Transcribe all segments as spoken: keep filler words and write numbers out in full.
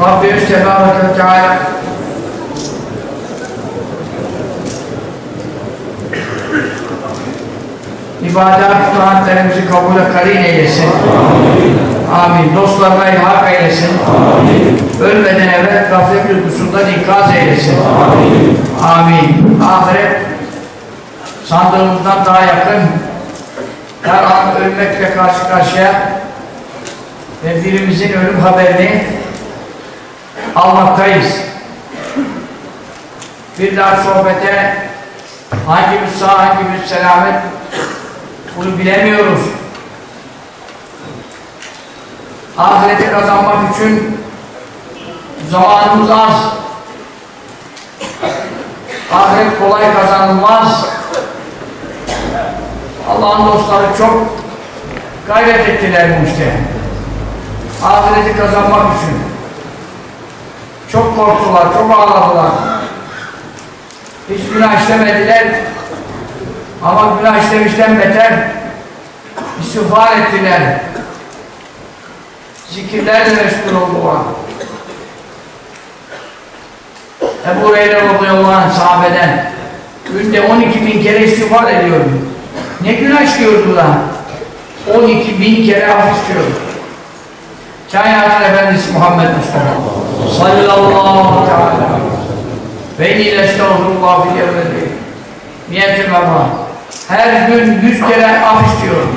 Rabbimiz Tebarek ve Teala ibadat taatlerimizi kabul ve karin eylesin. Amin. Amin. Dostlarına ilhak eylesin. Amin. Ölmeden evvel gaflet duygusundan ikaz eylesin. Amin. Amin. Ahiret sandığımızdan daha yakın. Her an ölmekle karşı karşıya ve birimizin ölüm haberini almaktayız. Bir daha sohbete hangimiz sağ, hangimiz selamet, bunu bilemiyoruz. Ahireti kazanmak için zamanımız az. Ahiret kolay kazanılmaz. Allah'ın dostları çok gayret ettiler bu işte. Ahireti kazanmak için. Çok korktular, çok ağladılar. Hiç günah işlemediler. Ama günah işlemişten beter istiğfar ettiler. Zikirlerle meşgul oldular. Ebu Hureyre radıyallahu anh sahabeden günde on iki bin kere istiğfar ediyordu. Ne günah işliyordu lan? on iki bin kere af istiyordu. Kainatın Efendisi Muhammed Mustafa sallallahu teala ve nileştehullah fil evveli niyetim Allah. Her gün yüz kere af istiyorum.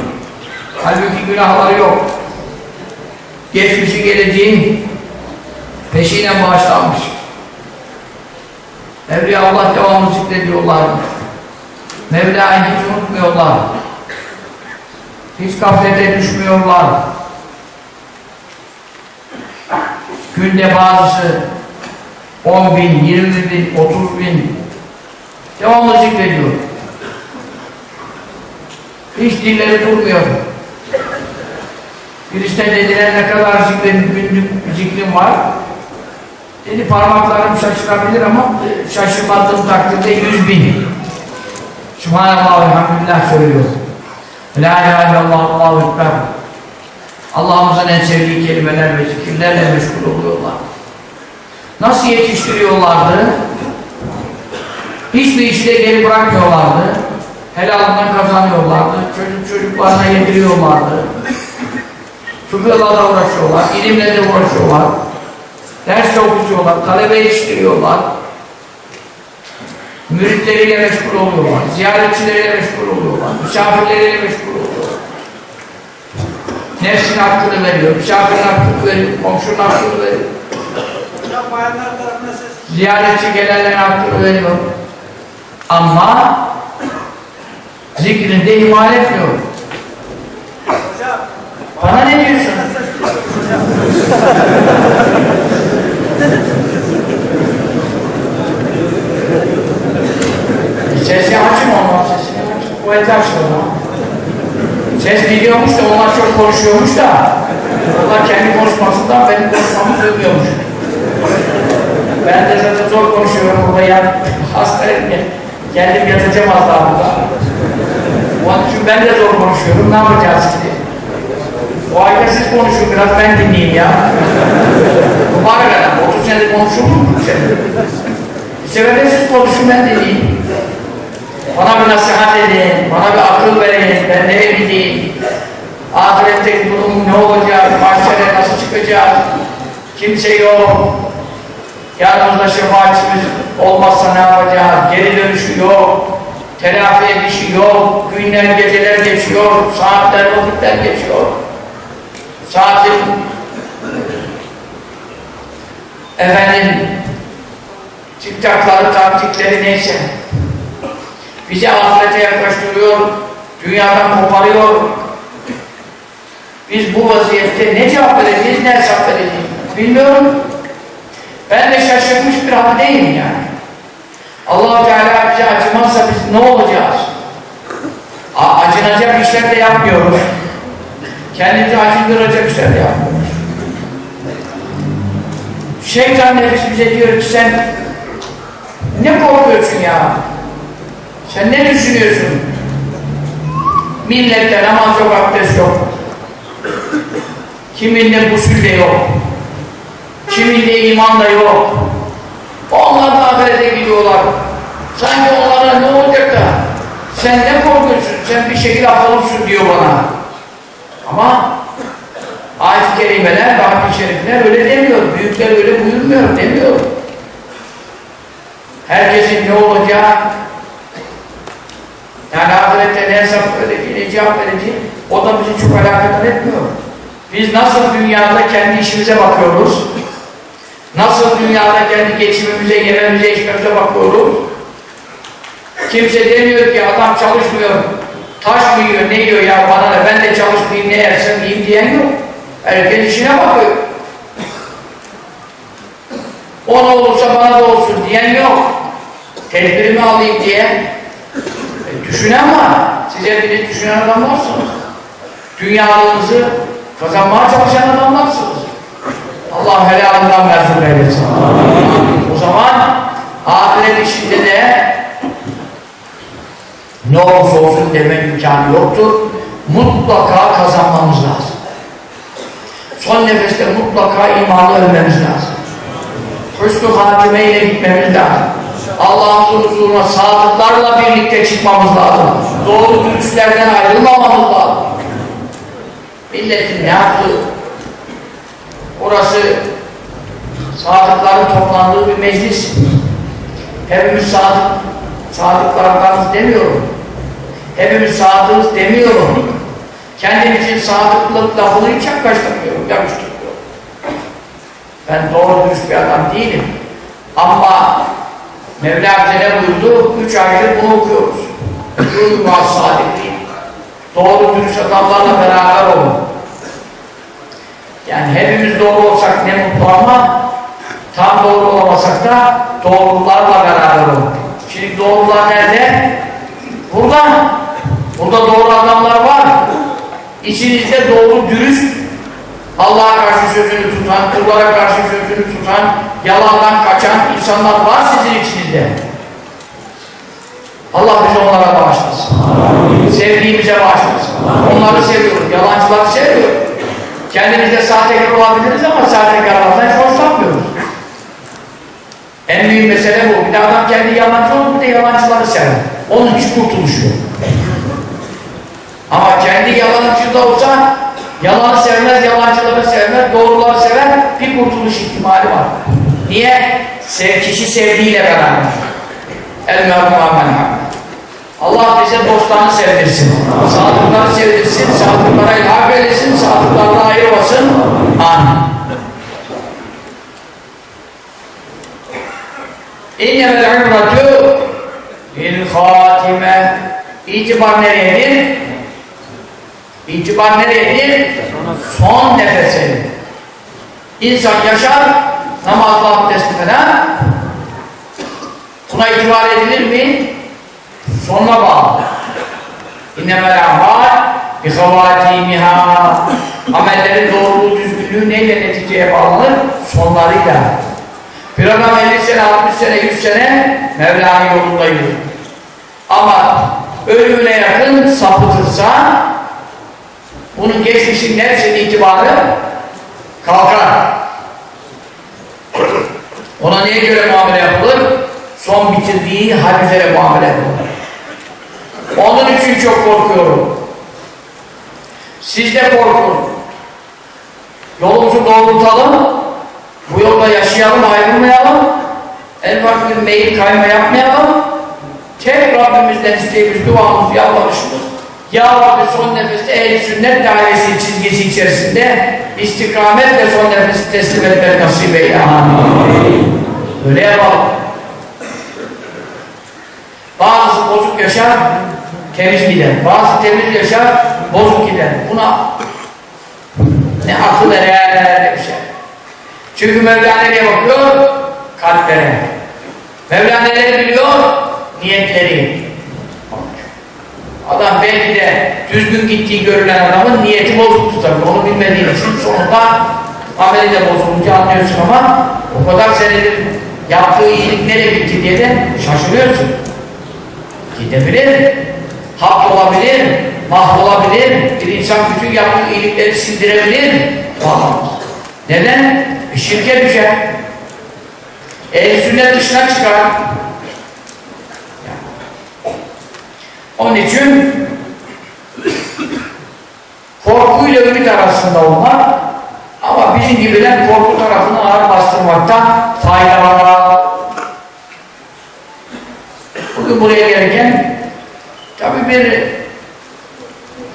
Halbuki günahları yok. Geçmişi geleceğin peşine bağışlanmış. Evliya Allah devamlı zikrediyorlar. Mevla'yı hiç unutmuyorlar. Hiç gaflete düşmüyorlar. Günde bazısı on bin, yirmi bin, otuz bin devamlı zikrediyor. Hiç dilleri durmuyor. Birisi dediler ne kadar zikrin, günlük zikrin var. Dedi parmaklarım şaşırabilir ama şaşırmadığım takdirde yüz bin. Sübhanallah ve hamdülillah söylüyor. La ilahe illallah, Allahu ekber. Allah'ımızın en sevdiği kelimeler ve zikirlerle meşgul oluyorlar. Nasıl yetiştiriyorlardı? Hiçbir işte geri bırakmıyorlardı. Helalından kazanıyorlardı. Çocuk çocuklarına yediriyorlardı. Fıkıhla da uğraşıyorlar. İlimle de uğraşıyorlar. Ders okutuyorlar. Talebe yetiştiriyorlar. Müritleriyle meşgul oluyorlar. Ziyaretçileriyle meşgul oluyorlar. Misafirleriyle meşgul oluyorlar. Nefsin hakkını veriyor. Misafirin hakkını veriyor. Komşunun hakkını veriyor. Ziyaretçi gelenlerin hakkını veriyor. Ama zikrinde ihmal etmiyor. Bana ne diyorsun? Sesi açım olmam, sesini açıp kuvvetli açıyorum. Ses biliyormuş da, onlar çok konuşuyormuş da onlar kendi konuşmasından benim konuşmamı duymuyormuş. Ben de zaten zor konuşuyorum burada yani, hastayım ya. Geldim yatacağım az daha burada. Onun için ben de zor konuşuyorum, ne yapacağız sizi? O halde siz konuşun, biraz ben dinleyeyim ya. Bana kadar, otuz senedir konuşulur mu? Bir sebeple siz konuşun, ben dinleyeyim. Bana bir nasihat edin, bana bir akıl verin, ben ne bileyim. Ahiretteki durum ne olacak, mahşere nasıl çıkacağız? Kimse yok. Yardımda şefaatçimiz olmazsa ne yapacağız? Geri dönüşü yok. Telafi edişi yok. Günler, geceler geçiyor. Saatler, vakitler geçiyor. Saatin efendim tiktakları, taktikleri neyse bizi ahirete yaklaştırıyor, dünyadan koparıyor. Biz bu vaziyette ne cevap vereceğiz, ne hesap vereceğiz bilmiyorum. Ben de şaşırmış bir haldeyim yani. Allah-u Teala bize acımazsa biz ne olacağız? A acınacak işler de yapmıyoruz. Kendimizi acındıracak işler de yapmıyoruz. Şeytan nefis bize diyor ki sen ne korkuyorsun ya? Sen ne düşünüyorsun? Millette namaz yok, abdest yok. Kiminle gusül de yok. kiminde iman da yok. Onlar da ahirete gidiyorlar. Sanki onlara ne olacak da sen ne korkuyorsun, sen bir şekilde affolursun diyor bana. Ama ayet-i kerimeler, Rabbî şerifler öyle demiyor. Büyükler öyle buyurmuyor, demiyor. Herkesin ne olacağı, yani ahirette ne hesap vereceği, ne cevap vereceği, o da bizi çok alakadar etmiyor. Biz nasıl dünyada kendi işimize bakıyoruz, nasıl dünyada kendi geçimimize, yememize, içmemize bakıyoruz, kimse demiyor ki adam çalışmıyor, taş mı yiyor, ne yiyor ya bana da, ben de çalışmayayım, ne yersem yiyeyim diyen yok. Herkes işine bakıyor. Ona olursa bana da olsun diyen yok. Tedbirimi alayım diye e, düşünen var. Siz hepiniz düşünen adamlarsınız. Dünyalığınızı kazanmaya çalışan adamlarsınız. Allah helalından versin eylesin. O zaman ahiret işinde de ne olursa olsun deme imkanı yoktur. Mutlaka kazanmamız lazım. Son nefeste mutlaka imanla ölmemiz lazım. Hüsnü hatimeyle gitmemiz lazım. Allah'ın huzuruna sadıklarla birlikte çıkmamız lazım. Doğru dürüstlerden ayrılmamamız lazım. Milletin ne yaptığı, orası sadıkların toplandığı bir meclis. Hepimiz sadık, sadıklardanız demiyorum. Hepimiz sadıkız demiyorum. Kendim için sadıklık lafını hiç yaklaştırmıyorum, yakıştırmıyorum. Ben doğru dürüst bir adam değilim. Ama Mevla bize ne buyurdu? Üç aydır bunu okuyoruz. Yürüyümaz sadık değil. Doğru dürüst adamlarla beraber olun. Yani hepimiz doğru olsak ne mutlu ama tam doğru olamasak da doğrularla beraber olun. Şimdi doğrular nerede? Burada. Burada doğru adamlar var. İçinizde doğru, dürüst, Allah'a karşı sözünü tutan, kullara karşı sözünü tutan, yalandan kaçan insanlar var sizin içinizde. Allah bizi onlara bağışlasın. Sevdiğimize bağışlasın. Onları seviyoruz, yalancıları seviyoruz. Kendimizde sahtekar olabiliriz ama sahtekarlardan hiç hoşlanmıyoruz. En büyük mesele bu. Bir de adam kendi yalancı olur, bir de yalancıları sever. Onun için kurtuluşu. Ama kendi yalancı da olsa yalanı sevmez, yalancıları sevmez, doğruları sever, bir kurtuluş ihtimali var. Niye? Sev, kişi sevdiğiyle beraber. El-Merhum-Amen-Hamed. Allah bize dostlarını sevdirsin, sadıkları sevdirsin, sadıklara ilhak eylesin, sadıklarına ayırmasın. Amin. İnneme'l-Umratü lil-Hatime. İtibar nereyedir? İtibar nereyedir? Son nefese. İnsan yaşar, namazla abdesti falan. Buna itibar edilir mi? Sonuna bağlı. İnnemel a'mal bi havatimiha. Amellerin doğruluğu, düzgünlüğü neyle neticeye bağlı? Sonlarıyla. Bir adam elli sene, altmış sene, yüz sene Mevla'nın yolunda yürür. Ama ölümüne yakın sapıtırsa bunun geçmişin nefsinin itibarı kalkar. Ona neye göre muamele yapılır? Son bitirdiği hal üzere muamele yapılır. Onun için çok korkuyorum. Siz de korkun. Yolumuzu doğrultalım. Bu yolda yaşayalım, ayrılmayalım. En farklı bir meyil kayma yapmayalım. Tek Rabbimizden isteğimiz, duamız, yalvarışımız. Ya Rabbi son nefeste ehl-i sünnet dairesi çizgisi içerisinde istikametle son nefesi teslim etmek nasip eyle. Amin. Öyle yapalım. Bazısı bozuk yaşar, temiz gider. Bazısı temiz yaşar, bozuk gider. Buna ne akıl erer ne bir şey. Çünkü Mevla nereye bakıyor? Kalplere. Mevla neleri biliyor? Niyetleri. Adam belki de düzgün gittiği görülen adamın niyeti bozuktu tabii, onu bilmediği için sonunda ameli de bozulunca anlıyorsun ama o kadar senedir yaptığı iyilik nereye gitti diye de şaşırıyorsun. Gidebilir, hak olabilir, mahvolabilir, bir insan bütün yaptığı iyilikleri sindirebilir. Vallahi. Neden? şirke düşen, el sünnet dışına çıkar. Onun için korkuyla ümit arasında olmak, ama bizim gibiler korku tarafını ağır bastırmaktan fayda var. Bugün buraya gelirken tabi bir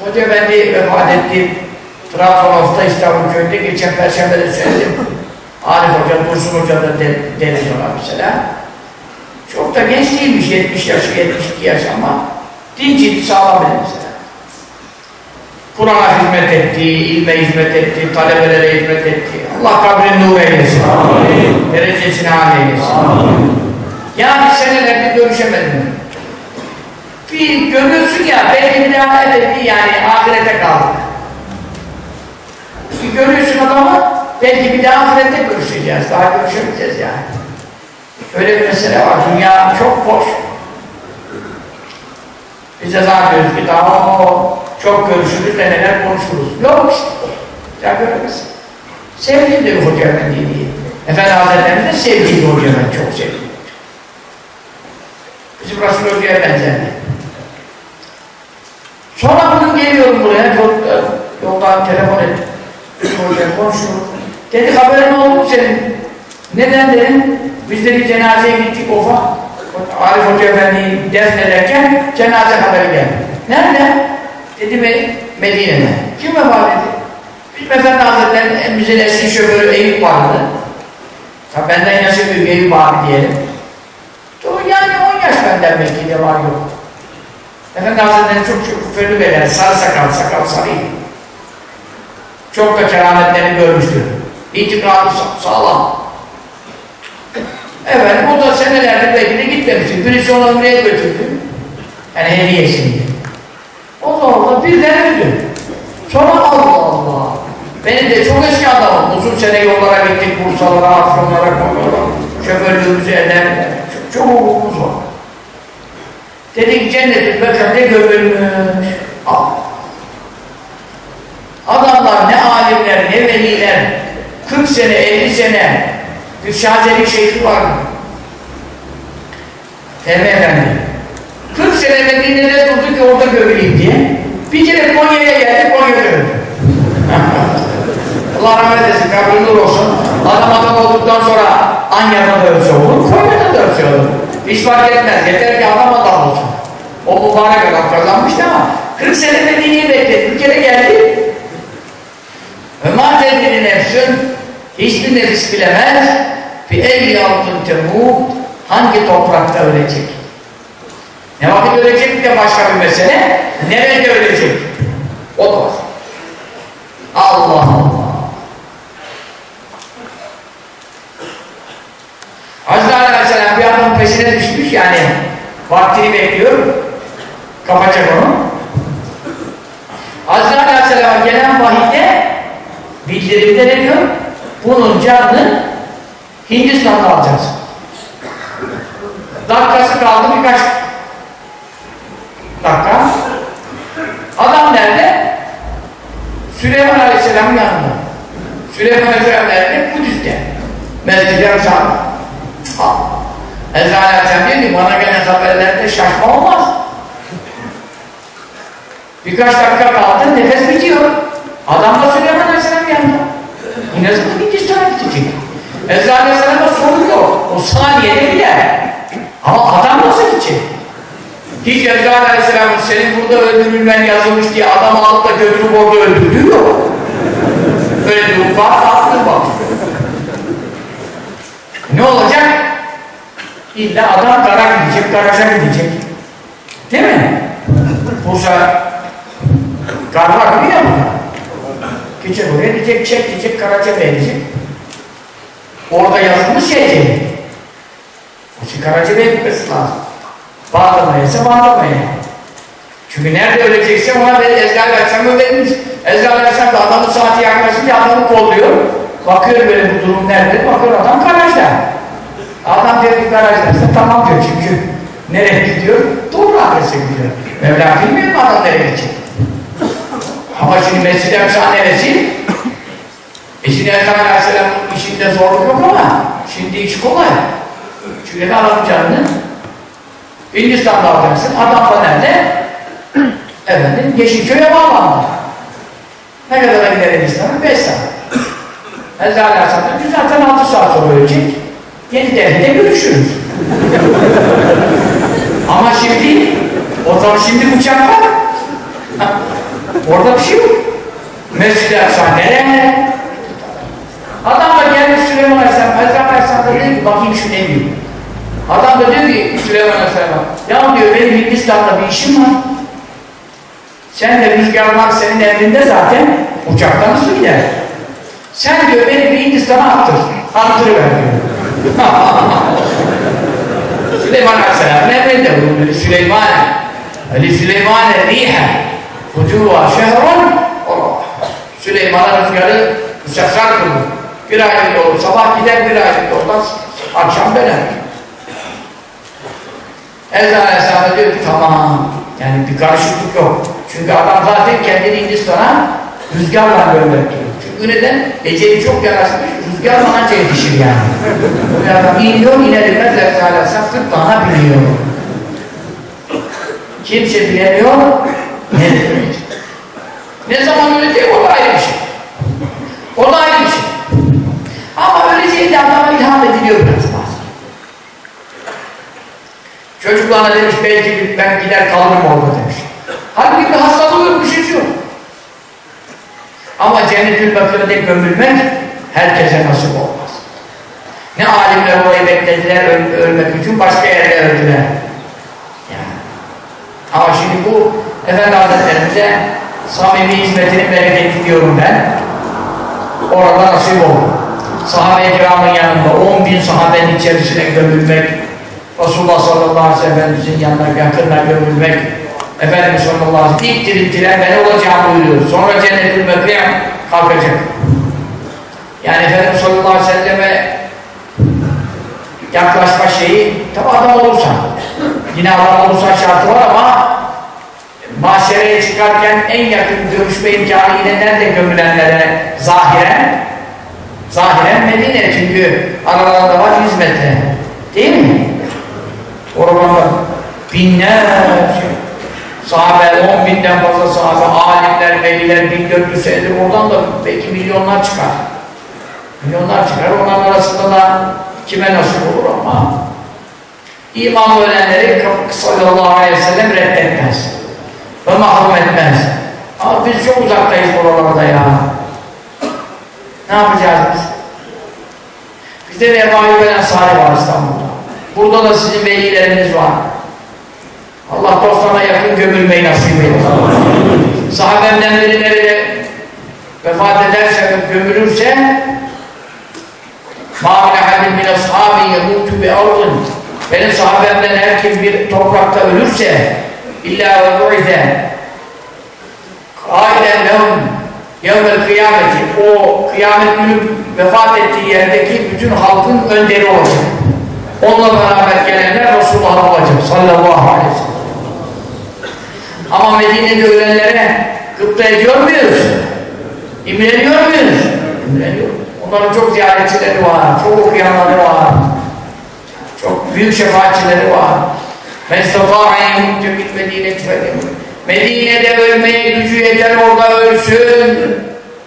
hoca efendi vefat etti. Trabzon'da İstanbul köyünde geçen perşembe de söyledim. Arif Hoca, Dursun Hoca da deniz ona mesela. Çok da genç değilmiş, yetmiş yaşı, yetmiş iki yaş ama din ciddi sağlam edin mesela. Kur'an'a hizmet etti, ilme hizmet etti, talebelere hizmet etti. Allah kabrini nur eylesin. Amin. Derecesini hâl eylesin. Amin. Yani senelerde görüşemedim. Bir görüyorsun ya, belki bir daha edildi yani ahirete kaldık. Bir görüyorsun adamı, belki bir daha ahirette görüşeceğiz, daha görüşemeyeceğiz yani. Öyle bir mesele var, dünya çok boş. Bize zannediyoruz ki daha o çok görüşürüz de neler konuşuruz. Yok işte. Ya göremezsin. Sevdiğim de Hoca Efendi diye. Efendi Hazretlerimiz de sevdiğim Hoca Efendi, çok sevdiğim. Bizim Rasul Hoca'ya benzerdi. Sonra bugün geliyorum buraya, yoldan telefon ettim. Hoca'ya konuşuyorum. Dedi, haberin oldu senin. Neden dedim? Biz de bir cenazeye gittik Of'a. Arif Hoca Efendi'yi defnederken cenaze haberi geldi. Nerede? Dedi mi? Medine'de. Kim vefat etti? Bizim Efendi Hazretleri'nin bizim eski şoförü Eyüp vardı. Tabi benden yaşı büyük, Eyüp abi diyelim. O yani on yaş benden belki de var yok. Efendi Hazretleri çok çok küfürlü beyler, sarı sakal, sakal sarıydı. Çok da kerametlerini görmüştür. İtikranı sağlam. Evet, o da senelerde belki de gitmemişti. Birisi onu ömreye götürdü. Yani hediyesiydi. O da orada bir denizdi. Sonra Allah Allah. Benim de çok eski adamım. Uzun sene yollara gittik, Bursa'lara, Afyonlara, Konya'lara. Şoförlüğümüzü eden, çok, çok hukukumuz var. Dedik cennet-i bekâde gömülmüş. Al. Adamlar ne alimler, ne veliler, kırk sene, elli sene, Gülşahzeli Şeyh'i var mı? Fermi Efendi. kırk sene Medine'de durdu ki orada gömüleyim diye. Bir kere Konya'ya geldi, Konya'ya gömüldü. Allah rahmet etsin, kabul nur olsun. Adam adam olduktan sonra Anya'da da ölse olur, Konya'da da ölse olur. Hiç fark etmez, yeter ki adam adam olsun. O mübarek adam kazanmıştı ama kırk sene Medine'yi bekledi, bir kere geldi. Ömer tedbiri nefsün, hiçbir nefis bilemez. Bir elli altın temut, hangi toprakta ölecek? Ne vakit ölecek de başka bir mesele, nerede ölecek? O da var. Allah Allah. Hazreti Aleyhisselam bir adamın peşine düşmüş yani, vaktini bekliyor, kapacak onu. Hazreti Aleyhisselam'a gelen vahide, bildirimde ne diyor? Bunun canını Hindistan'da alacağız. Dakikası kaldı birkaç dakika. Adam nerede? Süleyman Aleyhisselam'ın yanında. Süleyman Aleyhisselam nerede? Kudüs'te. Mescid-i Aksa'da. Ezra Aleyhisselam diyor ki bana gelen haberlerde şaşma olmaz. Birkaç dakika kaldı, nefes bitiyor. Adam da Süleyman Aleyhisselam'ın yanında. Ne zaman Hindistan'a gidecek? Ezra Aleyhisselam'a sorun yok. O saniyede bile. Ama adam nasıl gidecek? Hiç Ezra Aleyhisselam'ın senin burada öldürülmen yazılmış diye adamı alıp da götürüp orada öldürdüğü yok. Öyle bir ufak aklım var. Ne olacak? İlla adam kara gidecek, garaja gidecek. Değil mi? Bursa karlar biliyor musun? Geçer oraya diyecek, çek diyecek, Karaca Bey'e orada yazılmış şeyce. O için Karaca Bey'e gitmesi lazım. Bağlamayaysa bağlamayayım. Çünkü nerede ölecekse ona ben Ezra Aleyhisselam öğrenmiş. Ezra Aleyhisselam da adamın saati yaklaşınca adamı kolluyor. Bakıyor böyle bu durum nerede, bakıyor adam garajda. Adam diyor ki garajdaysa tamam diyor çünkü. Nereye gidiyor? Doğru adrese gidiyor. Mevla bilmiyor mu adam nereye gidecek? Ama şimdi Mescid-i Aksa'nın neresi? E şimdi Efendimiz Aleyhisselam'ın işinde zorluk yok ama şimdi iş kolay. Çünkü ne alalım canını? Hindistan'da alacaksın, adam da nerede? Efendim, Yeşilköy'e bağlandı. Ne kadar da gider Hindistan'a? beş saat. Hz. Aleyhisselam'dan zaten altı saat sonra ölecek. Yeni devrede görüşürüz. Ama şimdi, o zaman şimdi uçak var. Orada bir şey yok. Mescid-i Aksa'ya nereye? Adam da gelmiş Süleyman Aleyhisselam, Ezra Aleyhisselam dedi ki, bakayım şu ne diyor. Adam da diyor ki Süleyman Aleyhisselam, ya diyor benim Hindistan'da bir işim var. Sen de rüzgarlar senin emrinde zaten, uçaktan hızlı gider. Sen diyor beni bir Hindistan'a attır, attırıver diyor. Süleyman Aleyhisselam emrinde bulundu. Süleymane, Ali Süleymane riha, hucuva şehran, Süleyman'a rüzgarı uçaklar kıldı. Bir aylık olur, sabah gider bir aylık olmaz, akşam döner. Ezra Aleyhisselam diyor ki tamam, yani bir karışıklık yok. Çünkü adam zaten kendini Hindistan'a rüzgarla gönderiyor. Çünkü neden? Eceli çok yanaşmış, rüzgar bana yetişir yani. Yani iniyor, iner inmez Ezra Aleyhisselam kırk tane biniyor. Kimse bilemiyor, ne demek? Ne zaman öleceği o da ayrı bir şey. O da ayrı bir şey. Ama öleceği de adama ilham ediliyor biraz bazen. Çocuklarına demiş, belki ben gider kalırım orada demiş. Halbuki bir hastalığı bir şey yok. Ama Cennetül Bekir'de gömülmek herkese nasip olmaz. Ne alimler orayı beklediler öl ölmek için, başka yerler öldüler. Yani. Ama şimdi bu Efendi Hazretlerimize samimi hizmetini bereketi diyorum ben. Orada nasip olur. Sahabe-i kiramın yanında on bin sahabenin içerisine gömülmek, Resulullah sallallahu aleyhi ve sellem'in yanına yakınına gömülmek, Efendimiz sallallahu aleyhi ve sellem ilk diriltilen ben olacağımı buyuruyor. Sonra Cennetül Mekriye kalkacak. Yani Efendimiz sallallahu aleyhi ve selleme yaklaşma şeyi, tabi adam olursa, yine adam olursa şartı var ama mahşereye çıkarken en yakın görüşme imkanı yine nerede gömülenlere zahiren zahiren Medine çünkü aralarında var hizmete. Değil mi? Orada binlerce sahabe, on binden fazla sahabe, alimler, veliler, bin dört yüz senedir oradan da belki milyonlar çıkar. Milyonlar çıkar. Onların arasında da kime nasip olur ama iman ölenleri sallallahu aleyhi ve sellem reddetmez. Ve mahrum etmez. Ama biz çok uzaktayız oralarda ya. Ne yapacağız biz? Bizde Vebaül Ensari var İstanbul'da. Burada da sizin velileriniz var. Allah dostlarına yakın gömülmeyi nasip edin. Sahabemden biri nereye vefat ederse, gömülürse مَا مِنَحَدٍ مِنَ اَصْحَابٍ يَمُوتُ بِاَرْضٍ benim sahabemden her kim bir toprakta ölürse اِلَّا وَبُعِذَا قَائِلًا لَهُمْ Yevvel kıyameti, o kıyamet günü vefat ettiği yerdeki bütün halkın önderi olacak. Onunla beraber gelenler Resulullah olacak sallallahu aleyhi ve sellem. Ama Medine'de ölenlere gıpta ediyor muyuz? İmreniyor muyuz? İmreniyor. Onların çok ziyaretçileri var, çok okuyanları var, çok büyük şefaatçileri var. Mestafa'in tümit Medine'de tüfedim. Medine'de ölmeye gücü yeter, orada ölsün.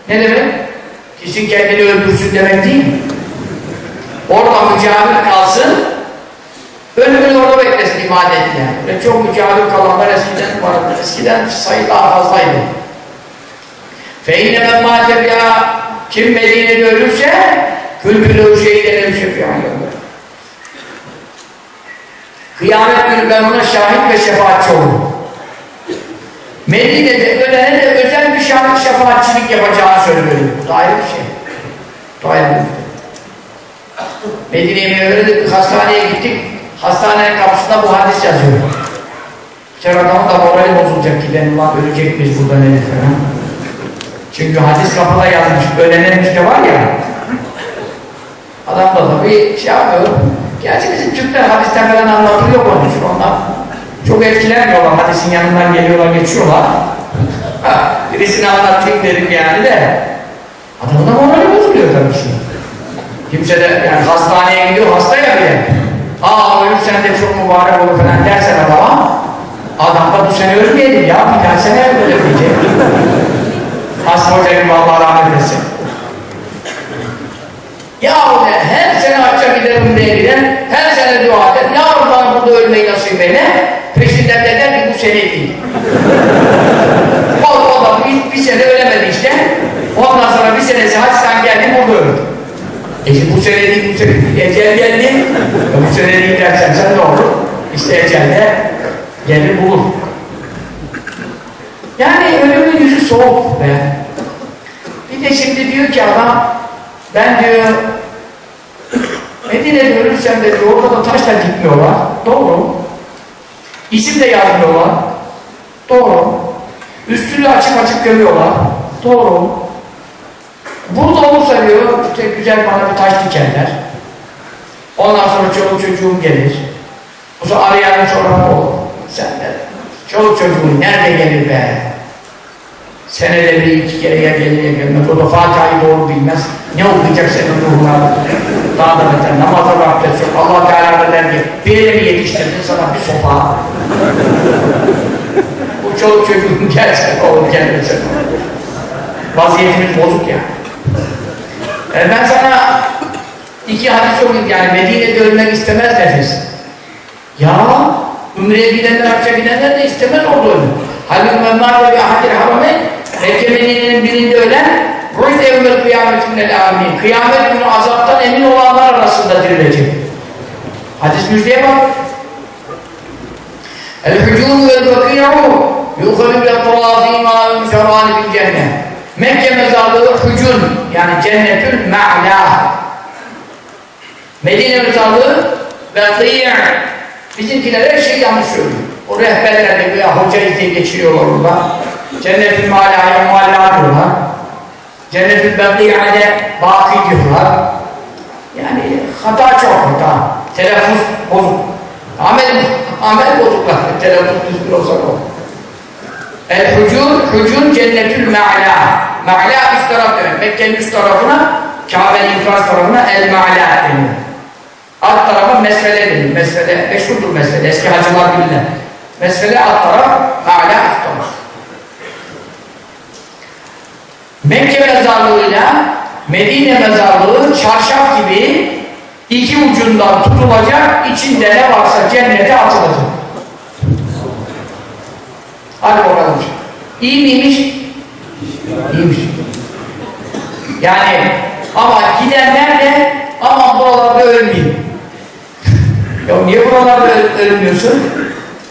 Ne demek? Kişi kendini öldürsün demek değil mi? Orada mücahil kalsın, ölümünü orada beklesin ibadetine. Ve çok mücahil kalanlar eskiden vardı, eskiden sayı daha fazlaydı. فَاِنَّمَا مَاتَبْ يَا kim Medine'de ölürse, külpülü şeyine ölçüp yanıyor. Kıyamet günü ben ona şahit ve şefaatçi olurum. Medine'de ölene de özel bir şahit şefaatçilik yapacağı söylüyor. Bu da ayrı bir şey. Bu da ayrı bir şey. Medine'ye öğrendik, hastaneye gittik. Hastanenin kapısında bu hadis yazıyor. İçeri adamın da morali bozulacak ki ben ulan ölecek miyiz burada nedir falan. Çünkü hadis kapıda yazmış. Ölenen işte var ya. Adam da tabii şey yapmıyor. Gerçi bizim Türkler hadisten falan anlatılıyor onun için onlar. Çok etkilenmiyorlar, hadisin yanından geliyorlar, geçiyorlar. Birisini anlatayım dedim yani de Adamın da morali bozuluyor tabii şu. Kimse de yani hastaneye gidiyor, hasta ya bile. Aa ölürsen de çok mübarek olur falan dersen adama, adam da bu sene ölmeyelim ya, bir tane sene ölmeyecek. Asım Hoca'yı vallahi rahmet etsin. Ya o ne, her sene hacca giderim diye giden, her sene dua eder, ne Allah'ım burada ölmeyi nasip eyle, peşinden de der ki bu sene değil. O adam bir, bir sene ölemedi işte, ondan sonra bir senesi haçtan geldim, o da öldü. E şimdi bu sene değil, bu sene değil, ecel geldi, bu sene değil dersen sen ne olur? İşte ecelde gelir bulur. Yani ölümün yüzü soğuk be. Bir de şimdi diyor ki adam, ben diyor, Medine'de ölürsem de diyor, orada da taşla dikmiyorlar, doğru. İsim de yazmıyorlar, doğru. Üstünü açık açık görüyorlar, doğru. Burada olursa diyor, işte güzel bana bir taş dikerler. Ondan sonra çoluk çocuğum gelir. O zaman arayanın sonra olur. Sen de, çoluk çocuğum nerede gelir be? Senede bir iki kere ya gelir ya gelmez, o da Fatiha'yı doğru bilmez. Ne okuyacak senin ruhuna? Daha da beter, namaza vaktes yok. Allah Teala der ki, bir yere mi yetiştirdin sana bir sopa? Bu çoluk çocuğun gelse, oğlum gelmese. Vaziyetimiz bozuk ya. Yani ben sana iki hadis okuyayım, yani Medine'de ölmek istemez nefes. Ya, Ümre'ye gidenler, hacca gidenler de istemez oldu öyle. Halbuki memnâle ve ahadil harameyn, Mekke Medine'nin birinde ölen, Ruiz evvel kıyametimnel amin. Kıyamet günü azaptan emin olanlar arasında dirilecek. Hadis müjdeye bak. El-hücûm vel-bakî'û yukhulü bil-turâzî mâ ünferâni bil-cennet. Mekke mezarlığı hücûn, yani cennetül me'lâ. Medine mezarlığı bakî'û. Bizimkiler her şey yanlış söylüyor. O rehberler de veya hoca izleyi geçiriyorlar orada. Cennetül me'lâ ya muallâ diyorlar. Cennetül Bekî'de bâkî diyorlar. Yani hata çok hata. Telaffuz bozuk. Amel, amel bozuklar. Telaffuz düzgün olsa o. El-Hucun, Hucun Cennetül Me'lâ. Me'lâ üst taraf demek. Mekke'nin üst tarafına, Kâbe'nin infaz tarafına El-Me'lâ deniyor. Alt tarafa mesvele deniyor. Mesvele, meşhurdur mesvele. Eski hacılar bilinir. Mesvele alt taraf, Me'lâ üst taraf. Mekke mezarlığıyla Medine mezarlığı çarşaf gibi iki ucundan tutulacak, içinde ne varsa cennete atılacak. Hadi bakalım. İyi miymiş? İyiymiş. Yani ama gidenler de aman buralarda ölmeyeyim. Ya niye buralarda ölmüyorsun?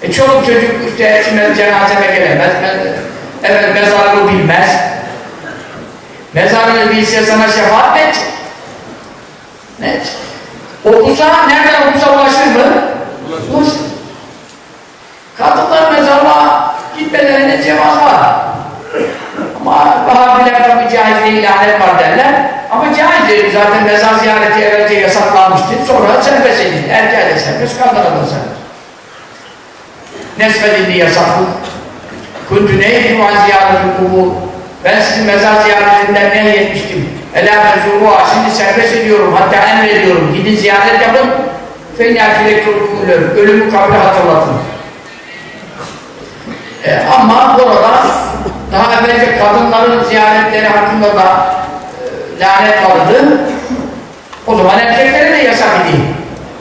E çoluk çocuk işte cenazeme gelemez, evet mezarlığı bilmez. Mezarını bilse sana şefaat net. Net. Okusa, nereden okusa ulaşır mı? Ulaşır. Kadınlar mezarlığa gitmelerine cevaz var. Ama Vahabilerden bir caiz değil, lanet var derler. Ama caiz değil. Zaten mezar ziyareti evvelce yasaklanmıştır. Sonra serbest edildi. Erkeğe de serbest, kadına da serbest. Nesfedildi yasaklı. Kuntü neydi muaziyaratı kubu? Ben sizin mezar ziyaretinden nehyetmiştim. Elâ mezûruha, şimdi serbest ediyorum, hatta emrediyorum. Gidin ziyaret yapın. Ölümü kabre hatırlatın. E, ama burada daha evvelce kadınların ziyaretleri hakkında da e, lanet vardı. O zaman erkeklere de yasak edeyim.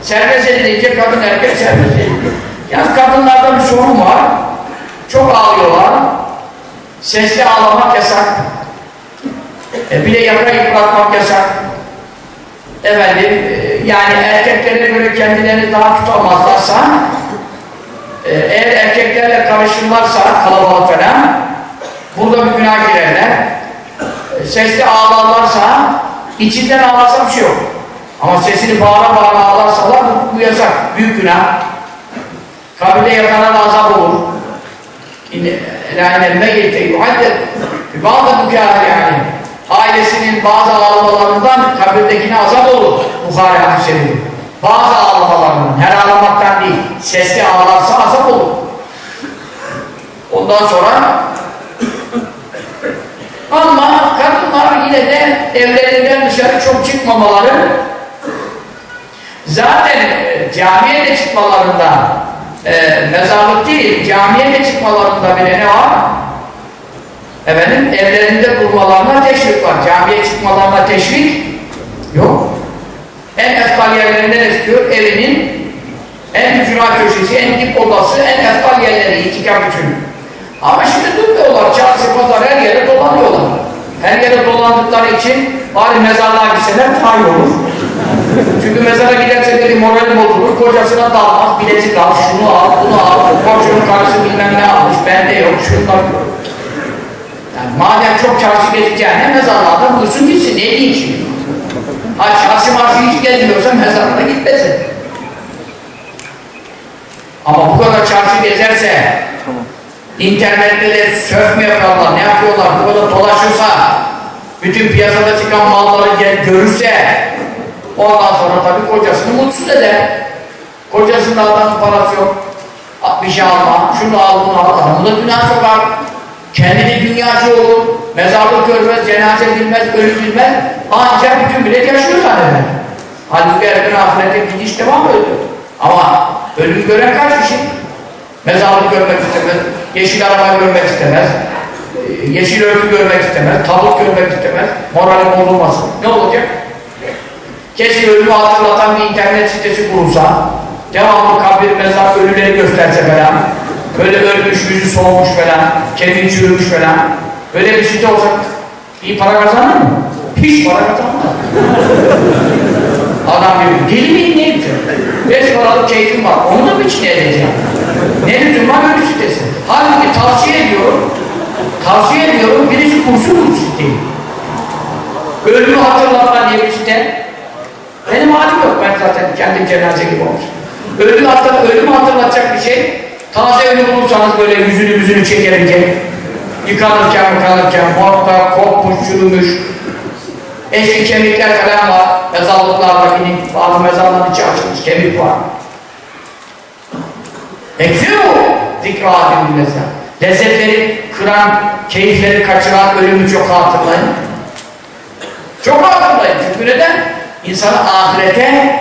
Serbest edilince kadın erkek serbest edildi. Yalnız kadınlarda bir sorun var. Çok ağlıyorlar. Sesli ağlamak yasak. E, bile yaka yıpratmak yasak. Efendim, e, yani erkeklere göre kendilerini daha tutamazlarsa, e, eğer erkeklerle karışırlarsa kalabalık falan, burada bir günah girerler. E, sesli ağlarlarsa, içinden ağlarsa bir şey yok. Ama sesini bağıra bağıra ağlarsalar bu, bu yasak. Büyük günah. Kabirde yakanan azap olur. Şimdi, ailesinin bazı ağlamalarından kabirdekine azap olur. Bukhari hadis-i şerif. Bazı ağlamalarından, her ağlamaktan değil, sesli ağlarsa azap olur. Ondan sonra Ama kadınlar yine de evlerinden dışarı çok çıkmamaları, zaten camiye de çıkmalarında, e, mezarlık değil, camiye de çıkmalarında bile ne var? Efendim, evlerinde durmalarına teşvik var. Camiye çıkmalarına teşvik yok. En efkal yerlerinde ne istiyor? Evinin en hücra köşesi, en dip odası, en efkal yerleri, itikam için. Ama şimdi durmuyorlar, çarşı, pazar, her yere dolanıyorlar. Her yere dolandıkları için bari mezarlığa gitseler tay olur. Çünkü mezara giderse dedi moralim bozulur, kocasına dalmaz, bilezik al, şunu al, bunu al, kocanın karısı bilmem ne almış, bende yok, şunlar yok. Yani madem çok çarşı gezeceğine mezarlardan bulursun gitsin, ne diyeyim şimdi? Ha çarşı marşı hiç gezmiyorsa mezarına gitmesin. Ama bu kadar çarşı gezerse, internette de sörf mü yaparlar, ne yapıyorlar, bu kadar dolaşırsa, bütün piyasada çıkan malları görürse, ondan sonra tabii kocasını mutsuz eder. Kocasının adam parası yok, bir şey alma, şunu al, bunu al, bunu da günah sokar. Kendini dünyacı olur, mezarlık görmez, cenaze bilmez, ölü bilmez, ancak bütün bilet yaşıyor zanneder. Halbuki her gün ahirete gidiş devam ediyor. Ama ölü gören kaç kişi? Mezarlık görmek istemez, yeşil araba görmek istemez, yeşil örtü görmek istemez, tabut görmek istemez, morali bozulmasın. Ne olacak? Keşke ölümü hatırlatan bir internet sitesi kurulsa, devamlı kabir, mezar, ölüleri gösterse falan, böyle ölmüş, yüzü soğumuş falan, kemiği çürümüş falan, böyle bir site olsa iyi para kazanır mı? Hiç para kazanmaz. Adam diyor, deli miyim neyim sen? Beş paralık keyfim var, onu da mı içine edeceğim? Ne lüzum var ölü sitesi? Halbuki tavsiye ediyorum, tavsiye ediyorum, birisi kursun bu siteyi. Ölümü hatırlatma diye bir site, benim halim yok, ben zaten kendim cenaze gibi olmuş. Ölümü hatırlat, ölümü hatırlatacak bir şey, taze ölü bulursanız böyle yüzünü yüzünü çekerince, yıkanırken yıkanırken, morta, kopmuş, çürümüş, eski kemikler falan var, mezarlıklarda, bazı mezarların içi açılmış, kemik var. Eksiyor mu? Zikra adil mesela. Lezzetleri kıran, keyifleri kaçıran ölümü çok hatırlayın. Çok hatırlayın. Çünkü neden? İnsanı ahirete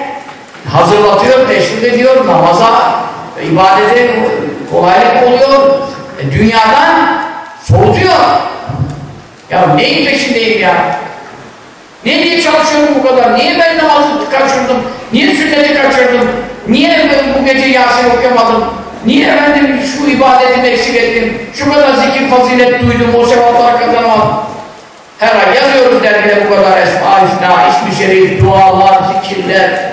hazırlatıyor, teşvik ediyor, namaza, ibadete kolaylık oluyor, e, dünyadan soğutuyor. Ya neyin peşindeyim ya? Ne diye çalışıyorum bu kadar? Niye ben namazı kaçırdım? Niye sünneti kaçırdım? Niye bu gece Yasin okuyamadım? Niye efendim şu ibadetimi eksik ettim? Şu kadar zikir fazilet duydum, o sevapları kazanamadım. Her ay yazıyoruz dergide bu kadar Esma-i İsmi Şerif, dualar, zikirler,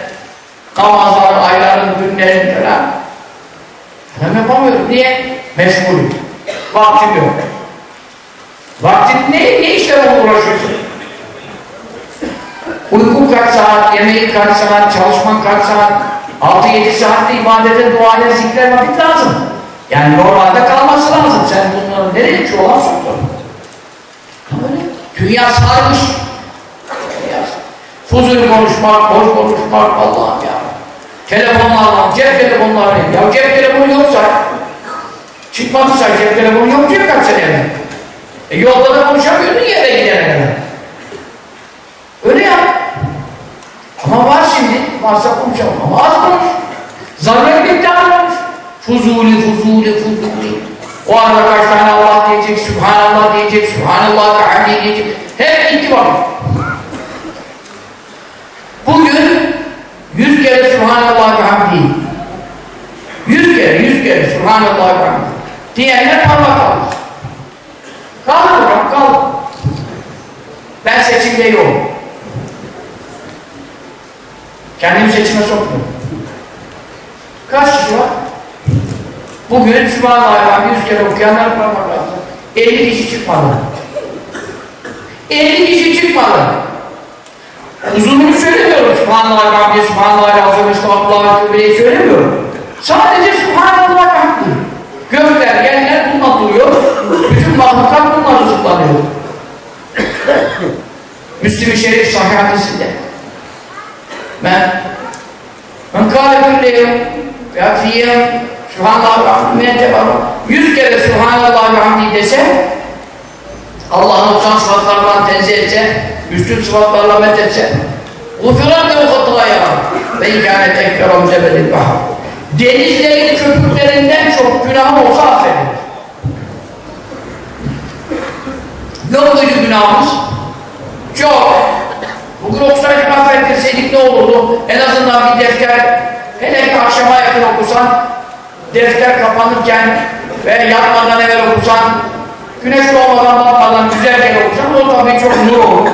namazlar, ayların, günlerin falan. Ben yapamıyorum. Niye? Meşgulüm. Vaktim yok. Vaktin ne? Ne işlerle uğraşıyorsun? Uykun kaç saat, yemeğin kaç saat, çalışman kaç saat, altı yedi saatte ibadete, duaya, zikre vakit lazım. Yani normalde kalması lazım. Sen bunları nereye çoğalan soktun? Öyle. Dünya sarmış. Dünya sarmış. Fuzul konuşmak, boş konuşmak, Allah'ım ya. Telefonlarla, cep telefonlarla, ya cep telefonu yoksa, çıkmadıysa cep telefonu yok diye kaç seneye. E yolda da konuşamıyordun yere gidene kadar. Öyle ya. Ama var şimdi, varsa konuşalım ama az konuş. Zararlı bir tanrımış. Fuzuli, fuzuli, fuzuli. O arada kaç tane Allah diyecek, Sübhanallah diyecek, Sübhanallah da hamdi diyecek. Hep itibar. Bugün yüz kere Sübhanallah ve hamdi. Yüz kere, yüz kere Sübhanallah ve hamdi. Diğerine parmak kalır. Kaldır bak, kaldır. Ben seçimde yokum. Kendimi seçime sokmuyorum. Kaç kişi var? Bugün Sübhanallah ve hamdi yüz kere okuyanlar parmak kaldı. elli kişi çıkmadı. elli kişi çıkmadı. Uzunluğunu söylemiyorum. Sübhanallah ve hamdi, Sübhanallah ve azim, Estağfurullah ve tövbeyi söylemiyorum. Sadece Sübhanallah ve hamdi. Gökler, yerler bununla duruyor. Bütün mahlukat bununla rızıklanıyor. Müslim-i Şerif Sahih hadisinde. Ben Hınkâle Gülleyim ve Atiyem Sübhanallah ve hamdi yüz kere Sübhanallah ve hamdi dese Allah'ın uçan sıfatlarından tenzih etse, üstün sıfatlarla methetse, ufran da okutuğa yarar. Ve ikâne tekrar müzebedil bahar. Denizlerin köpüklerinden çok günahım olsa affedin. Yolducu günahımız çok. Bugün okusaydık affedilseydik ne olurdu? En azından bir defter, hele bir akşama yakın okusan, defter kapanırken ve yatmadan evvel okusan, güneş doğmadan batmadan güzelce okusan, o tabii çok nur olur.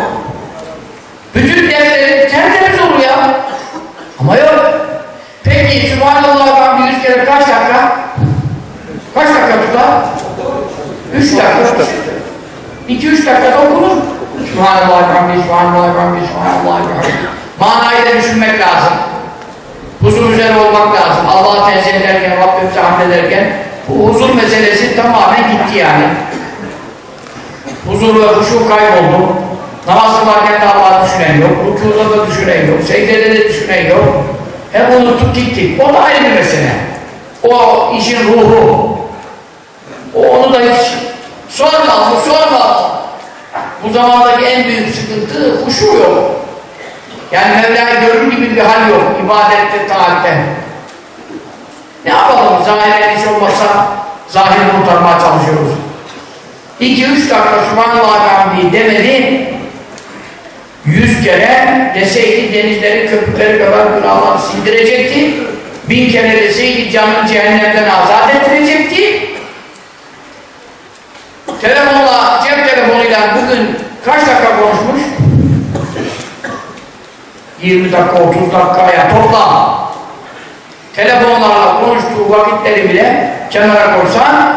Bütün defterin tertemiz olur ya. Ama yok. Peki, Sübhanallah'tan bir yüz kere kaç dakika? Kaç dakika tutar? Üç dakika. İki üç dakikada okunur. Sübhanallah'tan bir, Sübhanallah'tan bir, Sübhanallah'tan bir. Manayı da düşünmek lazım. Huzur üzere olmak lazım. Allah'a tenzih ederken, Rabbimize hamd ederken bu huzur meselesi tamamen gitti yani. Huzur ve huşu kayboldu. Namaz kılarken de Allah'ı düşünen yok. Rükûda da düşünen yok. Secdede de düşünen yok. Hep unuttuk gittik. O da ayrı bir mesele. O işin ruhu. O onu da hiç sorma, sorma. Bu zamandaki en büyük sıkıntı huşu yok. Yani Mevla'yı görür gibi bir hal yok, ibadette, taatte. Ne yapalım? Zahirden hiç olmasa zahiri kurtarmaya çalışıyoruz. İki, üç dakika Sübhanallah'ı demedi, yüz kere deseydi denizleri, köpükleri kadar günahları sildirecekti, bin kere deseydi canını cehennemden azat ettirecekti. Telefonla, cep telefonuyla bugün kaç dakika konuşmuş? yirmi dakika, otuz dakikaya topla. Telefonlarla konuştuğu vakitleri bile kenara koysan,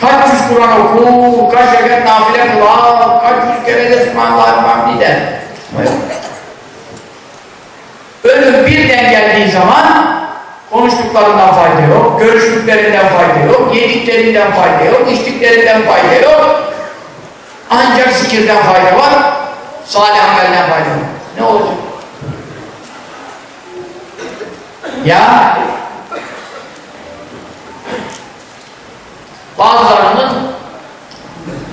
kaç yüz Kur'an oku, kaç rekat nafile kula, kaç yüz kere de Sübhanallah'ı hamdi de. Ölüm birden geldiği zaman konuştuklarından fayda yok, görüştüklerinden fayda yok, yediklerinden fayda yok, içtiklerinden fayda yok. Ancak zikirden fayda var, salih amelden fayda var. Ne olacak? Ya bazılarının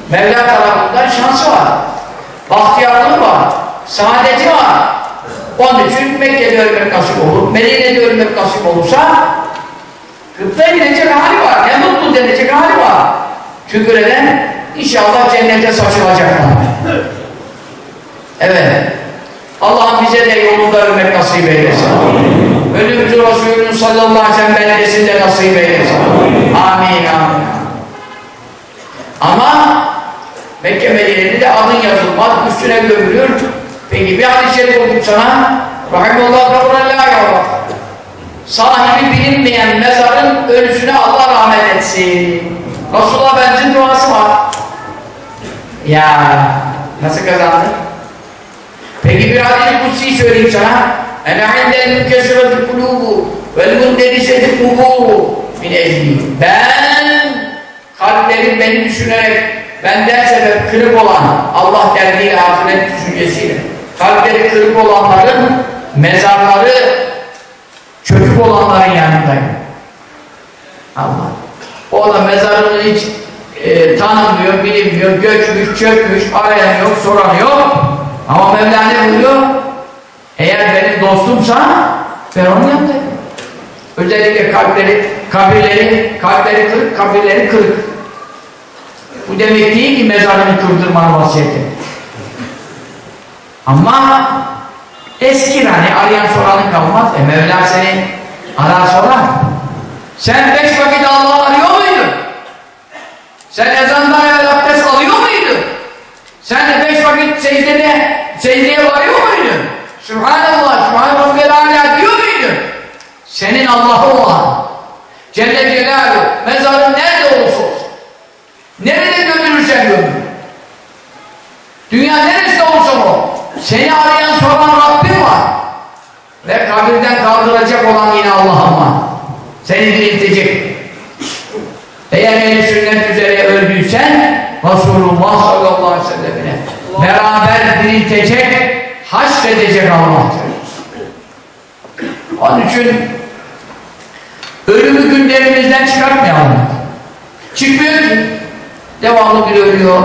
Mevla tarafından şansı var, bahtiyarlığı var, saadeti var. Onun için Mekke'de ölmek nasip olur, Medine'de ölmek nasip olursa Kıbrıs'a gidecek hali var, ne mutlu denecek hali var. Küküreden inşallah cennete saçılacaklar. Evet, Allah'ım bize de yolunda ölmek nasip eylesin. Ölümcü Resulünün sallallahu aleyhi ve sellem beldesini de nasip eylesin. Amin, amin. Ama Mekke Medine'de de adın yazılmaz, üstüne gömülür. Peki bir hadis-i şerif okuyup sana Rahimallah Rabbulallâh yavrum. Sahibi bilinmeyen mezarın ölüsüne Allah rahmet etsin. Resulullah benzin duası var. Ya nasıl kazandı? Peki bir hadis-i kutsiyi söyleyeyim sana. Ben kalplerim beni düşünerek benden sebep kırık olan Allah derdiyle ahiret düşüncesiyle kalpleri kırık olanların mezarları çöküp olanların yanındayım. Allah. O da mezarını hiç e, tanımıyor, bilinmiyor, göçmüş, çökmüş, arayan yok, soran yok. Ama Mevla ne buyuruyor? Eğer benim dostumsa ben onun yanındayım. Özellikle kalpleri, kabirleri, kalpleri kırık, kabirleri kırık. Bu demek değil ki mezarını kırdırmanın vasiyeti. Ama eski hani arayan soranı kalmaz. E Mevla seni arar sorar. Sen beş vakit Allah'ı arıyor muydun? Sen ezandan evvel abdest alıyor muydun? Sen de beş vakit secdede secdeye varıyor muydun? Sübhanallah, Sübhanallah ve Alâ diyor muydun? Senin Allah'ın var. Celle Celaluhu, mezarın nerede olursa olsun. Nerede gömülürsen gömül. Dünya neresinde olursa o. Seni arayan soran Rabbim var. Ve kabirden kaldıracak olan yine Allah'ın var. Seni diriltecek. Eğer ehl-i sünnet üzere öldüysen Resulullah sallallahu aleyhi ve sellem'ine beraber diriltecek, haşredecek Allah'tır. Onun için ölümü gündemimizden çıkartmayalım. Çıkmıyor ki. Devamlı bir ölüyor.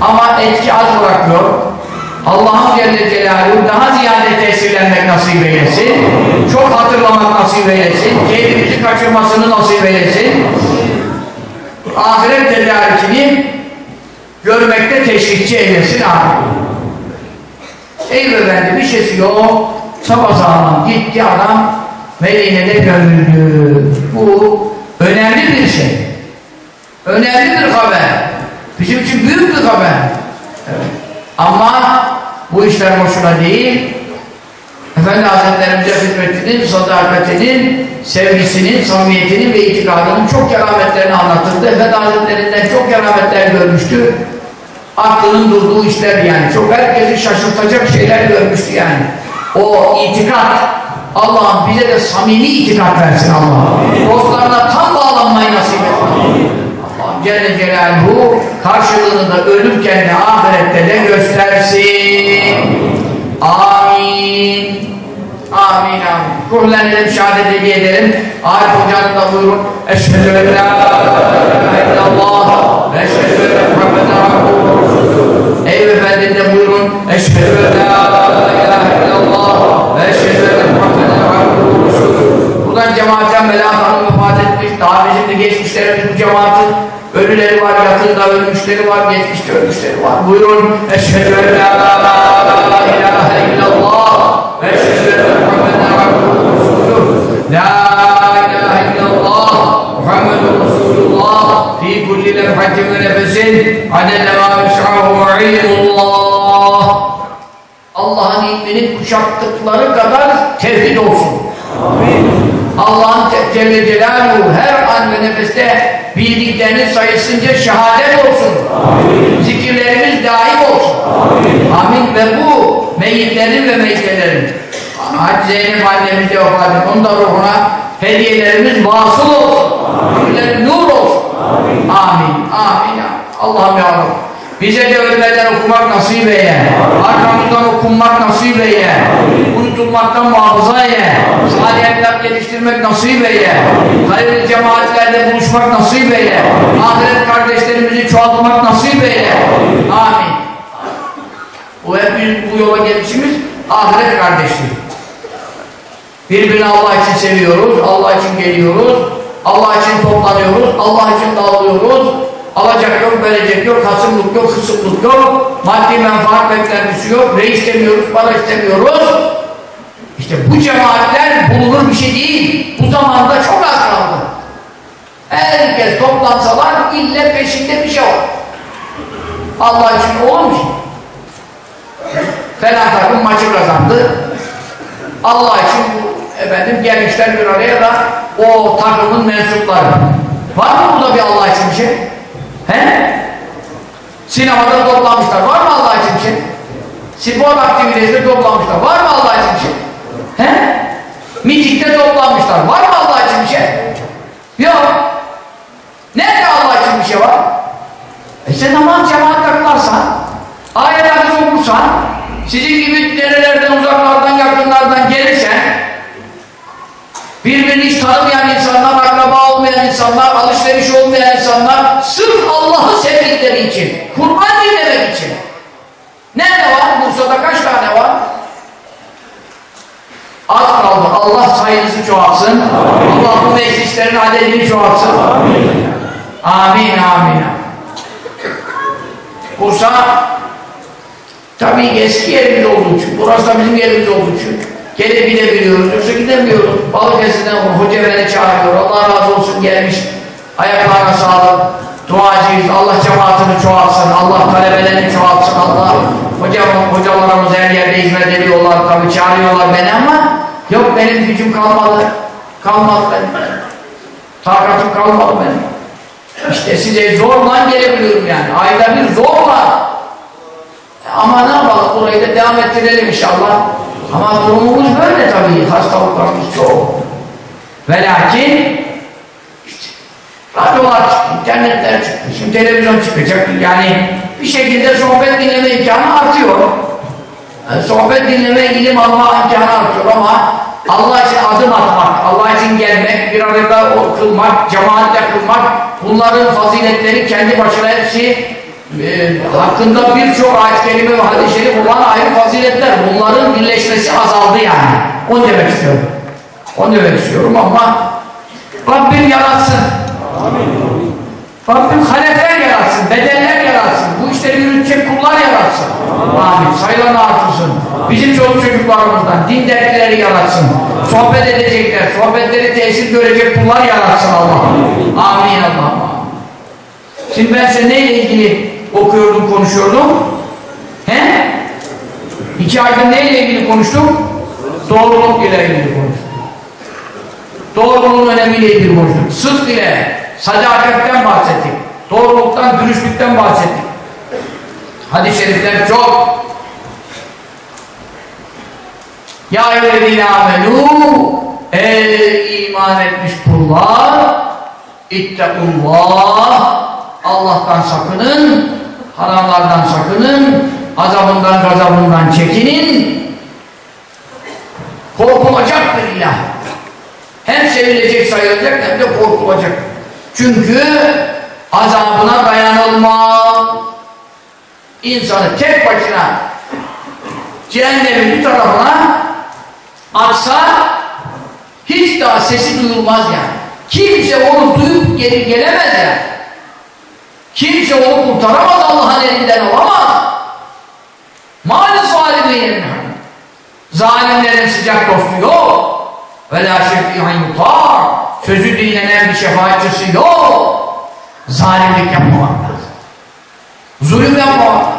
Ama etki az bırakıyor. Allah'ın Celle Celaluhu daha ziyade tesirlenmek nasip eylesin. Çok hatırlamak nasip eylesin. Kendimizi kaçırmasını nasip eylesin. Ahiret tedarikini görmekte teşvikçi eylesin abi. Ey efendim, bir şeysi yok. Sapasağlam gitti adam Medine'de görüldü. Bu önemli bir şey. Önemli bir haber. Bizim için büyük bir haber. Evet. Ama bu işler boşuna değil. Efendi Hazretlerimize hizmetinin, sadakatinin, sevgisinin, samimiyetinin ve itikadının çok kerametlerini anlatıldı. Efendi Hazretlerinden çok kerametler görmüştü. Aklının durduğu işler yani. Çok herkesi şaşırtacak şeyler görmüştü yani. O itikat, Allah'ım bize de samimi itikat versin Allah'ım. Dostlarına tam bağlanmayı nasip etsin. Allah'ım Celle Celaluhu karşılığını da ölürken de ahirette de göstersin. Amin. Amin amin. Kuhlenelim, şehadet hediye edelim. Arif Hoca'nın da buyurun. Eşhedü en la ilahe illallah ve eşhedü enne Muhammeden abduhu ve resuluh. Ey efendim de buyurun. Eşhedü en la ilahe illallah ve eşhedü enne Muhammeden abduhu ve resuluh. Buradan cemaatten Melahat Hanım vefat etmiş. Daha bizim de geçmişlerimiz bu cemaatin ölüleri var, yakında ölmüşleri var, geçmişte ölmüşleri var. Buyurun. Eşhedü en la ilahe illallah ve eşhedü enne Muhammeden abduhu ve resuluh. La ilahe illallah Muhammedun Resulullah fi kulli lefhatin ve nefesin adede ma mes'ahu ve'ilullah. Allah'ın ilmini kuşattıkları kadar tevhid olsun. Amin. Allah'ın Celle Celaluhu her an ve nefeste bildiklerinin sayısınca şehadet olsun. Amin. Zikirlerimiz daim olsun. Amin. Amin. Ve bu meyitlerin ve meyitlerin Hacı Zeynep annemiz de vefat etti. Onun da ruhuna hediyelerimiz vasıl olsun. Amin. Nur olsun. Amin. Amin. Amin. Allah'ım yarabbim. Bize de ölmeden okumak nasip eyle. Arkamızdan okunmak nasip eyle. Unutulmaktan muhafaza eyle. Salih evlat geliştirmek nasip eyle. Hayırlı cemaatlerle buluşmak nasip eyle. Ahiret kardeşlerimizi çoğaltmak nasip eyle. Amin. Bu hep bu yola gelişimiz ahiret kardeşliği. Birbirini Allah için seviyoruz. Allah için geliyoruz. Allah için toplanıyoruz. Allah için dağılıyoruz. Alacak yok, verecek yok, hasımlık yok, hısımlık yok, maddi menfaat beklentisi yok, reis istemiyoruz, para istemiyoruz. İşte bu cemaatler bulunur bir şey değil. Bu zamanda çok az kaldı. Herkes toplansalar ille peşinde bir şey var. Allah için olur mu şey? Falan takım maçı kazandı. Allah için efendim gelmişler bir araya da o takımın mensupları. Var mı burada bir Allah için bir şey? He? Sinemada toplanmışlar. Var mı Allah için bir şey? Spor aktivitesinde toplanmışlar. Var mı Allah için bir şey? He? Mitikte toplanmışlar. Var mı Allah için bir şey? Yok. Nerede Allah için bir şey var? E sen namaz cemaat takılarsan, ayetleri okursan, sizin gibi nerelerden, uzaklardan, yakınlardan gelirsen, birbirini hiç tanımayan insanlar, akraba olmayan insanlar, alışveriş olmayan insanlar, sırf Allah'ı sevdikleri için, kurban dinlemek için. Nerede var? Bursa'da kaç tane var? Az kaldı. Allah sayınızı çoğalsın. Allah bu meclislerin adedini çoğalsın. Amin. Amin, amin. Bursa, tabii eski yerimiz olduğu için, burası da bizim yerimiz olduğu için, gelebilebiliyoruz, yoksa gidemiyoruz. Balıkesir'den hoca beni çağırıyor. Allah razı olsun gelmiş. Ayaklarına sağlık. Duacıyız. Allah cemaatini çoğalsın. Allah talebelerini çoğalsın. Allah hocam, hocalarımız her yerde hizmet ediyorlar. Tabii çağırıyorlar beni ama yok benim gücüm kalmadı. Kalmadı benim. Takatım kalmadı benim. İşte size zorla gelebiliyorum yani. Ayda bir zorla. Ama ne yapalım? Burayı da devam ettirelim inşallah. Ama durumumuz böyle tabii, hastalıklarımız çok. Ve lakin işte, radyolar çıktı, internetler çıktı, şimdi televizyon çıkacak. Yani bir şekilde sohbet dinleme imkanı artıyor. Yani sohbet dinleme, ilim alma imkanı artıyor ama Allah için adım atmak, Allah için gelmek, bir arada kılmak, cemaatle kılmak, bunların faziletleri kendi başına hepsi e, hakkında birçok ayet kelime ve hadis-i şerif olan ayrı faziletler, bunların birleşmesi azaldı yani. Onu demek istiyorum. Onu demek istiyorum ama Rabbim yaratsın. Amin. Rabbim halefeler yaratsın, bedeller yaratsın, bu işleri yürütecek kullar yaratsın. Amin. Sayılarını artırsın. Bizim çocuk çocuklarımızdan din dergileri yaratsın. Sohbet edecekler, sohbetleri tesir görecek kullar yaratsın Allah. Amin Allah. Şimdi ben size neyle ilgili okuyordum, konuşuyordum? He? İki ayda neyle ilgili konuştum? Doğruluk ile ilgili konuştum. Doğruluğun önemiyle ilgili konuştum. Sıdk ile, sadakatten bahsettik. Doğruluktan, dürüstlükten bahsettik. Hadis-i şerifler çok. Ya eyyühellezîne âmenû, ey iman etmiş kullar, ittequllâh, Allah'tan sakının, haramlardan sakının, azabından, gazabından çekinin. Korkulacaktır ilah. Hem sevilecek, sayılacak hem de korkulacak. Çünkü azabına dayanılmaz. İnsanı tek başına cehennemin bir tarafına atsa hiç daha sesi duyulmaz yani. Kimse onu duyup geri gelemez yani. Kimse onu kurtaramaz, Allah'ın elinden olamaz. Mâle zâlimîn. Zalimlerin sıcak dostu yok. Ve lâ şefî'in yutâr. Sözü dinlenen bir şefaatçisi yok. Zalimlik yapmamak lazım. Zulüm yapmamak lazım.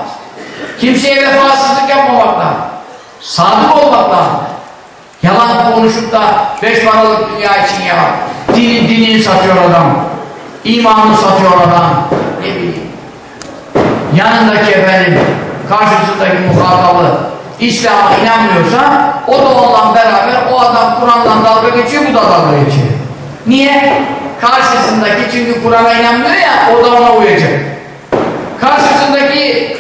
Kimseye vefasızlık yapmamak lazım. Sadık olmak lazım. Yalan konuşup da beş paralık dünya için yalan. Dini, dini satıyor adam. İmanını satıyor adam. Ne bileyim. Yanındaki efendim, karşısındaki muhatabı İslam'a inanmıyorsa o da onunla beraber o adam Kur'an'la dalga geçiyor, bu da dalga geçiyor. Niye? Karşısındaki çünkü Kur'an'a inanmıyor ya, o da ona uyacak. Karşısındaki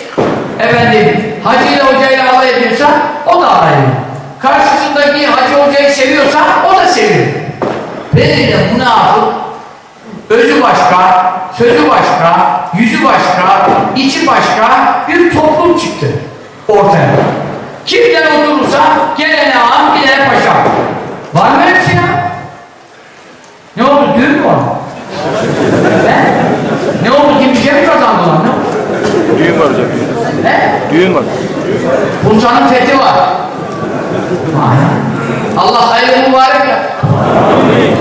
efendim hacı ile hocayla alay ediyorsa o da alay ediyor. Karşısındaki hacı hocayı seviyorsa o da seviyor. Belirli münafık özü başka, sözü başka, yüzü başka, içi başka bir toplum çıktı ortaya. Kimden oturursa gelene ağam, gidene paşa. Var mı hepsi ya? Ne oldu? Düğün mü var? Ne oldu? Kim bir şey mi kazandı lan? Düğün var hocam. He? Düğün var. Bursa'nın fethi var. Allah hayırlı mübarek ya. Amin.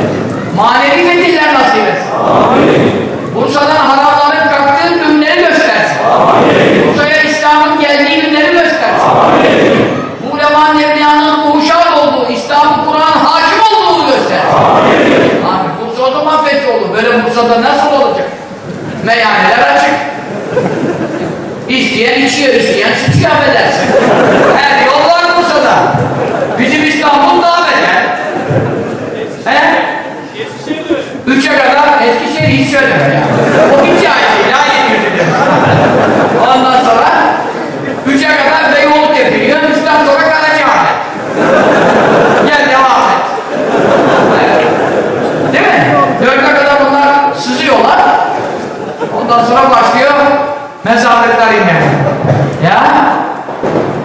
Manevi fetihler nasip etsin. Amin. Bursa'dan haramların kalktığı günleri göstersin. Amin. Bursa'ya İslam'ın geldiği günleri göstersin. Amin. Bu ulemanın evliyanın uşak olduğu, İslam'ın Kur'an'ın hakim olduğunu göstersin. Amin. Böyle Bursa'da nasıl olacak? Meyhaneler açık. İsteyen içiyor, isteyen süt kâfedersin. Her yol var Bursa'da. Bizim İstanbul daha beter. He? Üçe kadar Eskişehir hiç söyleme ya. O hiç ayeti, daha yeni yüzü diyor. Ondan sonra üçe kadar Beyoğlu yapıyor. Üçten sonra Karacaahmet. Gel devam et. Değil mi? Dörtte kadar sızıyorlar. Ondan sonra başlıyor mesafeler inmek. Ya?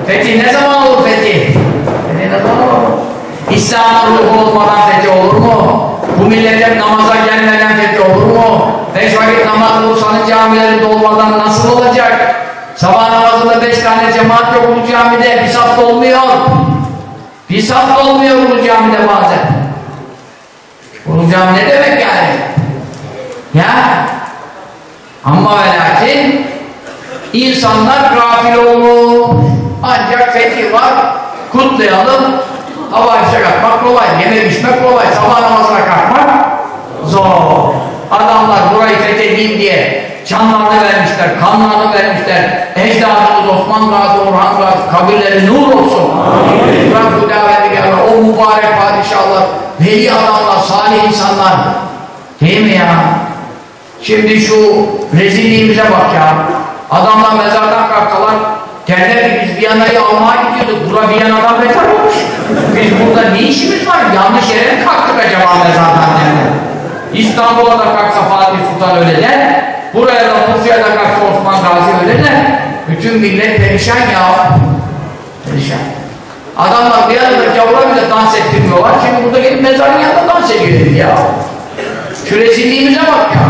Fethi ne zaman olur fethi? Fethi ne zaman olur? İslam'ın ruhu olmadan fethi olur mu? Bu millete namaza gelmeden fethi olur mu? Beş vakit namaz Bursa'nın camilerinde olmadan nasıl olacak? Sabah namazında beş tane cemaat yok bu camide. Bir saf da olmuyor. Bir saf da olmuyor bu camide bazen. Bu cami ne demek yani? Ya ama ve lakin insanlar gafil olur. Ancak fetih var, kutlayalım. Havaya çakatmak kolay, yemek içmek kolay, sabah namazına kalkmak zor. Adamlar burayı fethedeyim diye canlarını vermişler, kanlarını vermişler. Ecdadımız Osman Gazi, Orhan Gazi kabirleri nur olsun. O mübarek padişahlar, veli adamlar, salih insanlar, değil mi ya? Şimdi şu rezilliğimize bak ya. Adamlar mezardan kalktılar. Derler biz Viyana'yı almaya gidiyorduk. Bura Viyana'dan mezar olmuş. Biz burada ne işimiz var? Yanlış yere mi kalktık acaba mezardan derler. İstanbul'a da kalksa Fatih Sultan öyle der. buraya da Rusya'da karşı Osman Gazi öyle de bütün millet perişan ya. Perişan. Adamlar bir yanında gavura bile dans ettirmiyorlar. Şimdi burada gelip mezarın yanında dans ediyoruz ya. Şu rezilliğimize bak ya.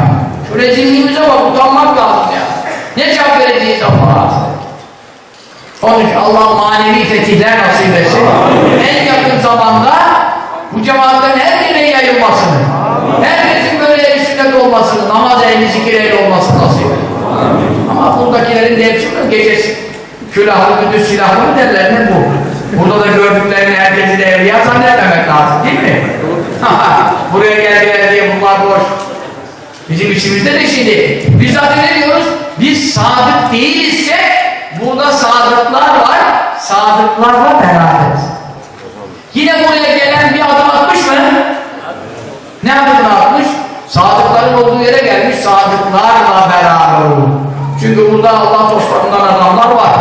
Şu rezilliğimize bak. Utanmak lazım ya. Ne cevap vereceğiz Allah'a? Onun için Allah manevi fetihler nasip etsin. En yakın zamanda bu cemaatten her yere yayılmasını, herkesin böyle el sünnet olmasını, namaz ehli zikir ehli olmasını nasip etsin. Ama buradakilerin de hepsi gecesi külahlı, gündüz silahlı derler ne bu? Burada da gördüklerini herkesi de evliya zannetmemek lazım değil mi? Buraya geldiler diye bunlar boş. Bizim içimizde de şimdi biz zaten ne diyoruz? Biz sadık değilizse burada sadıklar var, sadıklarla beraberiz. Yine buraya gelen bir adım atmış mı? Ne adımını atmış? Sadıkların olduğu yere gelmiş, sadıklarla beraber olur. Çünkü burada Allah dostlarından adamlar var.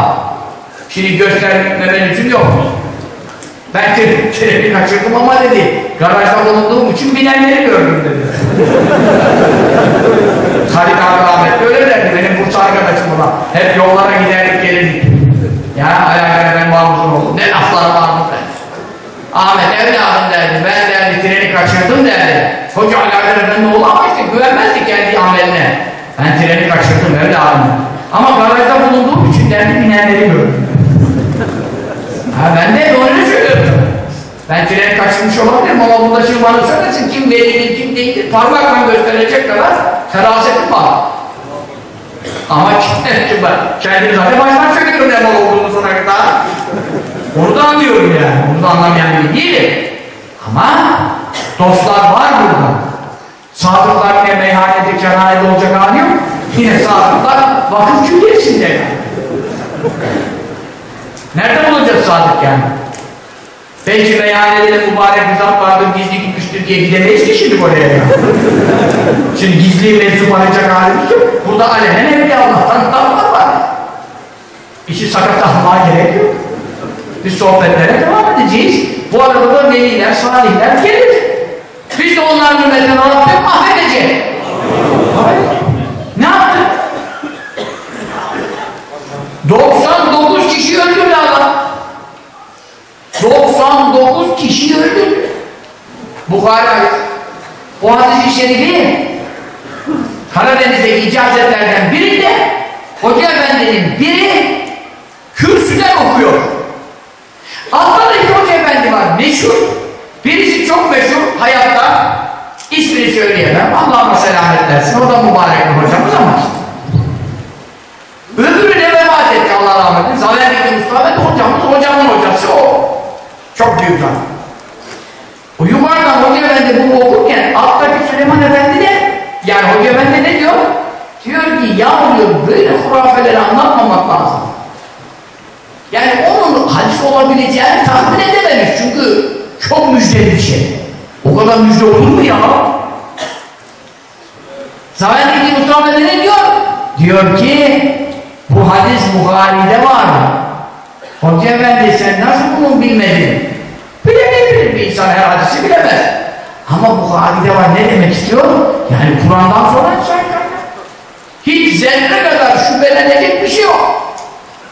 Şimdi göstermemen için yok. Ben treni kaçırdım ama dedi, garajda bulunduğum için bilenleri gördüm dedi. Harika rahmetli öyle derdi, benim Bursa arkadaşım olan. Hep yollara giderdik, gelirdik. Ya ayağına ben mahmuzum oldum, ne laflar varmış derdi. Ahmet evladım derdi, ben derdi treni kaçırdım derdi. Hoca Alaaddin Efendi oğlu ama işte güvenmezdi kendi ameline. Ben treni kaçırdım evladım. Ama garajda bulunduğum için derdi, bilenleri gördüm. Ha, ben de doğru söylüyorum. Ben tren kaçırmış olabilirim ama burada şimdi bana söylesin kim verilir kim değildir parmakla gösterecek kadar ferasetim var. Ama kendim kendim zaten baştan söylüyorum ne mal olduğunu sonuna kadar. Onu da anlıyorum yani. Onu da anlamayan biri değilim. Ama dostlar var burada. Sadıklar yine meyhanede cenayede olacak hali yok. Yine sadıklar vakıf külliyesinde yani. Nerede bulacağız sadık yani? Belki meyhanede de mübarek uzak vardır, gizli gitmiştir diye gidemeyiz ki şimdi oraya ya. Şimdi gizli mevzup alacak halimiz yok. Burada alenen evliya Allah'tan damla var. İşi sakat almaya gerek yok. Biz sohbetlere devam edeceğiz. Bu arada da veliler, salihler gelir. Biz de onların hürmetine Rabbim affedecek. Ne yaptık? doksan dokuz kişi öldürdü adam. doksan dokuz kişi öldürdü. Bukhari hadis. O hadis-i şerifi Karadeniz'deki icazetlerden birinde Hoca Efendi'nin biri kürsüden okuyor. Altta da iki Hoca Efendi var. Meşhur. Birisi çok meşhur hayatta. İsmini söyleyemem. Allah'ıma selamet dersin. O da mübarek bir hocamız ama. Öbürüne vefat etti Allah rahmet eylesin. Zafer İbni Mustafa hocamız, hocamın hocası o. Çok büyük adam. O yukarıdan Hoca Efendi bunu okurken alttaki Süleyman Efendi de yani Hoca Efendi ne diyor? Diyor ki ya diyor böyle hurafeleri anlatmamak lazım. Yani onun hadis olabileceğini tahmin edememiş çünkü çok müjdeli bir şey. O kadar müjde olur mu ya? Zafer İbni Mustafa ne diyor? Diyor ki bu hadis Buhari'de var. Hoca Efendi sen nasıl bunu bilmedin? Bilemeyebilir bir insan her hadisi bilemez. Ama Buhari'de var ne demek istiyor? Yani Kur'an'dan sonra hiç zerre kadar şüphelenecek bir şey yok.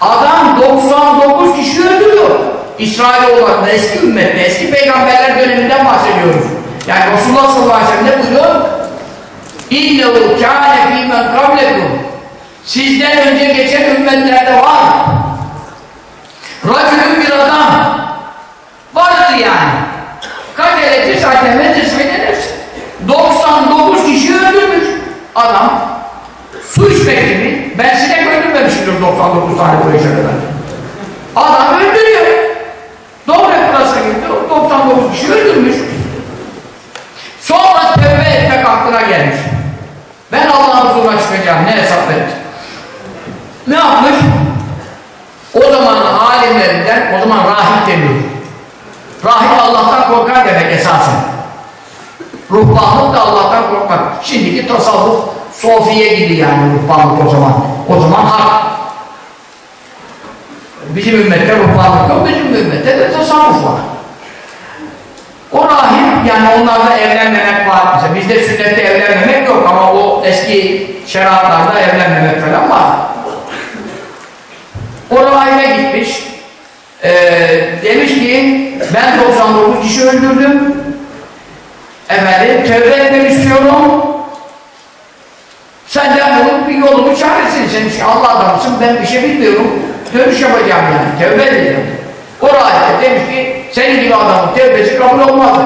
Adam doksan dokuz kişi öldürüyor. İsrail olan eski ümmet, eski peygamberler döneminden bahsediyoruz. Yani Resulullah sallallahu aleyhi ve sellem ne buyuruyor? İnnehu kâne fî men kablekum. Sizden önce geçen ümmetlerde var. Racülün bir adam vardır yani. Kadereti sahneme tesbih doksan dokuz kişi öldürmüş adam. Su içmek gibi. Ben sinek öldürmemişimdir doksan dokuz tane böyle şeyler. Adam öldürüyor. Doğru kurasa gitti. doksan dokuz kişi öldürmüş. Sonra tövbe etmek aklına gelmiş. Ben Allah'ın huzuruna çıkacağım. Ne hesap ettim? Ne yapmış? O zaman alimlerinden, o zaman rahip deniyor. Rahip Allah'tan korkar demek esasen. Ruhbanlık da Allah'tan korkar. Şimdiki tasavvuf, sofiye gibi yani ruhbanlık o zaman. O zaman hak. Bizim ümmette ruhbanlık yok, bizim ümmette de tasavvuf var. O rahip, yani onlarla evlenmemek var. Mesela bizde sünnette evlenmemek yok ama o eski şeralarda evlenmemek falan var. Orada aile gitmiş. Ee, demiş ki ben doksan dokuz kişi öldürdüm. Efendim tövbe etmek istiyorum. Senden bunun bir yolunu çaresin. Sen Allah adamsın, ben bir şey bilmiyorum. Dönüş yapacağım yani. Tövbe edeceğim. Orada demiş ki senin gibi adamın tövbesi kabul olmaz.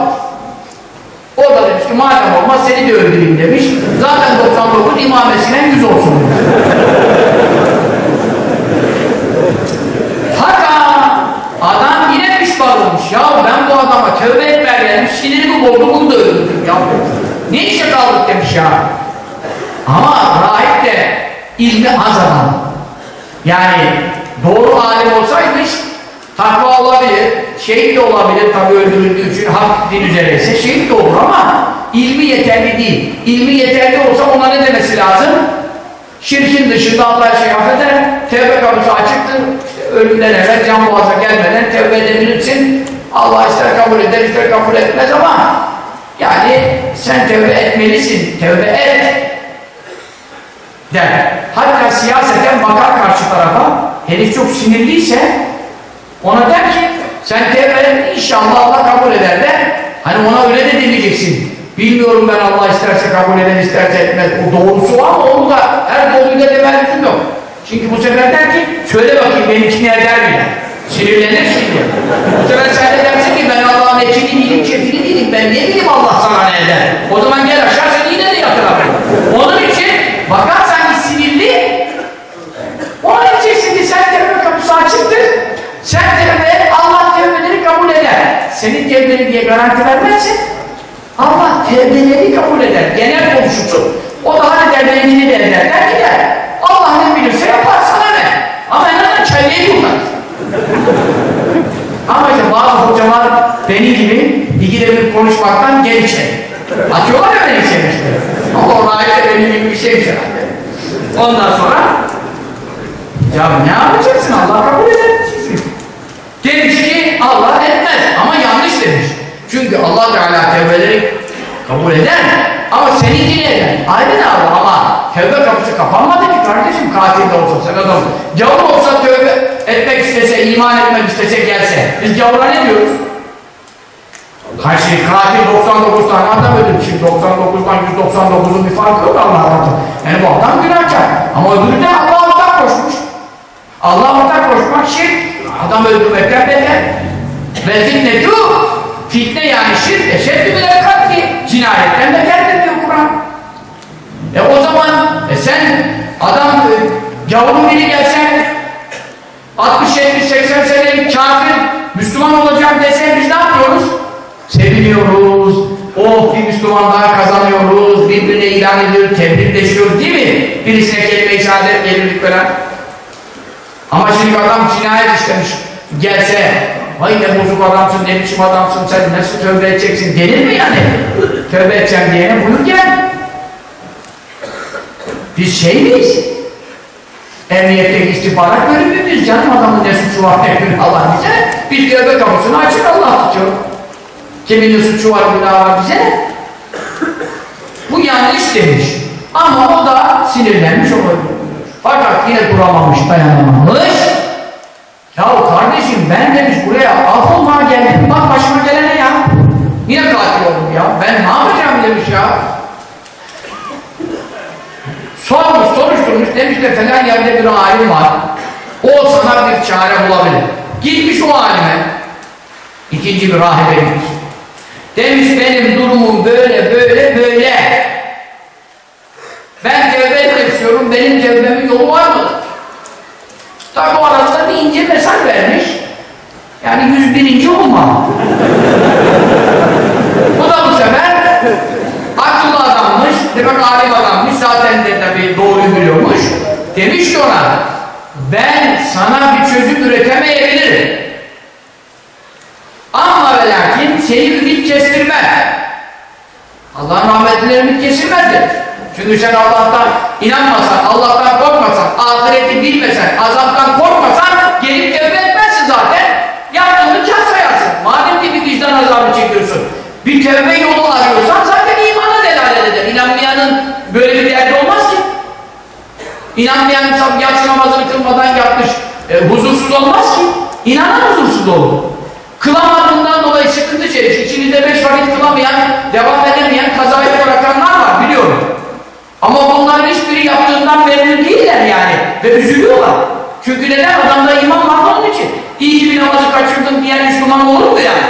O da demiş ki madem olmaz seni de öldüreyim demiş. Zaten doksan dokuz imamesine yüz olsun. Adam yine pişman olmuş. Ya ben bu adama tövbe etmem yani. Sinirimi bozdum, bunu da öldürdüm ya. Ne işe kaldık demiş ya. Ama rahip de ilmi az adam. Yani doğru alim olsaymış takva olabilir, şehit de olabilir tabii öldürüldüğü için hak din üzereyse şehit de olur ama ilmi yeterli değil. İlmi yeterli olsa ona ne demesi lazım? Şirkin dışında Allah'a şey affeder, tevbe kapısı açıktır. Ölümden evvel can boğaza gelmeden tevbe edebilirsin. Allah ister kabul eder, ister kabul etmez ama yani sen tevbe etmelisin, tevbe et der. Hatta siyaseten bakar karşı tarafa, herif çok sinirliyse ona der ki sen tevbe et, inşallah Allah kabul eder de hani ona öyle de diyeceksin. Bilmiyorum ben, Allah isterse kabul eder, isterse etmez. Bu doğrusu var mı? Onu da her doğruyla demel lüzum yok. Çünkü bu sefer der ki, söyle bakayım benimkini eder mi? Sinirlenir şimdi. Bu sefer sen de dersin ki, ben Allah'ın etçini değilim, çefini değilim, ben niye bileyim Allah sana ne eder? O zaman gel aşağı, sen yine de yatır abi. Onun için, bakar sanki sinirli, onun için şimdi sen tevbe kapısı açıktır, sen tevbe, Allah tevbeleri kabul eder. Senin tevbeleri diye garanti vermezsin, Allah tevbeleri kabul eder, genel komşusu. O da hani der, benimkini de eder, der gider. Allah ne bilirse yapar, sana ne? Ama en azından çaylayı yurlar. Ama işte bazı hocalar beni gibi ikide bir konuşmaktan geri çekiyor. Atıyorlar ya beni içemişler. Ama o rahipte benim gibi bir şeymiş herhalde. Ondan sonra ya ne yapacaksın? Allah kabul eder. Demiş ki Allah etmez ama yanlış demiş. Çünkü Allah Teala tevbeleri kabul eder ama seninkini eder. Aynen abi ama tövbe kapısı kapanmadı ki kardeşim, katil de olsa, sen adam. Gavur olsa tövbe etmek istese, iman etmek istese gelse. Biz gavura ne diyoruz? Her şey katil doksan dokuz tane adam öldü. Şimdi doksan dokuzdan yüz doksan dokuzun bir farkı yok Allah'tan. Yani bu adam günahkar. Ama öbürü de Allah'a ortak koşmuş. Allah'a ortak koşmak şirk. Adam öldürmekten beter. Vezin ne diyor? Fitne yani şirk. Eşeddi bile katli. Cinayetten beterdir diyor Kur'an. E o zaman e sen adam gavurun biri gelse altmış yetmiş seksen senelik kafir Müslüman olacak dese biz ne yapıyoruz? Seviniyoruz. Oh, bir Müslüman daha kazanıyoruz. Birbirine ilan ediyoruz, tebrikleşiyoruz değil mi? Birisine kelime-i şehadet gelirdik falan. Ama şimdi adam cinayet işlemiş gelse vay ne bozuk adamsın, ne biçim adamsın, sen nasıl tövbe edeceksin denir mi yani? Tövbe edeceğim diyene buyur gel. Biz şey miyiz? Emniyetteki istihbarat bölümü müyüz? Canım adamın ne suçu var, ne günahı var bize? Biz tövbe kapısını açık Allah tutuyor. Kimin ne suçu var, günahı var bize? Bu yanlış demiş. Ama o da sinirlenmiş olabilir. Fakat yine duramamış, dayanamamış. Yahu kardeşim ben demiş buraya af olmaya geldim. Bak başıma gelene ya. Niye katil oldum ya? Ben ne yapacağım demiş ya. Sormuş, soruşturmuş, demiş de falan yerde bir alim var, o sana bir çare bulabilir. Gitmiş o alime, ikinci bir rahibe gitmiş. Demiş benim durumum böyle, böyle, böyle. Ben tevbe etmek istiyorum, benim tevbemin yolu var mı? Tabi o arasında bir ince mesaj vermiş. Yani yüz birinci olma. Bu da bu sefer akıllı adammış, demek alim adammış, zaten de tabii doğru biliyormuş. Demiş ki ona, ben sana bir çözüm üretemeyebilirim. Ama ve lakin seni ümit kestirmez. Allah'ın rahmetine ümit kesilmez demiş. Çünkü sen Allah'tan inanmasan, Allah'tan korkmasan, ahireti bilmesen, azaptan korkmasan gelip tevbe etmezsin zaten. Yaptığını kâr sayarsın. Madem ki bir vicdan azabı çekiyorsun, bir tevbe yolu arıyorsan zaten imanı delalet eder. İnanmayanın böyle bir derdi olmaz ki. İnanmayan insan yatsı namazını kılmadan yapmış. E, huzursuz olmaz ki. İnanan huzursuz olur. Kılamadığından dolayı sıkıntı çekmiş. İçinizde beş vakit kılamayan, devam edemeyen, kazaya bırakanlar var biliyorum. Ama bunların hiçbiri yaptığından memnun değiller yani. Ve üzülüyorlar. Çünkü neden? Adamda iman var onun için. İyi ki bir namazı kaçırdım diyen Müslüman olur mu yani?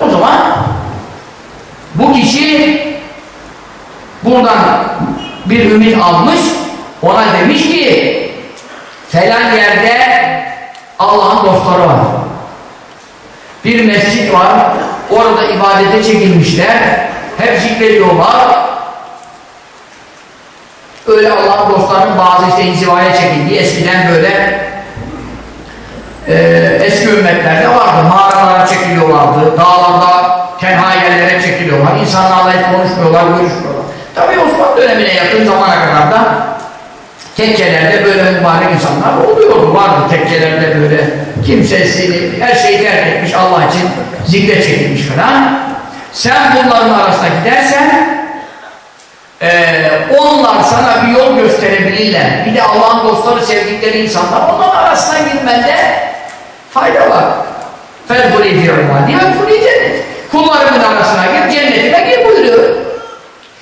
O zaman bu kişi buradan bir ümit almış, ona demiş ki falan yerde Allah'ın dostları var. Bir mescid var, orada ibadete çekilmişler, hep zikrediyorlar. Öyle Allah'ın dostlarının bazı işte inzivaya çekildiği eskiden böyle e, eski ümmetlerde vardı. Mağaralara çekiliyorlardı, dağlarda tenha yerlere çekiliyorlar, insanlarla hiç konuşmuyorlar, görüşmüyorlar. Tabii Osmanlı dönemine yakın zamana kadar da tekkelerde böyle mübarek insanlar oluyordu, vardı tekkelerde böyle kimsesini, her şeyi terk etmiş, Allah için zikre çekilmiş falan. Sen bunların arasına gidersen Ee, onlar sana bir yol gösterebilirler. Bir de Allah'ın dostları, sevdikleri insanlar, onların arasına girmende fayda var. فَالْفُرِي فِيَوْمَا diye furi cennet. Kullarımın arasına gir, cennetine gir buyuruyor.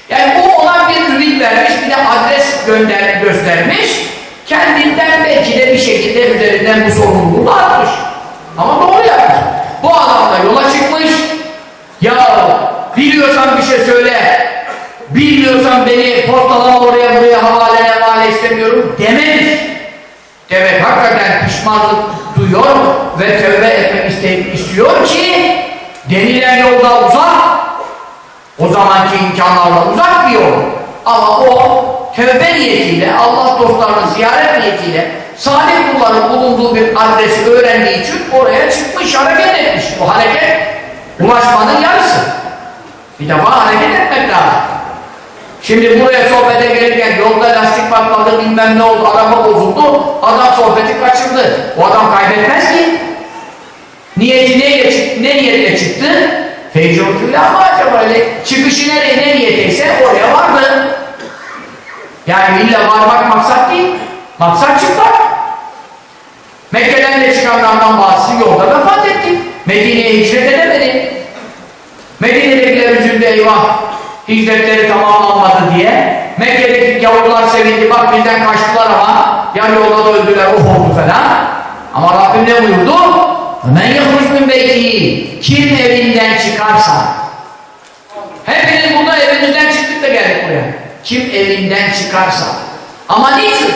Yani bu ona bir ümit vermiş, bir de adres gönder, göstermiş. Kendinden belki de bir şekilde üzerinden bu sorumluluğu atmış. Ama doğru yapmış. Bu adamla yola çıkmış. Ya biliyorsan bir şey söyle. Bilmiyorsan beni postalama, oraya buraya havale havale istemiyorum dememiş. Demek hakikaten pişmanlık duyuyor ve tövbe etmek isteyip istiyor ki denilen yolda uzak, o zamanki imkanlarla uzak bir yol. Ama o tövbe niyetiyle, Allah dostlarını ziyaret niyetiyle salih kulların bulunduğu bir adresi öğrendiği için oraya çıkmış, hareket etmiş. Bu hareket ulaşmanın yarısı. Bir defa hareket etmek lazım. Şimdi buraya sohbete gelirken yolda lastik patladı, bilmem ne oldu, araba bozuldu, adam sohbeti kaçırdı. O adam kaybetmez ki. Niyeti neye çıktı, ne niyetle çıktı? Feycontuyla ama acaba öyle çıkışı nereye, ne niyeteyse oraya vardı. Yani illa varmak maksat değil, maksat çıkmak. Mekke'den de çıkanlardan bazısı yolda vefat etti. Medine'ye hicret edemedi. Medine'dekiler üzüldü, eyvah. Hicretleri tamamlanmadı diye. Mekke'deki yavrular sevindi, bak bizden kaçtılar ama yarı yolda da öldüler, oh oldu falan. Ama Rabbim ne buyurdu? Men yahrucun beytihi, kim evinden çıkarsa. Hepiniz burada evinizden çıktık da geldik buraya. Kim evinden çıkarsa. Ama niçin?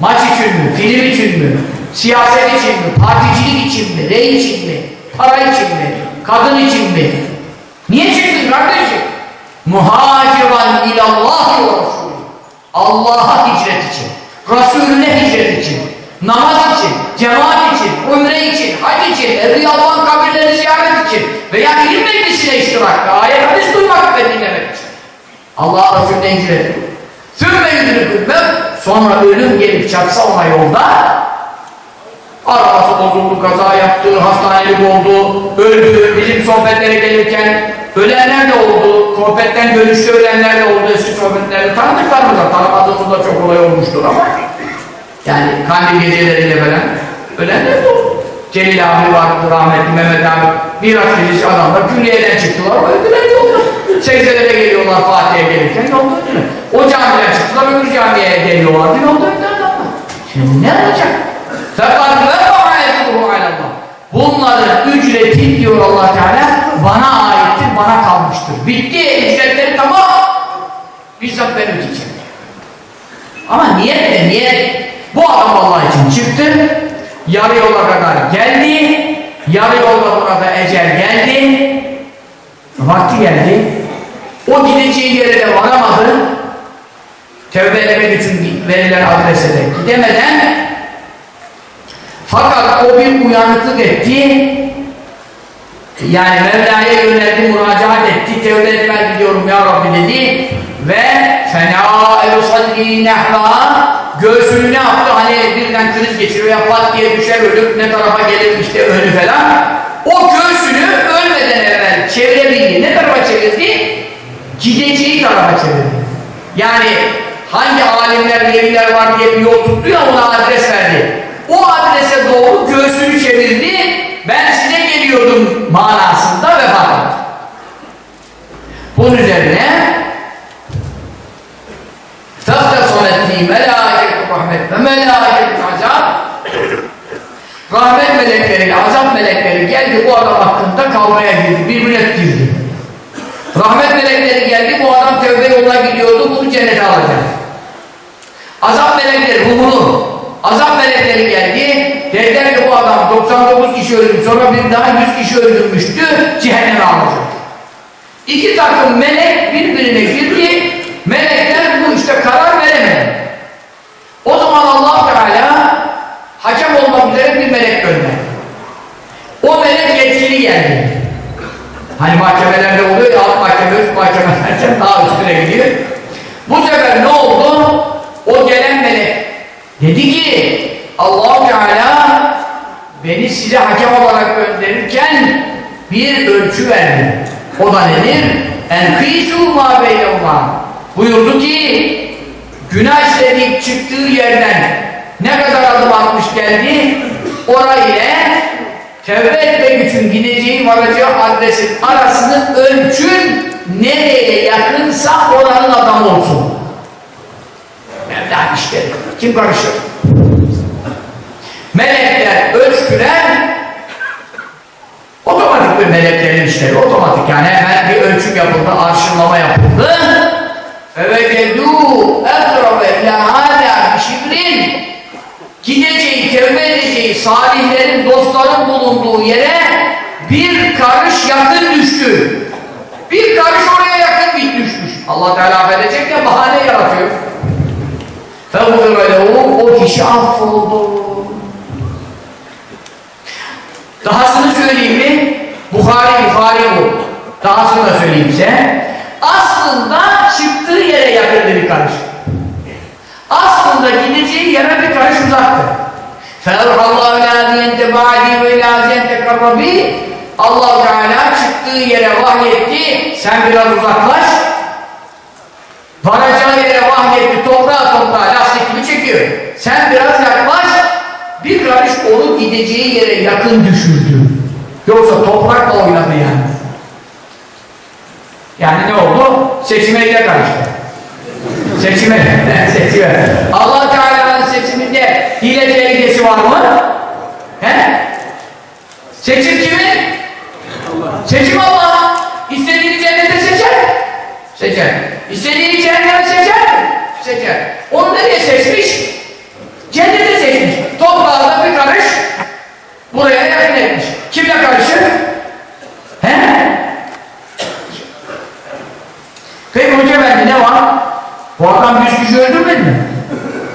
Maç için mi? Film için mi? Siyaset için mi? Particilik için mi? Rey için mi? Para için mi? Kadın için mi? Niye çıktın kardeşim? Muhaciran ilallahi ve Resulü, Allah'a hicret için, Resulüne hicret için, namaz için, cemaat için, umre için, hac için, evliyaların kabirleri ziyaret için veya ilim meclisine iştirak ve ayet hadis duymak ve dinlemek için Allah'a Resulüne hicret ediyor. Sümme yüzünü gülmem, sonra ölüm gelip çatsa ona yolda, arabası bozuldu, kaza yaptı, hastanelik oldu, öldü, bizim sohbetlere gelirken ölenler de oldu, sohbetten görüşte ölenler de oldu, eski sohbetlerde tanıdıklarımızda, tanımadığımızda çok olay olmuştur ama yani kandil geceleriyle falan ölenler de oldu. Celil abi vardı, rahmetli Mehmet abi, miras birisi adamlar, külliyeden çıktılar, öldüler yolda. Sekselere geliyorlar, Fatih'e gelirken yolda öldüler. O camiden çıktılar, öbür camiye geliyorlardı, yolda öldüler adamlar. Şimdi ne olacak? Bunların ücreti diyor Allah Teala bana aittir, bana kalmıştır. Bitti, ücretleri tamam. Bizzat ben ödeyeceğim. Ama niyet ne? Niyet. Bu adam Allah için çıktı. Yarı yola kadar geldi. Yarı yola burada ecel geldi. Vakti geldi. O gideceği yere de varamadı. Tevbe etmek için verilen adrese de gidemeden fakat o bir uyanıklık etti, yani Mevla'ya yöneldi, müracaat etti, tevbe etmez gidiyorum ya Rabbi dedi ve fena el-usalli nehva göğsünü ne yaptı, hani birden kriz geçiriyor ya, pat diye düşer, ölüp ne tarafa gelir işte ölü falan, o göğsünü ölmeden evvel çevirebildi, ne tarafa çevirdi? Gideceği tarafa çevirdi. Yani hangi alimler, neviler var diye bir yol tuttu ya, ona adres verdi. O adrese doğru göğsünü çevirdi, ben size geliyordum manasında vefat etti. Bunun üzerine تَخْتَصَمَ اَتْنِي مَلَائِكُ رَحْمَةِ وَمَلَائِكُ عَزَابِ Rahmet melekleri, azap melekleri geldi bu adam hakkında kavgaya girdi, birbirine girdi. Rahmet melekleri geldi, bu adam tövbe yoluna gidiyordu, bunu cennete alacak. Azap melekleri ruhunu, azap melekleri geldi, dediler ki bu adam doksan dokuz kişi öldü, sonra bir daha yüz kişi öldürmüştü, cehenneme alacak. İki takım melek birbirine girdi, melekler bu işte karar veremedi. O zaman Allah Teala hakem olmak üzere bir melek gönderdi. O melek yetkili geldi. Hani mahkemelerde oluyor ya, alt mahkeme, üst mahkeme derken daha üstüne gidiyor. Bu sefer ne oldu? O gelen melek dedi ki, Allah Teala beni size hakem olarak gönderirken bir ölçü verdi. O da nedir? اَنْقِيْسُوا مَا بَيْنَهُمَا buyurdu ki, günah işledik çıktığı yerden ne kadar adım atmış geldi, orayla tevbe etmek için gideceği, varacağı adresin arasını ölçün, nereye yakınsa oranın adamı olsun. Mevla işte, kim karışır? Melekler ölçtüler, otomatik bir meleklerin işleri, otomatik yani hemen bir ölçüm yapıldı, arşınlama yapıldı. فَوَجَدُوا اَقْرَبَ اِلَّا عَلَى شِبْرٍ gideceği, tevbe edeceği, salihlerin, dostların bulunduğu yere bir karış yakın düştü. Bir karış oraya yakın bir düşmüş. Allah Teala affedecek ya, bahane yaratıyor. فَوْضِرَلَهُ o kişi affoldu. Dahasını söyleyeyim mi? Buhari, Buhari bu. Dahasını da söyleyeyim size. Aslında çıktığı yere yakındı bir karış. Aslında gideceği yere bir karış uzaktı. Ferhallahu lâziyen tebâdî ve lâziyen tekarrabî Allah-u Teala çıktığı yere vahyetti, sen biraz uzaklaş. Varacağı yere vahyetti, toprağa toprağa lastik gibi çekiyor. Sen biraz yaklaş, bir karış onu gideceği yere yakın düşürdü. Yoksa toprakla oynadı yani. Yani ne oldu? Seçmeyle karıştı. Seçime, seçime. Allah Teala'nın seçiminde hile tehlikesi var mı? He? Seçim kimi? Allah. Seçim Allah. İstediğini cennete seçer. Seçer. İstediğini cehenneme seçer. Seçer. Onu nereye seçmiş? Cennete seçmiş. Toprağında bir karış buraya yakın etmiş. Kimle karışır? He? Peki Hoca Efendi ne var? Bu adam yüz kişi öldürmedi mi?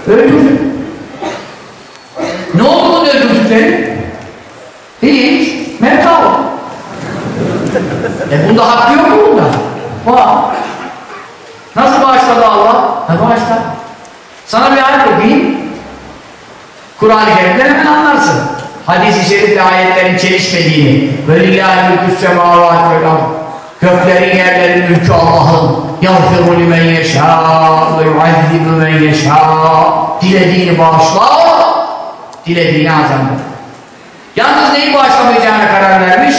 Öldürdü. Ne oldu bunun öldürdükleri? Hiç. Mevta o. E bunda hakkı yok mu bunda? Var. Nasıl bağışladı Allah? Ha bağışla. Sana bir ayet okuyayım. Kur'an-ı Kerim'den hemen anlarsın. Hadis-i şerifle ayetlerin çelişmediğini. وَلِلَّهِ مُلْكُ السَّمَاوَاتِ وَالْأَرْضِ Göklerin yerlerin mülkü Allah'ın. يَغْفِرُ لِمَنْ يَشَاءُ وَيُعَذِّبُ مَنْ يَشَاءُ dilediğini bağışlar, dilediğini azamlar. Yalnız neyi bağışlamayacağına karar vermiş?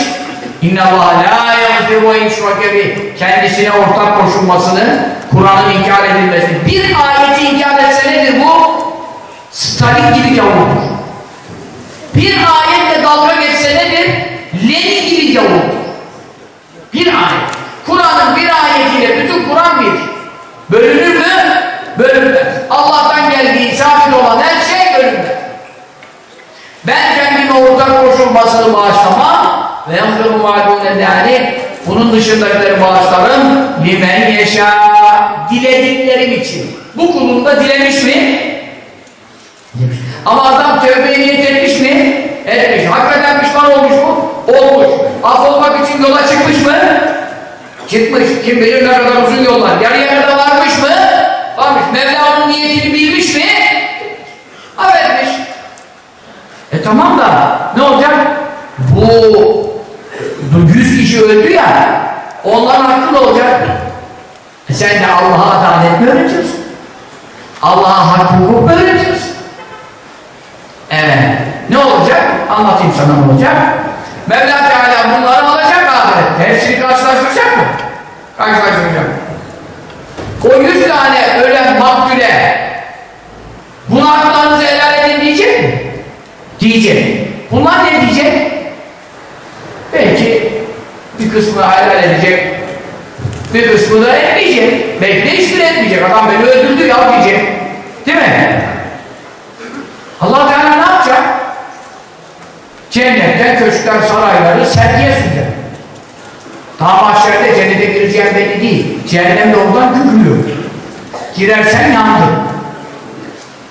اِنَّ اللّٰهَ لَا يَغْفِرُ وَيُشْرَكَ بِهِ kendisine ortak koşulmasını, Kur'an'ın inkar edilmesini. Bir ayeti inkar etse nedir bu? Stalin gibi gavurdur. Bir ayetle dalga geçse nedir? Lenin gibi gavurdur. Bir ayet. Kur'an'ın bir ayetiyle bütün Kur'an bir. Bölünür mü? Bölünmez. Allah'tan geldiği sabit olan her şey bölünmez. Ben kendime ortak koşulmasını bağışlamam ve yamdırım ma'dûne yani bunun dışındakileri bağışlarım limen yeşâ dilediklerim için. Bu kulunda dilemiş mi? Dilemiş. Ama adam tövbeye niyet etmiş mi? Etmiş. Hakikaten pişman olmuş mu? Olmuş. Affolmak için yola çıkmış mı? Çıkmış. Kim bilir ne kadar uzun yollar. Yarı yarıda varmış mı? Varmış. Mevla'nın niyetini bilmiş mi? Affetmiş. E tamam da ne olacak? Bu yüz kişi öldü ya, onların hakkı ne olacak? E sen de Allah'a adalet mi öğretiyorsun? Allah'a hak hukuk böleceğiz. Evet. Ne olacak? Anlatayım sana ne olacak. Mevla Teala bunları alacak ahirette. Hepsini karşılaştıracak mı? Karşılaştıracak. O yüz tane ölen makbule bunu haklarınızı helal edin diyecek mi? Diyecek. Bunlar ne diyecek? Belki bir kısmı helal edecek, bir kısmı da etmeyecek. Belki de hiçbir etmeyecek. Adam beni öldürdü ya diyecek. Değil mi? Allah Teala ne yapacak? Cennetten köşkler, sarayları sergiye sürecek. Daha mahşerde cennete gireceğin belli değil. Cehennem de oradan kükrüyor. Girersen yandın.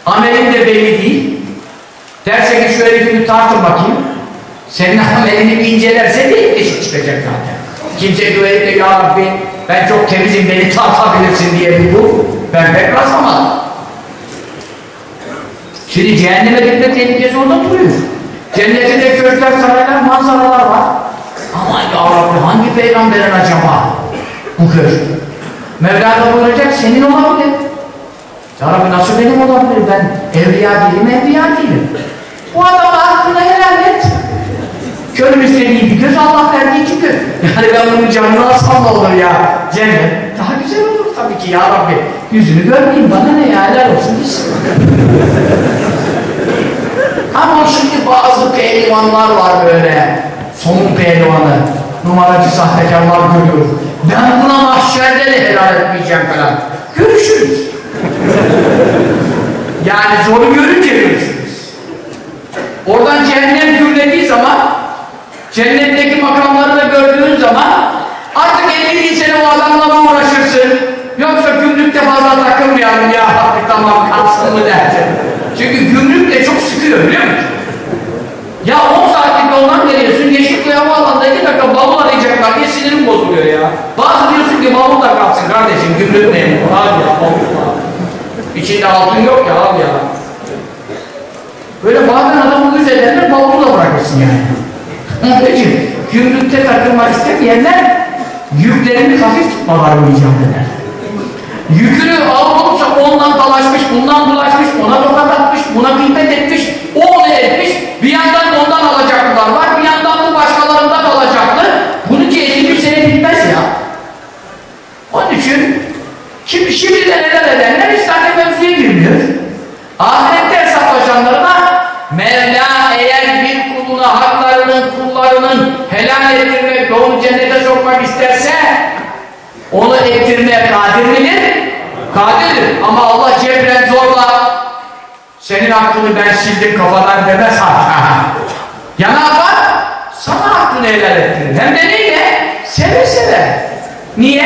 Amelin de belli değil. Derse ki şu herifini tartın bakayım. Senin amelini bir incelerse deyip de şey çıkacak zaten. Kimse güvenip de ya Rabbi ben çok temizim beni tartabilirsin diye bir bu. Ben pek rastlamadım. Şimdi cehenneme gitme tehlikesi orada duruyor. Cennetinde köşkler, saraylar, manzaralar var. Aman ya Rabbi hangi peygamberin acaba bu köşk? Mevla'da bulunacak senin olabilir. Ya Rabbi nasıl benim olabilir? Ben evliya değilim, evliya değilim. Bu adama aklına helal et. Körüm istediği bir göz, Allah verdiği iki göz. Yani ben bunun canını alsam da olur ya. Cennet daha güzel olur tabii ki ya Rabbi. Yüzünü görmeyeyim bana ne ya, helal olsun biz. Ama şimdi bazı pehlivanlar var böyle. Sonun pehlivanı. Numaracı sahtekarlar görüyor. Ben buna mahşerde de helal etmeyeceğim falan. Görüşürüz. Yani zoru görünce görüşürüz. Oradan cehennem gürlediği zaman, cennetteki makamları da gördüğün zaman artık elli sene o adamla mı uğraşırsın? Yoksa gümrükte fazla takılmayalım ya Rabbi tamam kalsın mı dersin? Çünkü gümrük de çok sıkıyor biliyor musun? Ya on saatlik yoldan geliyorsun, Yeşilköy Havaalanı'nda iki dakika bavul arayacaklar diye sinirim bozuluyor ya. Bazı diyorsun ki bavul da kalsın kardeşim, gümrük neyim? Hadi ya bavul. İçinde altın yok ya abi ya. Böyle bazen adamın üzerlerine bavulu da bırakırsın yani. Onun için gümrükte takılmak istemeyenler yüklerini hafif tutmalarını icap eder. Yükünü almalıysa ondan dalaşmış, bundan bulaşmış, ona tokat atmış, buna kıymet etmiş, o onu etmiş, bir yandan ondan alacaklılar var, bir yandan bu başkalarından alacaklı. Bunu ki elli bir sene bilmez ya. Onun için şimdi şimdiden helal edenler hiç zaten mevzuya girmiyor. Ahirette hesaplaşanlarına Mevla eğer bir kuluna haklarının, kullarının helal ettirmek, onu cennete sokmak isterse onu ettirmeye kadir midir? Kadirdir. Ama Allah cebren zorla senin hakkını ben sildim kafadan demez hatta. Ya ne yapar? Sana hakkını helal ettirir. Hem de neyle? Seve seve. Niye?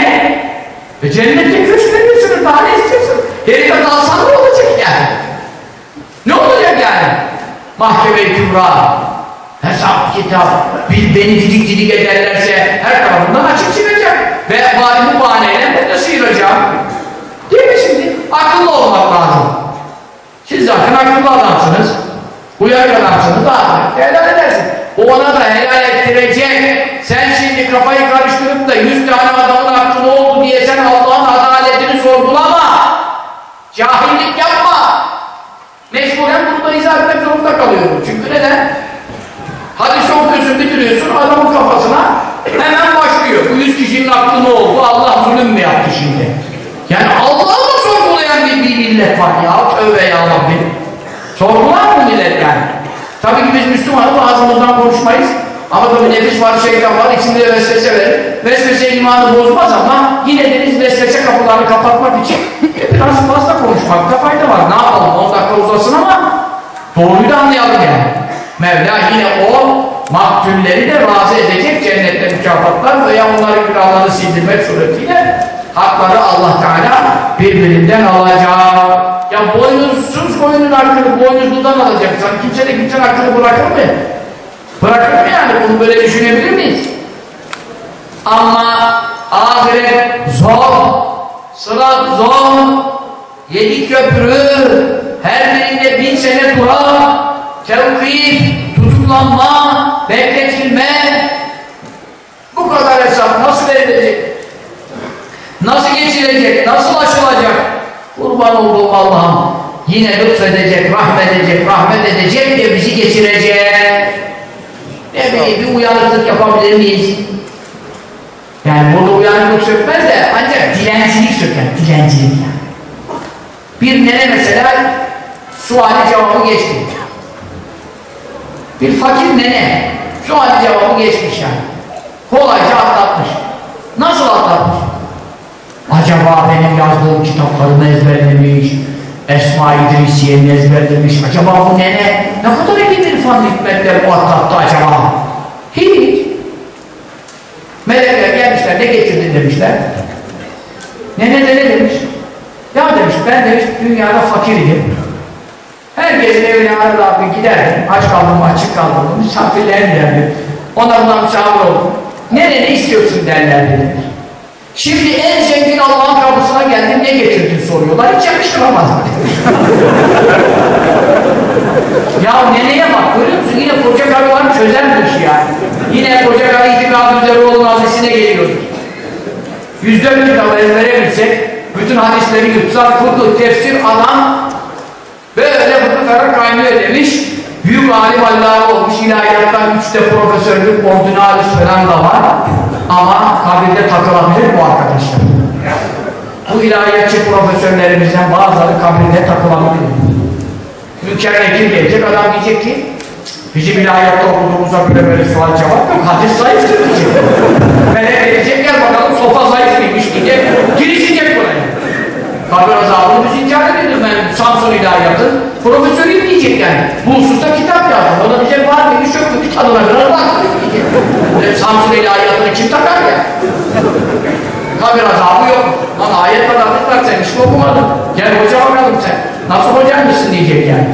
E cennette köşk vermiyorsunuz, daha ne istiyorsun? Herif'e dalsan ne olacak yani? Ne olacak yani? Mahkeme-i Kübra, hesap, kitap, bil beni didik didik ederlerse her tarafından açık çıkacak. Ve bu bahaneyle ben de sıyıracağım. Değil mi şimdi? Akıllı olmak lazım. Siz zaten akıllı adamsınız. Uyanık adamsınız, daha helal edersin. Ona da helal ettirecek. Sen şimdi kafayı karıştırıp da yüz tane adamın hakkı ne oldu diye sen Allah'ın adaletini sorgulama. Cahillik yapma. Mecburen burada izah etmek zorunda kalıyorum. Çünkü neden? Hadis okuyorsun, bitiriyorsun, adamın kafasına hemen başlıyor. Bu yüz kişinin hakkı ne oldu? Allah zulüm mü yaptı şimdi? Yani Allah'ı mı sorgulayan bir, bir millet var ya? Tövbe ya Rabbi. Sorgular mı millet yani? Tabii ki biz Müslümanız, ağzımızdan konuşmayız. Ama tabii nefis var, şeytan var, içinde de vesvese verir. Vesvese imanı bozmaz ama yine de biz vesvese kapılarını kapatmak için biraz fazla konuşmakta fayda var. Ne yapalım, on dakika uzasın ama doğruyu da anlayalım yani. Mevla yine o maktulleri de razı edecek cennette mükafatlar veya onların günahlarını sildirmek suretiyle hakları Allah Teala birbirinden alacak. Ya boynuzsuz koyunun hakkını boynuzludan alacaksan kimse de kimsenin hakkını bırakır mı? Bırakır mı yani? Bunu böyle düşünebilir miyiz? Ama ahiret zor, sırat zor, yedi köprü, her birinde bin sene durak, tevkif, tutuklanma, bekletilme. Bu kadar hesap nasıl verilecek? Nasıl geçilecek? Nasıl aşılacak? Kurban olduğum Allah'ım yine lütfedecek, rahmedecek, rahmet edecek de bizi geçirecek. Ne bileyim, bir uyanıklık yapabilir miyiz? Yani bunu uyanıklık sökmez de ancak dilencilik söker, dilencilik yani. Bir nene mesela suali cevabı geçti. Bir fakir nene suali cevabı geçmiş yani. Kolayca atlatmış. Nasıl atlatmış? Acaba benim yazdığım kitaplarımı ezberlemiş, Esma-i İdrisiye'yi ezberlemiş, acaba bu nene ne kadar emin bir fan hikmetler bu atlattı acaba? Hiç. Melekler gelmişler, ne getirdin demişler. Nene de ne demiş? Ya demiş, ben demiş dünyada fakirdim. Herkesin evine arada abi giderdim, aç kaldım, açık kaldım, misafirlerim derdim. Onlardan misafir oldum. Nene ne istiyorsun derlerdi demiş. Şimdi en zengin Allah'ın kapısına geldim, ne getirdin soruyorlar, hiç yakıştıramaz. Ya neneye bak, görüyor musun? Yine Koca Karı var, çözer bu işi yani. Yine Koca Karı İtikad-ı Üzeroğlu'nun haznesine geliyoruz. yüz dört kitap ezbere bilsek, bütün hadisleri yutsak, fıkıh, tefsir, adam böyle fıkıh karar kaynıyor demiş. Büyük alim Allah'a olmuş, ilahiyattan üçte profesörlük, ordinalis falan da var. Ama kabirde takılabilir bu arkadaşlar. Bu ilahiyatçı profesörlerimizden bazıları kabirde takılabilir. Mükemmekir gelecek, adam diyecek ki bizim ilahiyatta okuduğumuzda bile böyle sual cevap yok, hadis zayıftır diyecek. Melek edecek, gel bakalım sofa zayıf mıymış diyecek, girişecek buraya. Kabir azabını biz inkar ediyoruz, ben Samsun ilahiyatı profesörüyüm diyecek yani. Bu hususta kitap yazdım, o da bize var demiş, yok bir tadına biraz baktı diyecek. Samsun ilahiyatını kim takar ya? Kabir azabı yok. Lan ayet kadarlık var, sen hiç mi okumadın? Gel hoca bakalım sen. Nasıl hocam mısın diyecek yani.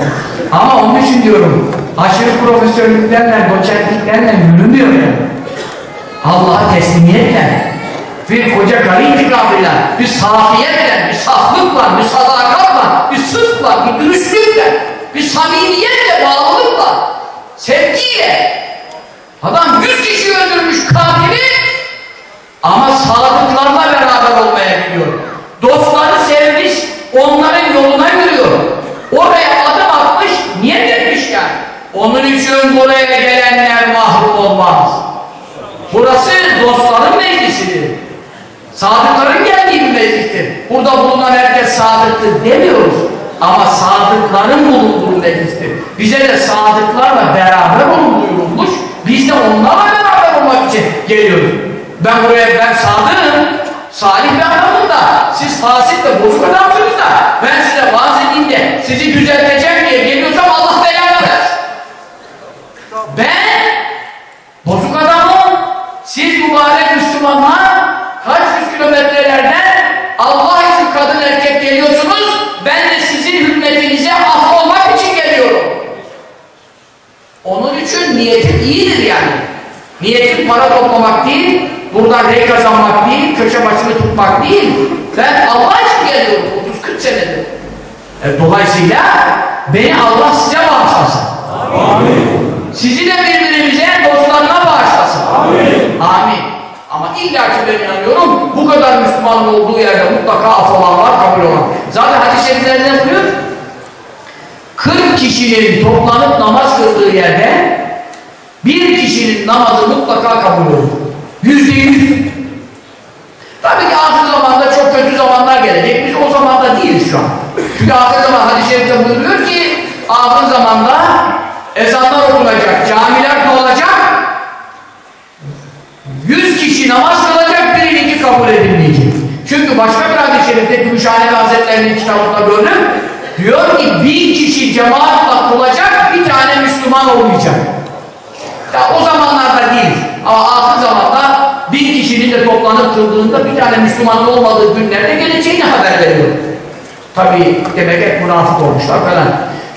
Ama onun için diyorum, aşırı profesörlüklerle, doçentliklerle yürümüyor yani. Allah'a teslimiyetle, bir Koca Karı itikadıyla, bir safiyetle, bir saflıkla, bir sadakatla, bir sıdkla, bir dürüstlükle, bir samimiyetle, bağlılıkla, sevgiyle. Adam yüz kişi öldürmüş katili ama sadıklarla beraber olmayabiliyor. Dostları sevmiş, onların yoluna yürüyor. Oraya adım atmış, niyet etmiş yani. Onun için buraya gelenler mahrum olmaz. Burası dostların meclisidir. Sadıkların geldiği bir meclistir. Burada bulunan herkes sadıktır demiyoruz. Ama sadıkların bulunduğu meclistir. Bize de sadıklarla beraber olun buyurulmuş. Biz de onlarla beraber olmak için geliyoruz. Ben buraya ben sadığım, salih bir adamım da, siz fasit ve bozuk adamsınız da, ben size bahsettiğimde sizi düzelteceğim diye geliyorsam Allah belanı versin. Ben bozuk adamım, siz mübarek Müslümanlar kaç yüz kilometrelerden Allah için kadın erkek geliyorsunuz, ben de sizin hürmetinize affolmak için geliyorum. Onun için niyetim iyidir yani. Niyetim para toplamak değil, buradan rey kazanmak değil, köşe başını tutmak değil. Ben Allah için geliyorum otuz kırk senedir. E, dolayısıyla beni Allah size bağışlasın. Amin. Sizi de birbirimize, dostlarına bağışlasın. Amin. Amin. Ama illa ki ben inanıyorum, bu kadar Müslümanın olduğu yerde mutlaka affolanlar kabul olan. Zaten hadis-i şeriflerden diyor, kırk kişinin toplanıp namaz kıldığı yerde bir kişinin namazı mutlaka kabul olur. Yüzde yüz. Tabii ki ahir zamanda çok kötü zamanlar gelecek. Biz o zamanda değiliz şu an. Çünkü ahir zaman hadis-i şerifte buyuruyor ki ahir zamanda ezanlar okunacak, camiler dolacak, yüz kişi namaz kılacak, birininki kabul edilmeyecek. Çünkü başka bir hadis-i şerifte Gümüşhaneli Hazretleri'nin kitabında gördüm. Diyor ki bin kişi cemaatla kılacak, bir tane Müslüman olmayacak. Ya o zamanlarda değil. Ama ahir zamanda bin kişinin de toplanıp kıldığında bir tane Müslümanın olmadığı günlerde geleceğini haber veriyor. Tabii demek hep münafık olmuşlar falan.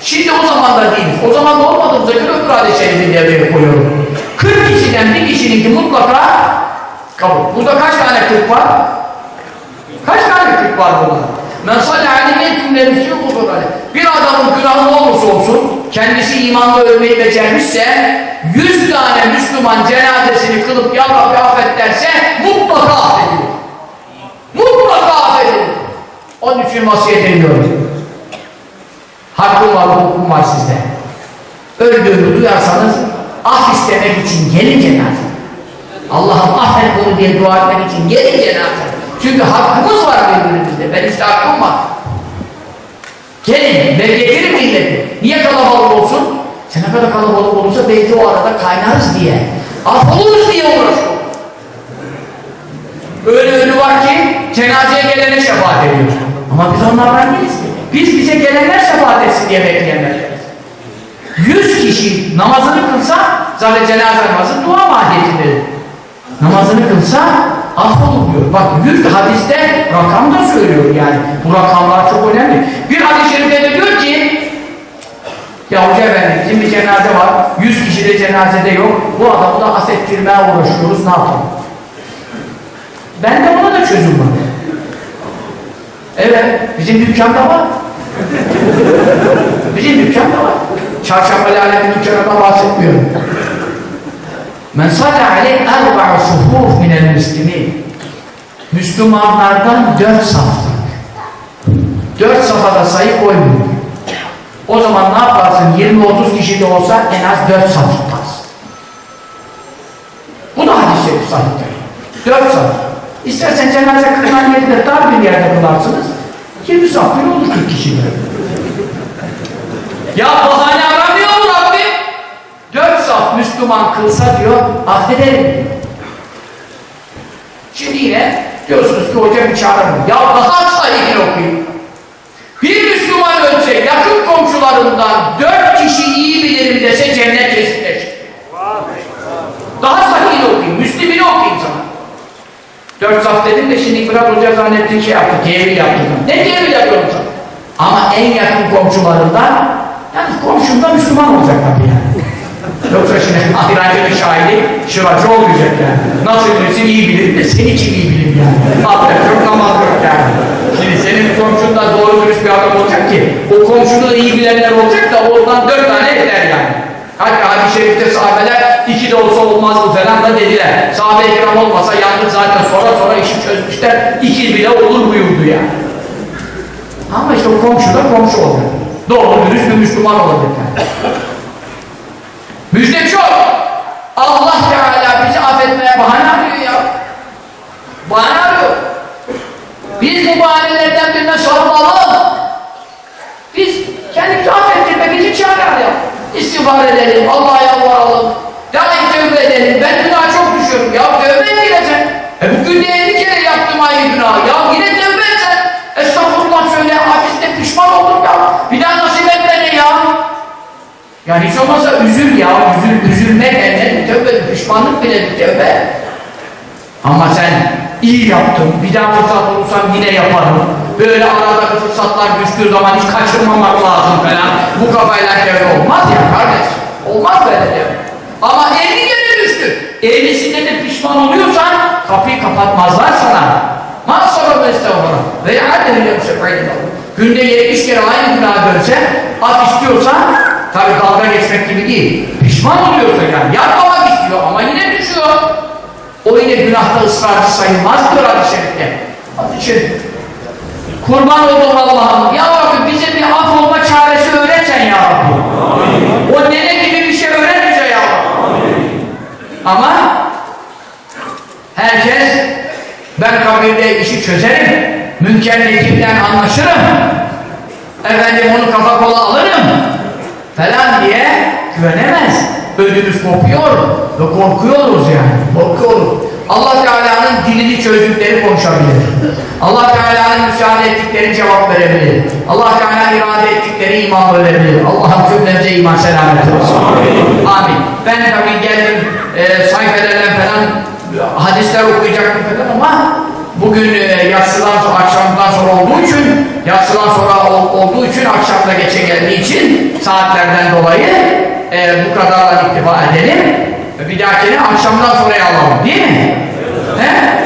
Şimdi o zamanda değil. O zaman da olmadığımıza göre öbür hadis-i şerifini devreye koyuyorum. kırk kişiden bir kişininki mutlaka kabul. Burada kaç tane kırk var? Kaç tane kırk var burada? Bir adamın günahı ne olursa olsun, kendisi imanla ölmeyi becermişse, yüz tane Müslüman cenazesini kılıp ya Rabbi affet derse mutlaka affedilir. Mutlaka affedilir. Onun için için vasiyet ediyorum. Hakkım var, hukukum var sizde. Öldüğümü duyarsanız af istemek için gelin cenaze. Allah'ım affet bunu diye dua etmek için gelin cenaze. Çünkü hakkımız var birbirimizde. Ben işte hakkım var. Gelin ve getirin milleti. Niye kalabalık olsun? Sen ne kadar kalabalık olursa belki o arada kaynarız diye. Af oluruz diye olur. Öyle ölü var ki cenazeye gelene şefaat ediyor. Ama biz onlardan değiliz. Biz bize gelenler şefaat etsin diye bekleyenler. Yüz kişi namazını kılsa zaten cenaze namazı dua mahiyetinde. Namazını kılsa affoluk diyor. Bak yüz hadiste rakam da söylüyor yani. Bu rakamlar çok önemli. Bir hadis-i şerifte de diyor ki ya hoca efendim bizim bir cenaze var. Yüz kişi de cenazede yok. Bu adamı da affettirmeye uğraşıyoruz. Ne yapalım? Ben de buna da çözüm var. Evet, bizim dükkanda var. Bizim dükkanda var. Çarşamba alemin dükkanından bahsetmiyorum. Men salla aleyh erba'a suhuf minel müslimin. Müslümanlardan dört saflık. Dört safhada sayı koymuyor. O zaman ne yaparsın? yirmi otuz kişi de olsa en az dört saflık lazım. Bu da hadis-i şerif sahiptir. Dört saflık. İstersen cenaze kılınan yerinde dar bir yerde kılarsınız. yirmi saflık olur kırk kişiyle. Ya bahane aramıyor mu Rabbim? Dört saf Müslüman kılsa diyor, affederim. Şimdi yine diyorsunuz ki hocam hiç aramıyor. Ya daha sahibini okuyun. Bir Müslüman ölse yakın komşularından dört kişi iyi bilirim dese cennet kesinleşir. Daha sahibini okuyun, Müslümini okuyun sana. Dört saf dedim de şimdi ifrat olacak zannettiğin şey yaptı, tevil yaptı. Ne tevil yapıyorum sana? Ama en yakın komşularından, yani komşumda Müslüman olacak tabii yani. Yoksa şimdi ahiracının şahidi, şıracı olmayacak yani. Nasıl bilirsin iyi bilirim de seni kim iyi bilir yani. Abdest yok, namaz yok yani. Şimdi senin komşunda doğru dürüst bir adam olacak ki, o komşuda iyi bilenler olacak da ondan dört tane eder yani. Hatta hadis-i şerifte sahabeler iki de olsa olmaz mı falan da dediler. Sahabe-i kiram olmasa yandık zaten sonra sonra işi çözmüşler. İki bile olur buyurdu yani. Ama işte o komşu da komşu oldu. Doğru dürüst bir Müslüman olacak yani. Müjde çok. Allah Teala bizi affetmeye bahane arıyor ya. Bahane arıyor. Biz bu bahanelerden birine sormalı. Biz kendimizi affettirmek için çare arayalım. İstiğfar edelim, Allah'a yalvaralım, daim tövbe edelim, ben günaha çok düşüyorum, ya tövbe edileceğim. E bugün de elli kere yaptım aynı günahı, ya yine tövbe etsen. Estağfurullah söyle, hafiste pişman oldum ya, bir daha nasip et beni ya. Yani hiç olmazsa üzül ya, üzül, üzülmek elde, tövbe, pişmanlık bile bir tövbe. Ama sen iyi yaptın, bir daha fırsat bulursam yine yaparım. Böyle arada bir fırsatlar düştüğü zaman hiç kaçırmamak lazım falan. Bu kafayla tevbe olmaz ya kardeş. Olmaz böyle diyor. Ama elli kere düştü. ellisinde de pişman oluyorsan kapıyı kapatmazlar sana. Masarabı estağfurullah. Ve yâdde hülyem şef'eydillahu. Günde yetmiş kere aynı günahı dönse, af istiyorsan, tabi dalga geçmek gibi değil. Pişman oluyorsa yani. Yapmamak istiyor ama yine düşüyor. O yine günahta ısrarcı sayılmaz diyor hadis-i şerifte. Hadis-i şerifte. Kurban olduğum Allah'ım, ya Rabbi bize bir af olma çaresi öğretsen ya Rabbi. Amin. O nene gibi bir şey öğret bize ya Rabbi. Amin. Ama herkes ben kabirde işi çözerim, münkerlikimden anlaşırım, efendim onu kafa kola alırım falan diye güvenemez. Ödümüz kopuyor ve korkuyoruz yani, korkuyoruz. Allah Teala'nın dilini çözdükleri konuşabilir. Allah Teala'nın müsaade ettikleri cevap verebilir. Allah Teala'nın irade ettikleri iman verebilir. Allah cümlemize iman selamet olsun. Amin. Amin. Ben tabii geldim e, sayfelerden falan hadisler okuyacaktım falan ama bugün e, yatsıdan sonra, akşamdan sonra olduğu için, yatsıdan sonra ol, olduğu için, akşamda geçe geldiği için saatlerden dolayı e, bu kadarla iktifa edelim. Bir dahakine akşamdan sonra alalım, değil mi? Evet. He?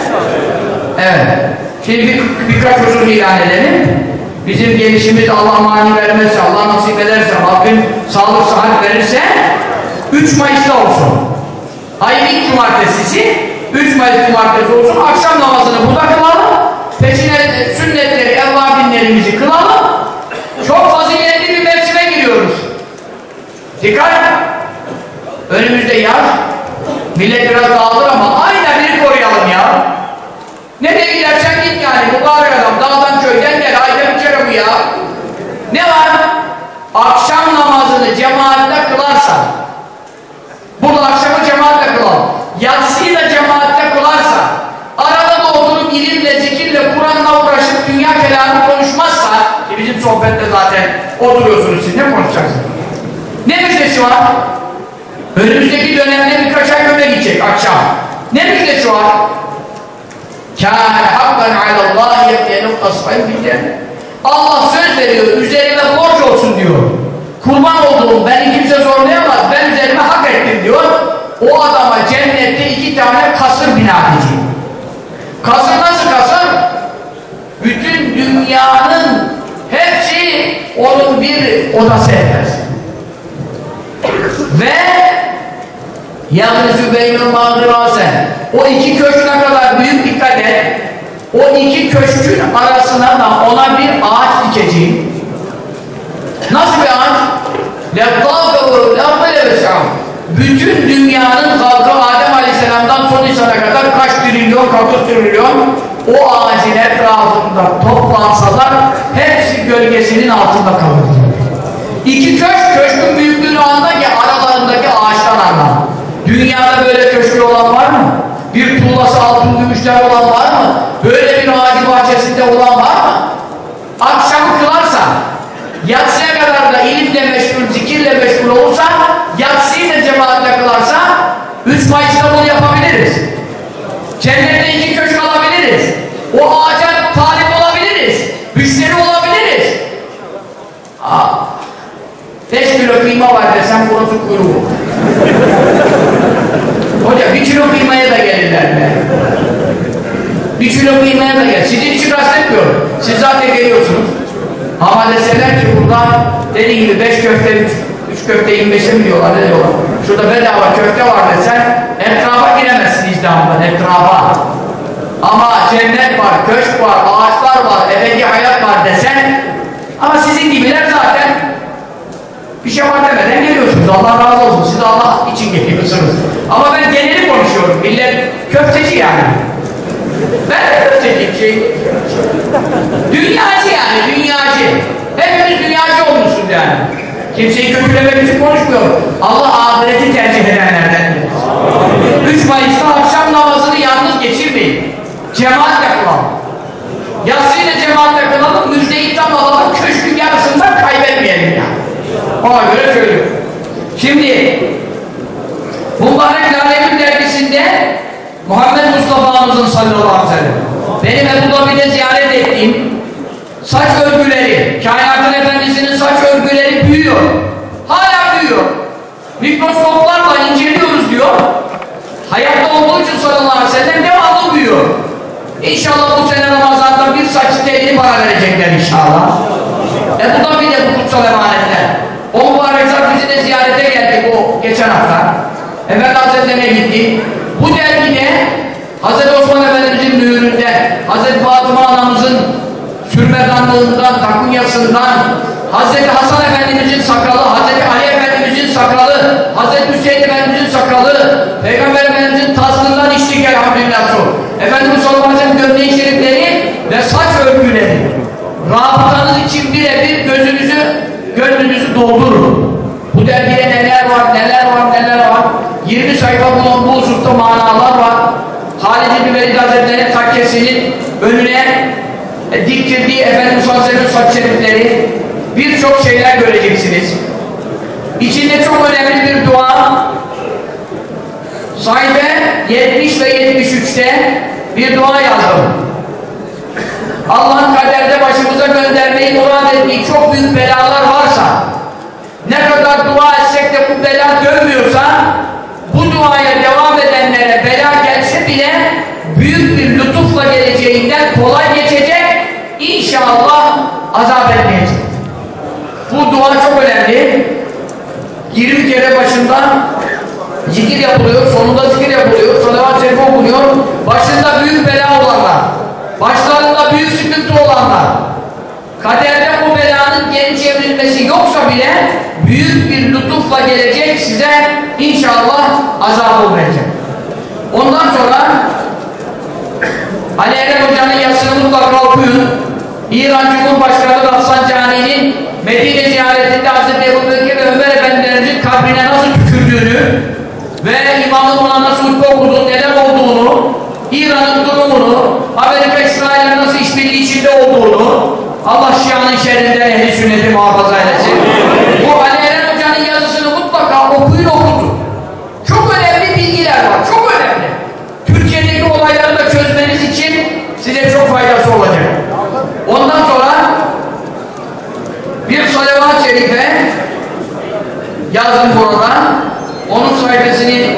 Evet. Şimdi bir, birkaç huzur ilan edelim. Bizim gelişimiz Allah mani vermezse, Allah nasip ederse, Rabbim sağlık sıhhat verirse üç Mayıs'ta olsun. Ayın ilk cumartesisi üç Mayıs cumartesi olsun. Akşam namazını burada kılalım. Peşine sünnetleri, evvabinlerimizi Nereye gidersen git yani, mübarek adam, dağdan köyden gel, ayda bir kere bu ya. Ne var? Akşam namazını cemaatle kılarsan, burada akşamı cemaatle kılalım, yatsıyı da cemaatle kılarsan, arada da oturup ilimle, zikirle, Kur'an'la uğraşıp dünya kelamı konuşmazsa, ki bizim sohbette zaten oturuyorsunuz, siz ne konuşacaksınız? Ne müjdesi var? Önümüzdeki dönemde birkaç ay öne gidecek akşam. Ne müjdesi var? Kâne hakkan alallâhi yebdiye noktasıfayı bildiğine. Allah söz veriyor, üzerime borç olsun diyor. Kurban olduğum, beni kimse zorlayamaz, ben üzerime hak ettim diyor. O adama cennette iki tane kasır bina edeceğim. Kasır nasıl kasır? Bütün dünyanın hepsi onun bir odası etmez. Ve yalnız beynul mağribasen, o iki köşküne kadar büyük dikkat et, o iki köşkün arasına da ona bir ağaç dikeceğim. Nasıl bir ağaç? Bütün dünyanın halkı Adem Aleyhisselam'dan son insana kadar kaç trilyon, kaç trilyon o ağacın etrafında toplansalar hepsi gölgesinin altında kalır. İki köşk, köşkün büyüklüğünü anla ki aralarındaki ağaçtan anla. Dünyada böyle köşkü olan var mı? Bir tuğlası altın gümüşler olan var mı? Böyle bir ağacı bahçesinde olan var mı? Akşam kılarsa, yatsıya kadar da ilimle meşgul, zikirle meşgul olursa, yatsıyı da cemaatle kılarsa, üç Mayıs'ta bunu yapabiliriz. Cennette iki köşk alabiliriz. O ağaca talip olabiliriz. Müşteri olabiliriz. Aa. Beş kilo kıyma var desem burası kuyruğu. Hoca bir kilo kıymaya da gelirler be. Bir kilo kıymaya da gel. Sizin için rastletmiyorum. Siz zaten geliyorsunuz. Ama deseler ki burada dediği gibi beş köfte, üç, üç köfte yirmi beşe mi diyorlar, ne diyorlar? Şurada bedava köfte var desen etrafa giremezsin İslam'dan, etrafa. Ama cennet var, köşk var, ağaçlar var, ebedi hayat var desen, ama sizin gibiler zaten bir şey var demeden geliyorsunuz. Allah razı olsun. Siz Allah için geliyorsunuz. Ama ben geneli konuşuyorum. Millet köfteci yani. Ben de köfteciyim şey. Dünyacı yani. Dünyacı. Hepimiz dünyacı olmuşsunuz yani. Kimseyi kötülemek için konuşmuyorum. Allah ahireti tercih edenlerden. üç Mayıs'ta akşam namazını yalnız geçirmeyin. Cemaatle kılalım. Yatsıyla cemaatle kılalım. Müjdeyi tam alalım. Köşkün yarısından kaybetmeyelim yani. Ona göre söylüyorum. Şimdi Mübarek Lalemin dergisinde Muhammed Mustafa'mızın sallallahu aleyhi ve sellem benim Ebu Dabi'de ziyaret ettiğim saç örgüleri, kainatın efendisinin saç örgüleri büyüyor. Hala büyüyor. Mikroskoplarla inceliyoruz diyor. Hayatta olduğu için sallallahu aleyhi ve sellem devamlı büyüyor. İnşallah bu sene Ramazan'da bir saç telini para verecekler inşallah. Ebu Dabi'de bu kutsal emanetler. O mübarek bizi ziyarete geldik o geçen hafta. Efendi Hazretleri'ne gittik. Bu dergide Hazreti Osman Efendimiz'in mühüründen, Hazreti Fatıma Anamız'ın sürmedanlığından, takunyasından, Hazreti Hasan Efendimiz'in sakalı, Hazreti Ali Efendimiz'in sakalı, Hazreti Hüseyin Efendimiz'in sakalı, Peygamber Efendimiz'in taslığından içtik elhamdülillah su. Efendimiz sallallahu aleyhi ve sellem gömleği şerifleri ve saç örgüleri. Rabıtanız için birebir gözünüzü, gönlünüzü doldurun. Bu dergide neler var, neler var, neler var. yirmi sayfa bulan bu hususta manalar var. Halid İbni Velid Hazretleri'nin takkesinin önüne e, diktirdiği Efendimiz Hazretleri'nin saç şerifleri, birçok şeyler göreceksiniz. İçinde çok önemli bir dua. Sayfa yetmiş ve yetmiş üç'te bir dua yazdım. Allah'ın kaderde başımıza göndermeyi murad ettiği çok büyük belalar varsa, ne kadar dua etsek de bu bela dönmüyorsa, bu duaya devam edenlere bela gelse bile büyük bir lütufla geleceğinden kolay geçecek, inşallah azap etmeyecek. Bu dua çok önemli. yirmi kere başında zikir yapılıyor, sonunda zikir yapılıyor, salavat-ı şerife okunuyor, başında büyük bela olanlar, başlarında büyük sıkıntı olanlar, kaderde bu belanın geri çevrilmesi yoksa bile büyük bir lütufla gelecek size, inşallah azap olmayacak. Ondan sonra Ali Erdem Hoca'nın yazısını mutlaka okuyun. İran Cumhurbaşkanı Rafsanjani'nin Medine ziyaretinde Hazreti Ebu Bekir ve Ömer Efendilerimizin kabrine nasıl tükürdüğünü ve imamın ona nasıl hutbe okuduğunu, neden olduğunu, İran'ın durumunu, Amerika İsrail'in nasıl işbirliği içinde olduğunu, Allah Şia'nın şerrinden ehli sünneti muhafaza eylesin. Bu Ali Erdem Hoca'nın yazısını mutlaka okuyun, okutun. Çok önemli bilgiler var, çok önemli. Türkiye'deki olayları da çözmeniz için size çok faydası olacak. Ondan sonra bir salavat-ı şerife yazdım burada. Onun sayfasını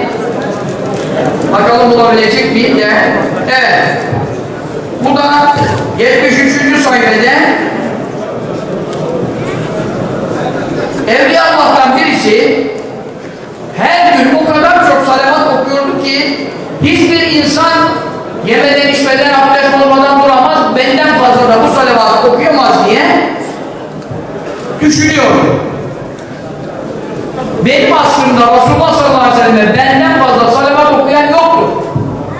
bakalım bulabilecek miyim de. Evet. Bu da yetmiş üçüncü sayfada Evliya Allah'tan birisi her gün o kadar çok salavat okuyordu ki hiçbir insan yemeden içmeden abdest olmadan duramaz, benden fazla da bu salavatı okuyamaz diye düşünüyorum. Benim aslında Resulullah sallallahu aleyhi ve sellem'e benden fazla salavat okuyan yoktur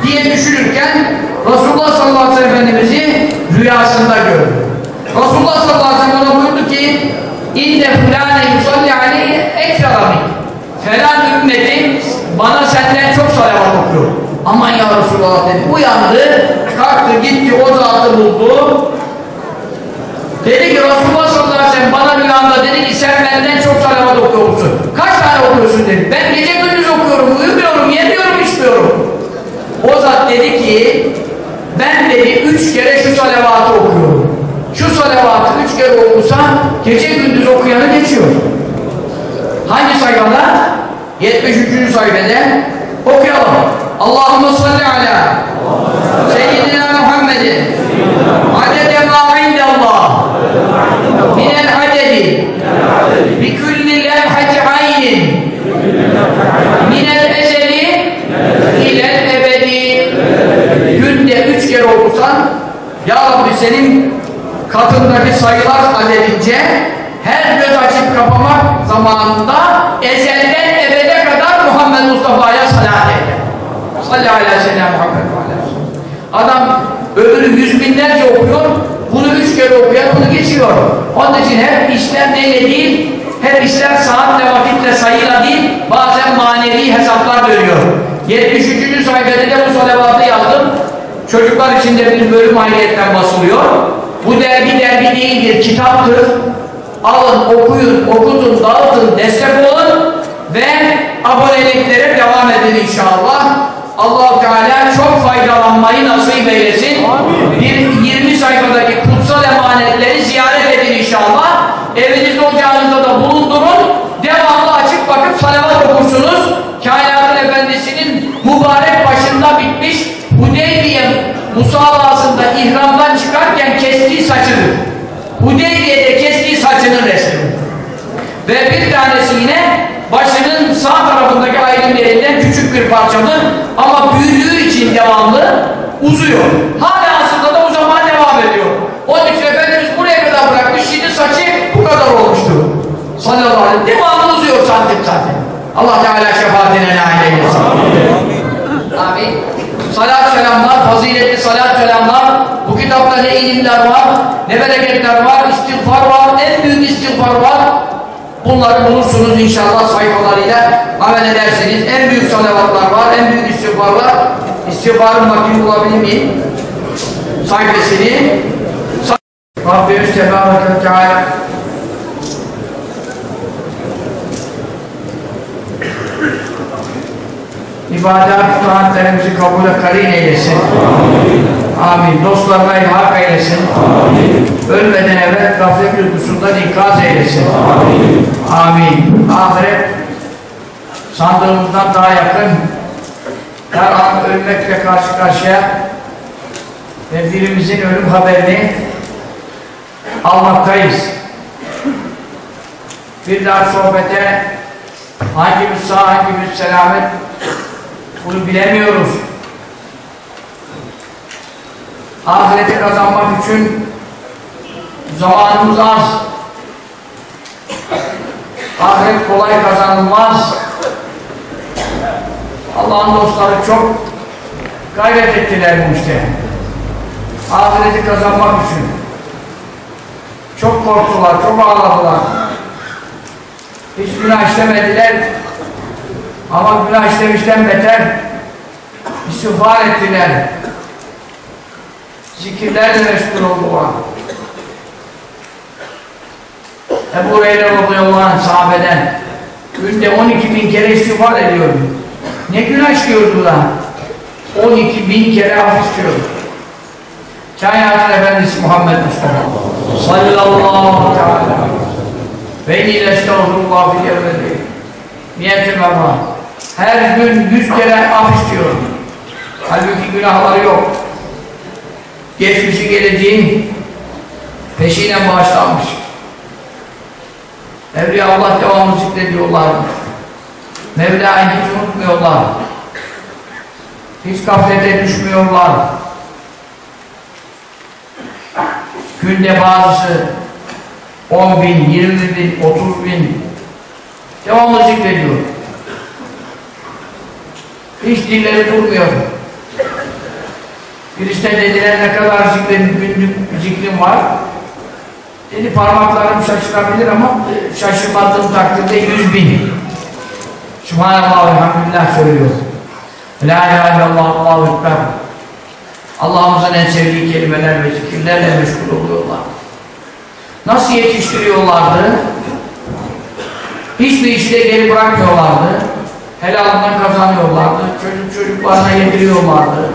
diye düşünürken Resulullah sallallahu aleyhi ve sellem Efendimiz'i rüyasında gördü. Resulullah sallallahu aleyhi ve sellem ona buyurdu ki İnne fulâne yusalli aleyhi ekseramik Felan ümmetim bana senden çok salavat okuyor. Aman ya Resulullah dedi. Uyandı, kalktı, gitti, o zatı buldu. Dedi ki Resulullah sallallahu aleyhi ve sellem bana rüyamda dedi ki sen benden çok salavat okuyorsun. Kaç tane okuyorsun dedi. Ben gece gündüz okuyorum, uyumuyorum, yemiyorum, içmiyorum. O zat dedi ki ben dedi üç kere şu salavatı okuyorum. Şu salavatı üç kere okusam gece gündüz okuyanı geçiyor. Hangi sayfada? yetmiş üçüncü sayfada okuyalım. Allahümme salli ala seyyidina Muhammedin adede ma indallah minel adedi bi kulli levhati aynin minel ezeli ilel ebedi günde üç kere olursan ya Rabbi senin katındaki sayılar adedince her göz açıp kapamak zamanında ezelden ebede kadar Muhammed Mustafa'ya salat eder. Sallallahu aleyhi ve sellem Muhammed aleyhi ve sellem. Adam öbürü yüz binlerce okuyor, bunu üç kere okuyor, bunu geçiyor. Onun için hep işler neyle değil, hep işler saatle, vakitle, sayıyla değil, bazen manevi hesaplar dönüyor. yetmiş üçüncü sayfada da bu salavatı yazdım. Çocuklar için de bir bölüm ayrıyetten basılıyor. Bu dergi dergi değildir, kitaptır. Alın, okuyun, okutun, dağıtın, destek olun ve aboneliklere devam edin inşallah. Allah-u Teala çok faydalanmayı nasip eylesin. Amin. Bir yirmi sayfadaki kutsal emanetleri ziyaret edin inşallah. Evinizde, ocağınızda da bulundurun. Devamlı açıp bakıp salavat okursunuz. Kainatın Efendisi'nin mübarek başında bitmiş Hudeybiye musavasında ihramdan çıkarken kestiği saçıdır. Hudeybiye'de kestiği saçının resmi. Ve bir tanesi yine başının sağ tarafındaki aydın derinden küçük bir parçadır ama büyüdüğü için devamlı uzuyor. Hala aslında da uzamaya devam ediyor. Onun için Efendimiz buraya kadar bıraktı, şimdi saçı bu kadar olmuştur. Sallallahu aleyhi ve sellem devamlı uzuyor santim zaten. Allah Teala şefaatine nail eylesin. Amin. Salat selamlar, faziletli salat selamlar. Bu kitapta ne ilimler var, ne bereketler var, istiğfar var, en büyük istiğfar var. Bunları bulursunuz inşallah sayfalarıyla amel edersiniz. En büyük salavatlar var, en büyük istiğfarlar. İstiğfarın makine bulabilir miyim? Sayfasını Rabbimiz Tebareke Teala ibadat taatlerimizi kabule karin eylesin. Amin. Amin. Dostlarına ilhak eylesin. Amin. Ölmeden evvel gaflet yutkusundan ikaz eylesin. Amin. Amin. Ahiret sandığımızdan daha yakın. Her an ölmekle karşı karşıya ve birimizin ölüm haberini almaktayız. Bir daha sohbete hangimiz sağ, hangimiz selamet bunu bilemiyoruz. Ahireti kazanmak için zamanımız az. Ahiret kolay kazanılmaz. Allah'ın dostları çok gayret ettiler bu işte. ahireti kazanmak için. Çok korktular, çok ağladılar. Hiç günah işlemediler. Ama günah işlemişten beter. İstiğfar ettiler. Zikirlerle meşgul oldular. Ebu Hureyre radıyallahu anh sahabeden günde on iki bin kere istiğfar ediyordu. Ne günah işliyordu lan? on iki bin kere af istiyordu. Kainatın Efendisi Muhammed Mustafa sallallahu teala ve ile estağfurullah fil yevmedi niyetim ama her gün yüz kere af istiyordu. Halbuki günahları yok. Geçmişi geleceğin peşiyle bağışlanmış. Evliya Allah devamlı zikrediyorlar. Mevla'yı hiç unutmuyorlar. Hiç gaflete düşmüyorlar. Günde bazısı on bin, yirmi bin, otuz bin devamlı zikrediyor. Hiç dilleri durmuyor. Birisinden dediler ne kadar zikrin, günlük zikrin var. Dedi parmaklarım şaşırabilir ama şaşırmadığım takdirde yüz bin. Sübhanallah ve hamdülillah söylüyor. La ilahe illallah, Allahu ekber. Allah'ımızın en sevdiği kelimeler ve zikirlerle meşgul oluyorlar. Nasıl yetiştiriyorlardı? Hiçbir işi de geri bırakmıyorlardı. Helalından kazanıyorlardı. Çocuk çocuklarına yediriyorlardı.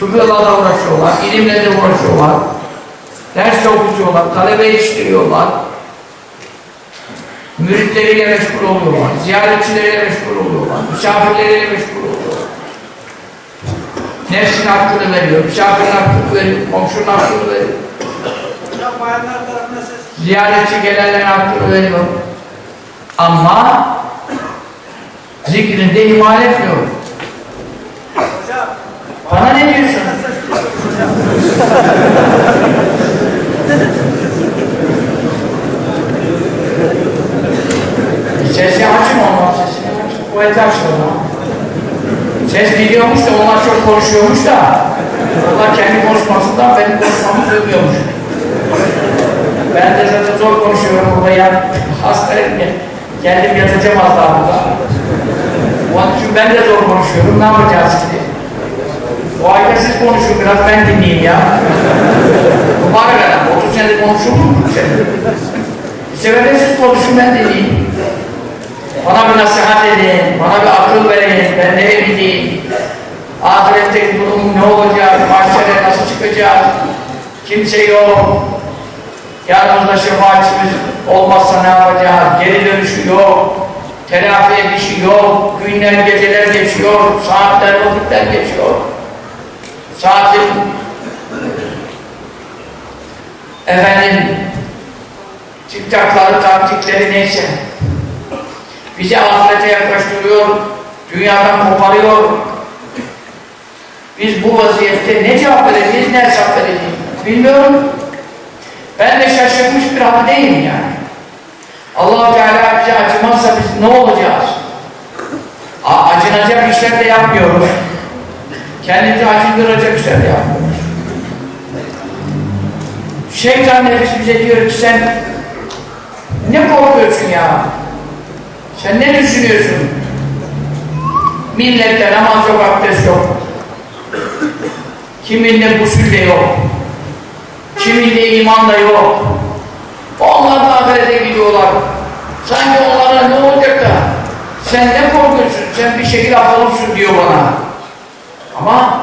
Fıkıhla da uğraşıyorlar, ilimle de uğraşıyorlar. Ders okutuyorlar, talebe yetiştiriyorlar. Müritleriyle meşgul oluyorlar, ziyaretçileriyle meşgul oluyorlar, misafirleriyle meşgul oluyorlar. Nefsin hakkını veriyor, misafirin hakkını veriyor, komşunun hakkını veriyor. Ziyaretçi gelenlerin hakkını veriyor. Ama zikrinde ihmal etmiyor. Bana ne diyorsun? Sesi açın olmaz, sesini açın, kuvvetli açın olmaz. Ses biliyormuş da, onlar çok konuşuyormuş da, onlar kendi konuşmasından benim konuşmamı duymuyormuş. Ben de zaten zor konuşuyorum burada, yani hastayım ya, kendim yatacağım az daha burada. Onun için ben de zor konuşuyorum, ne yapacağız şimdi? O halde siz konuşun, biraz ben dinleyeyim ya. Mübarek adam, otuz senedir konuşulur mu? Bir sebeple siz konuşun, ben dinleyeyim. Bana bir nasihat edin, bana bir akıl verin, ben ne bileyim. Ahiretteki durum ne olacak, mahşere nasıl çıkacak, kimse yok. Yardımda şefaatçimiz olmazsa ne yapacağız, geri dönüşü yok. Telafi edişi yok, günler geceler geçiyor, saatler vakitler geçiyor. Saatin efendim tiktakları, taktikleri neyse bizi ahirete yaklaştırıyor, dünyadan koparıyor. Biz bu vaziyette ne cevap vereceğiz, ne hesap vereceğiz bilmiyorum. Ben de şaşırmış bir haldeyim yani. Allah-u Teala bize acımazsa biz ne olacağız? A acınacak işler de yapmıyoruz. Kendimizi acındıracak işler de yapmıyoruz. Şeytan nefis bize diyor ki sen ne korkuyorsun ya? Sen ne düşünüyorsun? Millette namaz yok, abdest yok. Kiminde gusül de yok. Kiminde iman da yok. Onlar da ahirete gidiyorlar. Sanki onlara ne olacak da sen ne korkuyorsun, sen bir şekilde affolursun diyor bana. Ama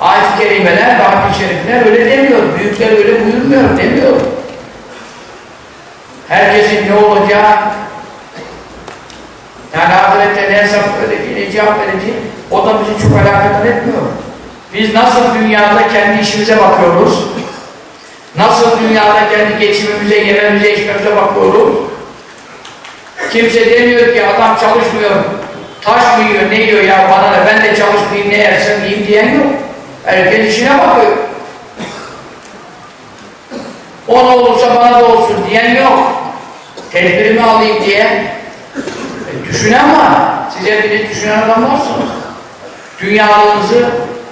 ayet-i kerimeler, Rabbî şerifler öyle demiyor. Büyükler öyle buyurmuyor, demiyor. Herkesin ne olacağı, yani ahirette ne hesap vereceği, ne cevap vereceği, o da bizi çok alakadar etmiyor. Biz nasıl dünyada kendi işimize bakıyoruz, nasıl dünyada kendi geçimimize, yememize, içmemize bakıyoruz. Kimse demiyor ki adam çalışmıyor, taş mı yiyor, ne yiyor ya bana da, ben de çalışmayayım, ne yersem yiyeyim diyen yok. Herkes işine bakıyor. Ona olursa bana da olsun diyen yok. Tedbirimi alayım diye e, düşünen var. Siz hepiniz düşünen adamlarsınız. Dünyalığınızı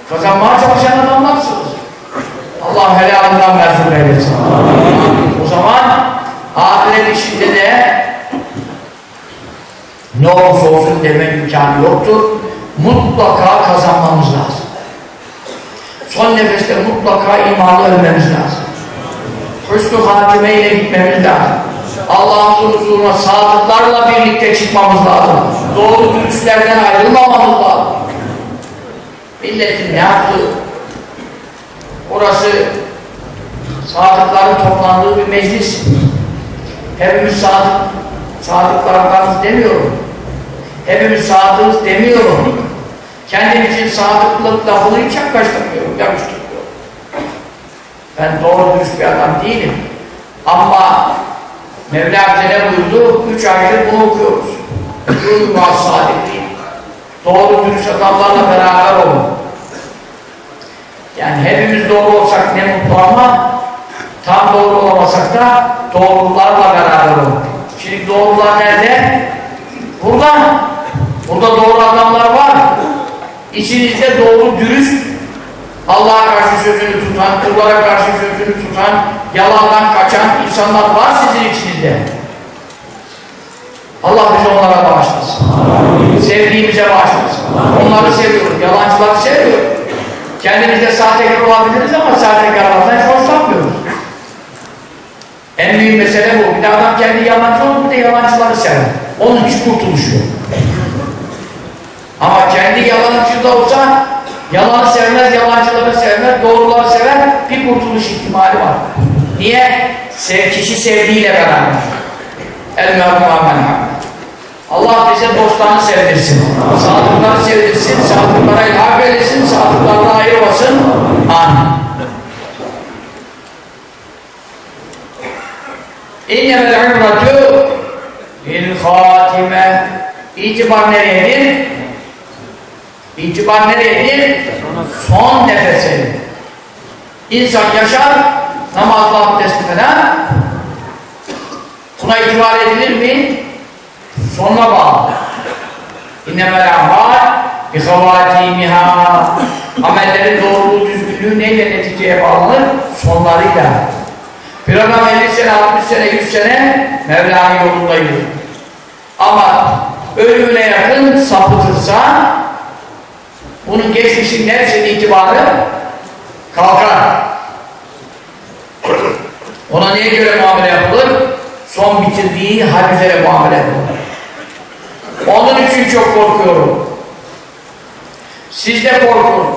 kazanmaya çalışan adamlarsınız. Allah nasip eylesin. O zaman ahiret işinde de ne olursa olsun deme imkanı yoktur. Mutlaka kazanmamız lazım. Son nefeste mutlaka imanla ölmemiz lazım. Hüsnü hatimeyle gitmemiz lazım. Allah'ın huzuruna sadıklarla birlikte çıkmamız lazım. Doğru dürüstlerden ayrılmamamız lazım. Milletin ne yaptı? Orası sadıkların toplandığı bir meclis. Hepimiz sadık, sadıklardanız demiyorum. Hepimiz sadığız demiyorum. Kendim için sadıklık lafını hiç yaklaştırmıyorum, yakıştırmıyorum. Ben doğru dürüst bir adam değilim. Ama Mevla bize ne buyurdu? Üç aydır bunu okuyoruz. Uyumaz sadık değil. Doğru dürüst adamlarla beraber olun. Yani hepimiz doğru olsak ne mutlu ama tam doğru olamasak da doğrularla beraber olun. Şimdi doğrular nerede? Burada. Burada doğru adamlar var. İçinizde doğru, dürüst, Allah'a karşı sözünü tutan, kullara karşı sözünü tutan, yalandan kaçan insanlar var sizin içinizde. Allah bizi onlara bağışlasın. Sevdiğimize bağışlasın. Onları seviyoruz, yalancıları seviyoruz. Kendimizde sahtekar olabiliriz ama sahtekarlardan hiç hoşlanmıyoruz. En büyük mesele bu. Bir de adam kendi yalancı olur, bir de yalancıları sever. Onun için kurtuluşu. Ama kendi yalancıda olsa yalanı sevmez, yalancıları sevmez, doğruları sever, bir kurtuluş ihtimali var. Niye? Sev, kişi sevdiğiyle beraber. El-Merhum-Amen-Hak. Allah bize dostlarını sevdirsin. Sadıkları sevdirsin, sadıklara ilham verirsin, sadıklarına ayırmasın. Amin. İnneme'l-Hümratü İl-Hatime. İtibar nereyedir? İtibar nereyedir? Son nefesi. İnsan yaşar, namazla abdest falan. Buna itibar edilir mi? Sonuna bağlı. İnnemel a'mal bi havatimiha. Amellerin doğruluğu, düzgünlüğü neyle neticeye bağlı? Sonlarıyla. Bir adam elli sene, altmış sene, yüz sene Mevla'nın yolunda yürür. Ama ölümüne yakın sapıtırsa bunun geçmişin nefsinin itibarı kalkar. Ona neye göre muamele yapılır? Son bitirdiği hal üzere muamele yapılır. Onun için çok korkuyorum. Siz de korkun.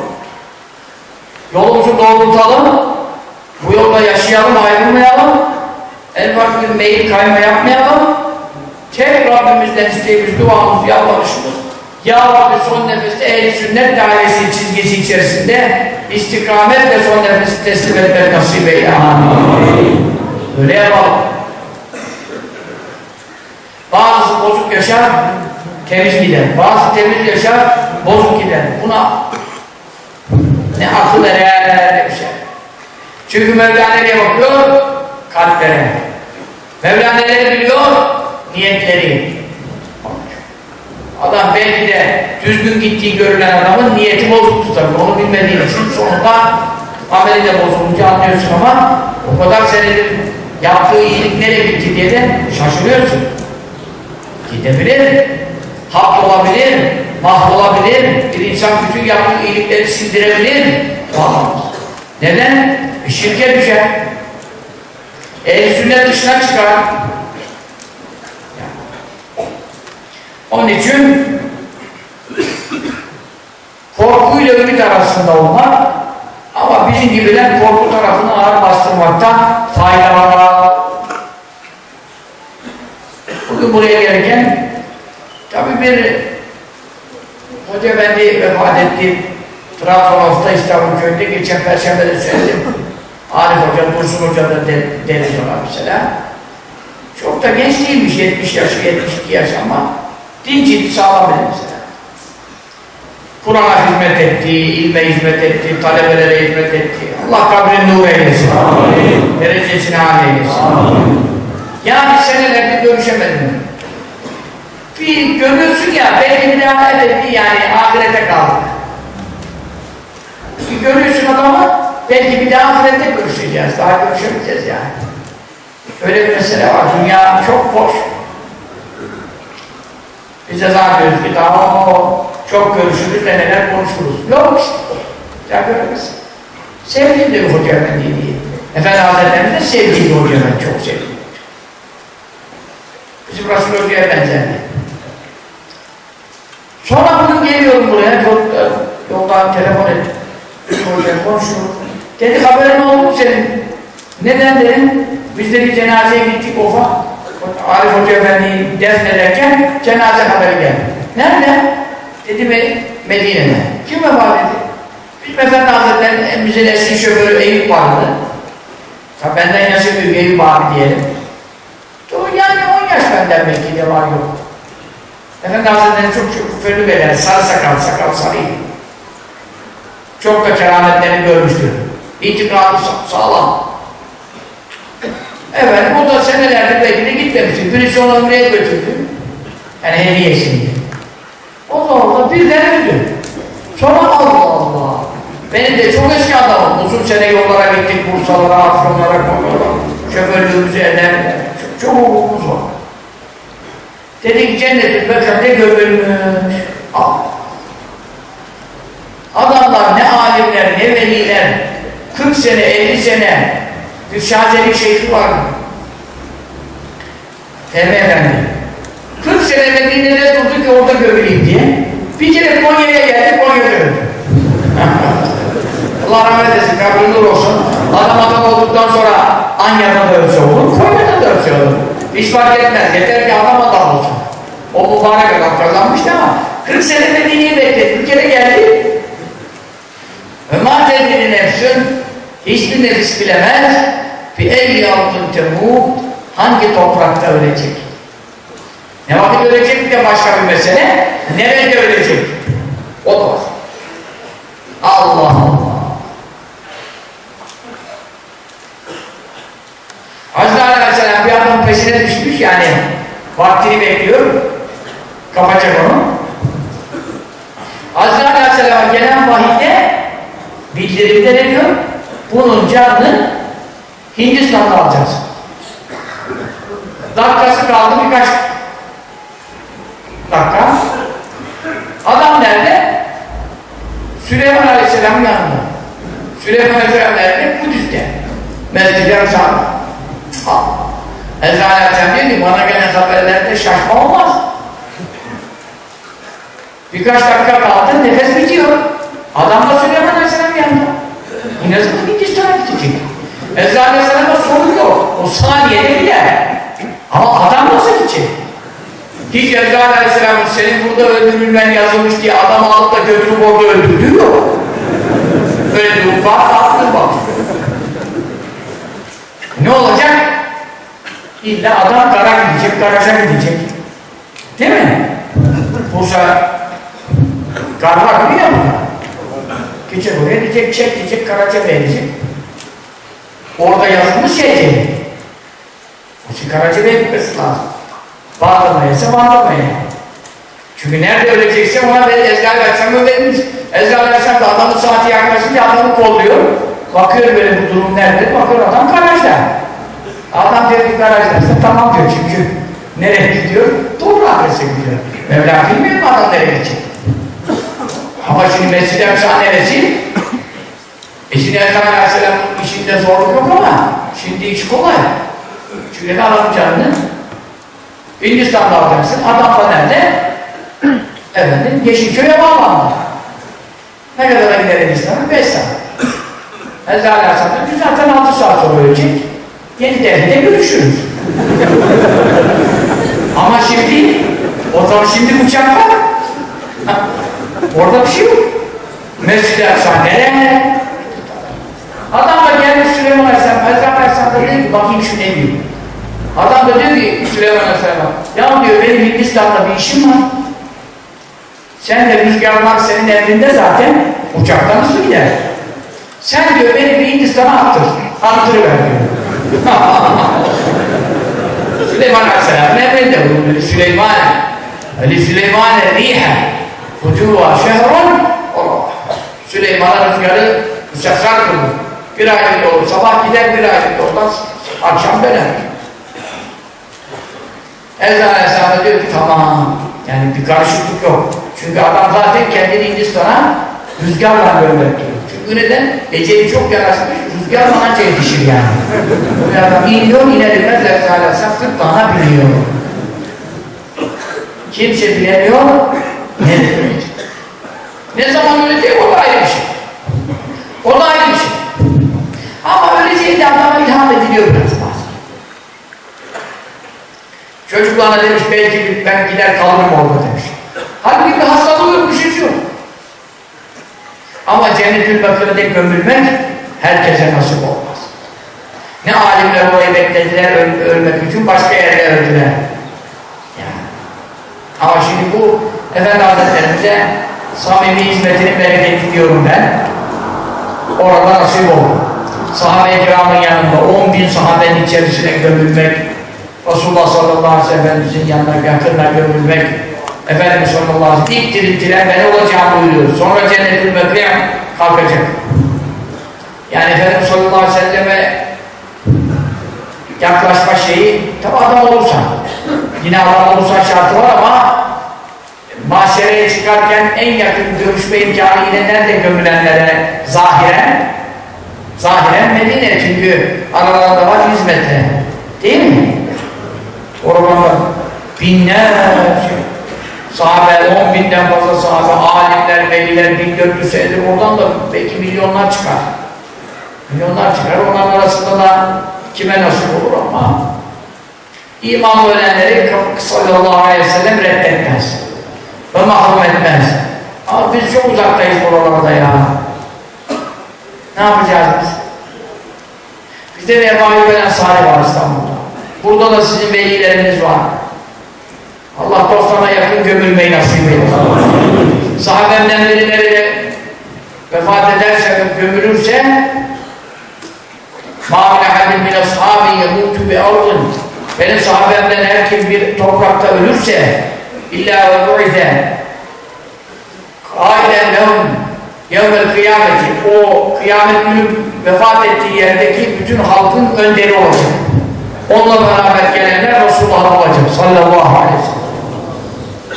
Yolumuzu doğrultalım. Bu yolda yaşayalım, ayrılmayalım. En farklı bir meyil kayma yapmayalım. Tek Rabbimizden isteğimiz, duamız, yalvarışımız. Ya Rabbi son nefeste ehl-i sünnet dairesi çizgisi içerisinde istikametle son nefesi teslim etmek nasip eyle. Amin. Öyle yapalım. Bazısı bozuk yaşar, temiz gider. Bazısı temiz yaşar, bozuk gider. Buna ne akıl erer bir şey. Çünkü Mevla nereye bakıyor? Kalplere. Mevla neleri biliyor? Niyetleri. Adam belki de düzgün gittiği görülen adamın niyeti bozuktu tabii. Onu bilmediği için sonunda ameli de bozulunca anlıyorsun ama o kadar senedir yaptığı iyilik nereye gitti diye de şaşırıyorsun. Gidebilir, hak olabilir, mahvolabilir, bir insan bütün yaptığı iyilikleri sildirebilir. Vallahi. Neden? E şirke düşer. Ehl-i sünnet dışına çıkar. Onun için korkuyla ümit arasında olmak ama bizim gibiler korku tarafını ağır bastırmaktan fayda var. Bugün buraya gelirken tabi bir hoca efendi vefat etti. Trabzon'da İstanbul köyünde geçen perşembe de söyledim. Arif Hoca, Dursun Hoca da de, deniz ona mesela. Çok da genç değilmiş, yetmiş yaşı, yetmiş iki yaş ama din ciddi sağlam edin mesela. Kur'an'a hizmet etti, ilme hizmet etti, talebelere hizmet etti. Allah kabrini nur eylesin. Amin. Derecesini hâl eylesin. Amin. Yani senelerde görüşemedim. Bir görürsün ya, belki bir daha edildi yani ahirete kaldık. Görüyorsun adamı, belki bir daha ahirette görüşecek. görüşeceğiz, daha görüşemeyeceğiz yani. Öyle bir mesele var, dünya çok boş. Biz de zannediyoruz ki daha o, çok görüşürüz de neler konuşuruz. Yok işte, ya göremezsin. Sevgilidir Hoca Efendi diye. Efendi Hazretlerimiz de sevgili Hoca Efendi, çok sevgili. Bizim Resul Hoca'ya benzerdi. Sonra bugün geliyorum buraya, yoldan telefon ettim. Hoca'ya konuştum. Dedi, haberin oldu senin. Neden dedim? Biz de bir cenazeye gittik Of'a. Arif Hoca Efendi'yi defnederken cenaze haberi geldi. Nerede? Dedi, Medine'de. Kim vefat etti? Bizim Efendi Hazretleri'nin bizim eski şoförü Eyüp vardı. Ya benden yaşı büyük Eyüp abi diyelim. Doğru yani on yaş benden belki de var yok. Efendi Hazretleri çok çok küfürlü beyler, sarı sakal, sakal sarıydı. Çok da kerametlerini görmüştü. İtikratı sağlam. Efendim o da senelerde belki de gitmemişti. Birisi onu ömreye götürdü. Yani hediye şimdi. O da orada birden öldü. Sonra Allah Allah. Benim de çok eski adamım. Uzun sene yollara gittik, Bursalara, Afyonlara, Konya'lara. Şoförlüğümüzü eden çok, çok hukukumuz var. Dedi ki cennet-i bekarda gömülmüş. Adamlar ne alimler ne veliler kırk sene, elli sene bir Şazeli şeyhi var mı? Fehmi Efendi. kırk sene Medine'de durdu ki orada gömüleyim diye. Bir kere Konya'ya geldi, Konya'da öldü. Allah rahmet eylesin, kabri nur olsun. Adam adam olduktan sonra Anya'da da ölse olur, Konya'da da ölse olur. Hiç fark etmez, yeter ki adam adam olsun. O mübarek adam kazanmıştı ama kırk sene Medine'yi bekledi, bir kere geldi. Ömâ tedini nefsün, hiçbir nefis bilemez. Bir ey yavdun temûh, hangi toprakta ölecek? Ne vakit ölecek de başka bir mesele, nerede ölecek? O da var. Allah Allah! Hazreti Aleyhisselam bir adamın peşine düşmüş yani. Vaktini bekliyor, kapacak onu. Hazreti Aleyhisselam'a gelen vahide bildirimde ne diyor? Bunun canını Hindistan'da alacağız. Dakikası kaldı birkaç dakika. Adam nerede? Süleyman Aleyhisselam'ın yanında. Süleyman Aleyhisselam nerede? Kudüs'te. Mescid-i Aksa'da. Ezra Aleyhisselam diyor ki bana gelen haberlerde şaşma olmaz. Birkaç dakika kaldı, nefes bitiyor. Adam da Süleyman Aleyhisselam yanında. Ne zaman Hindistan'a gidecek? Ezra Aleyhisselam'a sorun yok. O saniyede bile. Ama adam nasıl gidecek? Hiç Ezra Aleyhisselam'ın senin burada öldürülmen yazılmış diye adamı alıp da götürüp orada öldürdüğü yok. Böyle bir var, aklına bak. Ne olacak? İlla adam kara gidecek, garaja gidecek. Değil mi? Bursa karlar biliyor musun? Geçer oraya diyecek, çek diyecek, Karaca verecek. Orada yazılmış şeyce. O için Karaca verilmesi lazım. Bağlamayaysa bağlamayayım. Çünkü nerede ölecekse ona ben Ezra Aleyhisselam öğretmiş. Ezra Aleyhisselam da adamın saati yaklaşınca adamı kolluyor. Bakıyor böyle bu durum nerede, bakıyor adam Karaca'da. Adam diyor ki Karaca'da, tamam diyor çünkü. Nereye gidiyor? Doğru adrese gidiyor. Mevla bilmiyor mu adam nereye gidecek? Ama şimdi Mescid-i Aksa'nın neresi? E şimdi Ezra Aleyhisselam'ın işinde zorluk yok ama şimdi iş kolay. Çünkü ne adamın canını Hindistan'da alacaksın, adam da nerede? Efendim, Yeşilköy'e bağlandı. Ne kadar gider Hindistan'a? beş saat. Ezra Aleyhisselam'da biz zaten altı saat sonra ölecek. Yeni devrede görüşürüz. Ama şimdi, o zaman şimdi uçak var. Orada bir şey yok. Mescid-i Aksa nereye? Adam da gelmiş Süleyman Aleyhisselam, Ezra Aleyhisselam da diyor ki bakayım şu ne diyor. Adam da diyor ki Süleyman Aleyhisselam, ya diyor benim Hindistan'da bir işim var. Sen de rüzgarlar senin elinde zaten, uçaktan hızlı gider. Sen diyor beni bir Hindistan'a attır, attırıver diyor. Süleyman Aleyhisselam ne bildi bunu? Süleyman, Ali Süleyman Riha. Kutuva şehran Allah. Süleyman'a rüzgarı müsahsar kıldı. Bir ayet olur, sabah gider bir ayet olmaz, akşam döner. Ezan hesabı diyor ki tamam, yani bir karışıklık yok. Çünkü adam zaten kendini Hindistan'a rüzgarla göndertiyor. Çünkü neden? Ece'yi çok yarasmış, rüzgar bana çelişir yani. Bu adam iniyor, inerilmez, Resulallah saklık bana biliyor. Kimse bilemiyor, ne demek? Ne zaman ölecek, o da ayrı bir şey. O da ayrı bir şey. Ama öleceği de adama ilham ediliyor biraz bazen. Çocuklarına demiş, belki ben gider kalırım orada demiş. Halbuki bir hastalığı bir şey yok. Ama Cennetül Bakır'da gömülmek herkese nasip olmaz. Ne alimler orayı beklediler, öl ölmek için başka yerler öldüler. Yani. Ama şimdi bu Efendi Hazretlerimize samimi hizmetini bereket ediyorum ben. Orada nasip oldu. Sahabe-i kiramın yanında on bin sahabenin içerisine gömülmek, Resulullah sallallahu aleyhi ve sellem Efendimizin yanına yakınına gömülmek, Efendimiz sallallahu aleyhi ve sellem ilk diriltiler ben olacağımı buyuruyor. Sonra Cennetül Bekriye kalkacak. Yani Efendimiz sallallahu aleyhi ve selleme yaklaşma şeyi, tabi adam olursa, yine adam olursa şartı var ama mahşereye çıkarken en yakın görüşme imkanı yine nerede gömülenlere zahiren, zahiren Medine çünkü aralarında var hizmete, değil mi? Orada binlerce sahabe, on binden fazla sahabe, alimler, veliler, bin dört yüz senedir oradan da belki milyonlar çıkar. Milyonlar çıkar, onların arasında da kime nasip olur ama iman ölenleri sallallahu aleyhi ve sellem reddetmez ve mahrum etmez. Ama biz çok uzaktayız buralarda ya. Ne yapacağız biz? Bizde de Ebu Belen Sari var İstanbul'da. Burada da sizin velileriniz var. Allah dostlarına yakın gömülmeyi nasip eylesin. Sahabemden birileri vefat ederse, gömülürse مَا لَحَدٍ مِنَ اَصْحَابٍ يَمُوتُ بِاَرْضٍ benim sahabemden her kim bir toprakta ölürse اِلَّا وَبُعِذَا قَائِلًا لَهُمْ Yevvel kıyameti, o kıyamet günü vefat ettiği yerdeki bütün halkın önderi olacak. Onunla beraber gelenler Resulullah olacak sallallahu aleyhi ve sellem.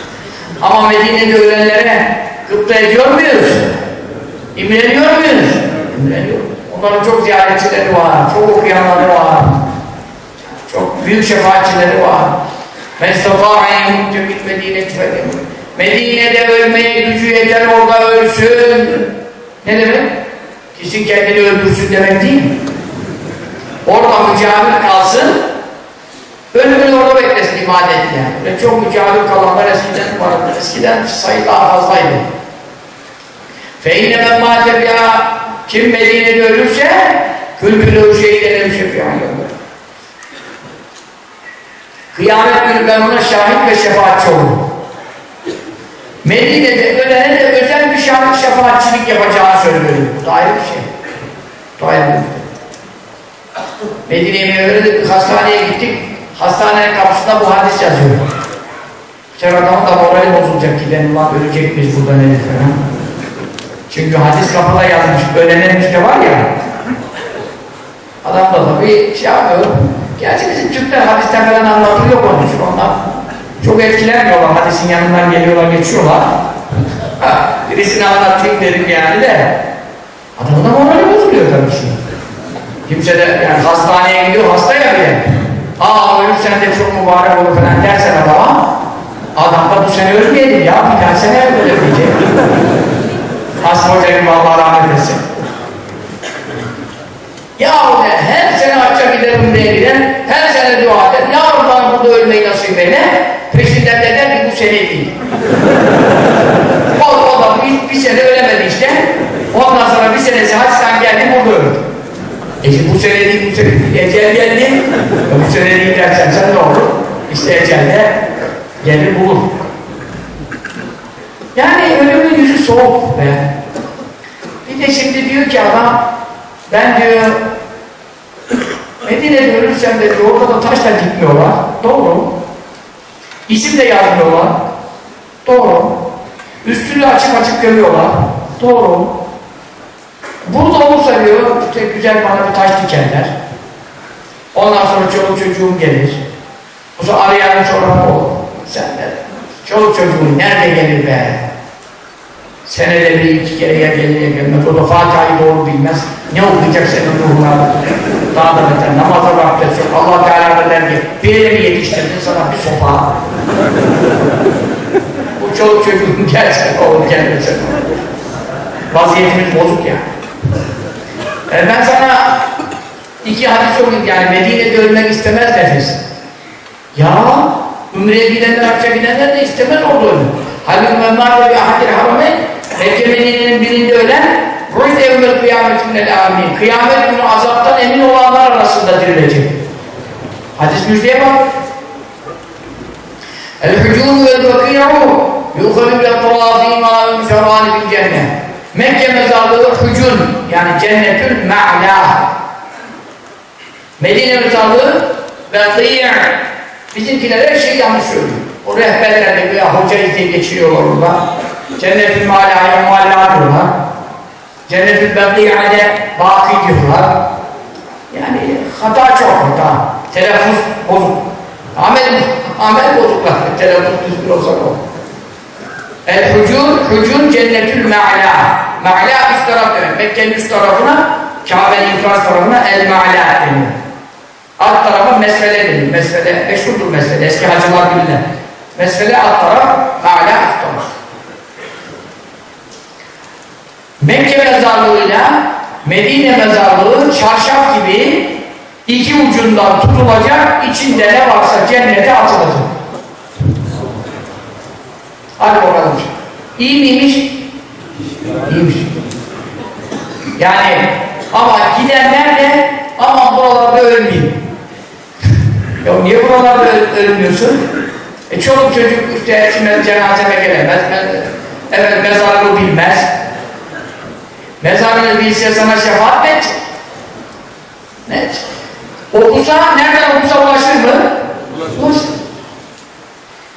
Ama Medine'de ölenlere gıpta ediyor muyuz? İmreniyor muyuz? İmreniyor. Onların çok ziyaretçileri var, çok okuyanları var, çok büyük şefaatçileri var. Mestafa'in tümit Medine'ti fethedin. Medine'de ölmeye gücü yeter, orada ölsün. Ne demek? Kişi kendini öldürsün demek değil mi? Orada mücavir kalsın, ölümünü orada beklesin ibadet yani. Ve çok mücavir kalanlar eskiden vardı. Eskiden sayı daha fazlaydı. فَاِنَّ مَنْ مَا تَبْيَا kim Medine'de ölürse külkülü şeyden ölçüp yanıyorlar. Kıyamet günü ben ona şahit ve şefaatçi olurum. Medine'de ölene de özel bir şahit şefaatçilik yapacağı söylüyorum. Bu da ayrı bir şey. Bu da ayrı bir şey. Medine'ye mevredik, hastaneye gittik. Hastanenin kapısında bu hadis yazıyor. İçer adamın da morali bozulacak ki ben ulan ölecek miyiz burada nedir falan. Çünkü hadis kapıda yazmış. Ölenin işte var ya. Adam da tabii şey yapıyor. Gerçi bizim Türkler hadisten falan anlatır yok onun için onlar. Çok etkilenmiyorlar, hadisin yanından geliyorlar, geçiyorlar. Birisini anlatayım dedim yani de adamın da morali bozuluyor tabii ki. Kimse de yani hastaneye gidiyor, hasta ya bile. Aa ölürsen de çok mübarek olur falan dersen adama adam da bu sene ölmeyelim ya, bir tane sene ölmeyelim diyecek. Asma hocayım vallahi rahmet etsin. Yahu de her sene hacca giderim diye gider, her sene dua eder. Yahu ben burada ölmeyi nasip eyle. Peşinden de der ki bu sene değil. O, o da bir, bir sene ölemedi işte. Ondan sonra bir senesi hacdan geldi burada öldü. E şimdi bu sene değil, bu sene değil. Ecel geldi. E, bu sene değil dersen sen ne olur? İşte ecel de gelir bulur. Yani ölümün yüzü soğuk be. Bir de şimdi diyor ki adam ben diyor Medine'de ölürsem de diyor orada da taşla dikmiyorlar. Doğru. İsim de yazmıyorlar. Doğru. Üstünü açık açık görüyorlar. Doğru. Burada olursa diyor, işte güzel bana bir taş dikerler. Ondan sonra çoluk çocuğum gelir. O zaman arayanı soran olur. Sen de, çoluk çocuğum nerede gelir be? Senede bir iki kere ya gelir ya gelmez. O da Fatiha'yı doğru bilmez. Ne okuyacak senin ruhuna? Daha da beter, namaza da abdest yok. Allah Teala der ki, bir elimi yetiştirdin sana bir sopa. Bu çoluk çocuğum gelse olur, gelmese olur. Vaziyetimiz bozuk ya. Yani. E ben sana iki hadis okuyayım yani. Medine'de ölmek istemez nefes. Ya Ümre'ye gidenler, Hacca gidenler de istemez oldu. Halbuki memnâle ve ahadil harameyn Mekke Medine'nin birinde ölen Ruiz evvel kıyametinel amin. Kıyamet günü azaptan emin olanlar arasında dirilecek. Hadis müjdeye bak. El-hücûn vel-bakî'u yukhulü bil-tâzîmâ ümferâni bil-cennet. Mekke mezarlığı hücun, yani cennetül me'lâ. Medine mezarlığı vatî'e. Bizimkiler her şeyi yanlış söylüyor. O rehberlerle veya hocayı diye geçiriyorlar orada. Cennetül me'lâ'ya muallâ diyorlar. Cennetül vatî'e bâkî diyorlar. Yani hata çok hata. Telaffuz bozuk. Amel, amel bozuklar. Telaffuz düzgün olsa da olur. El-Hucun, Hucun Cennetül Me'lâ. Me'lâ üst taraf demek. Mekke'nin üst tarafına, Kabe'nin infaz tarafına El-Me'lâ deniyor. Alt tarafa Mesfele deniyor. Mesfele, meşhurdur Mesfele. Eski hacılar bilir. Mesfele alt taraf, Me'lâ üst taraf. Mekke mezarlığıyla Medine mezarlığı çarşaf gibi iki ucundan tutulacak, içinde ne varsa cennete atılacak. Hadi bakalım. İyi miymiş? İyiymiş. Yani ama gidenler de aman buralarda ölmeyeyim. Ya niye buralarda öl ölmüyorsun? E çoluk çocuk işte cenazeme gelemez. Evet mezarlığı bilmez. Mezarlığı bilse sana şefaat net. Net. Okusa, nereden okusa ulaşır mı? Ulaşır.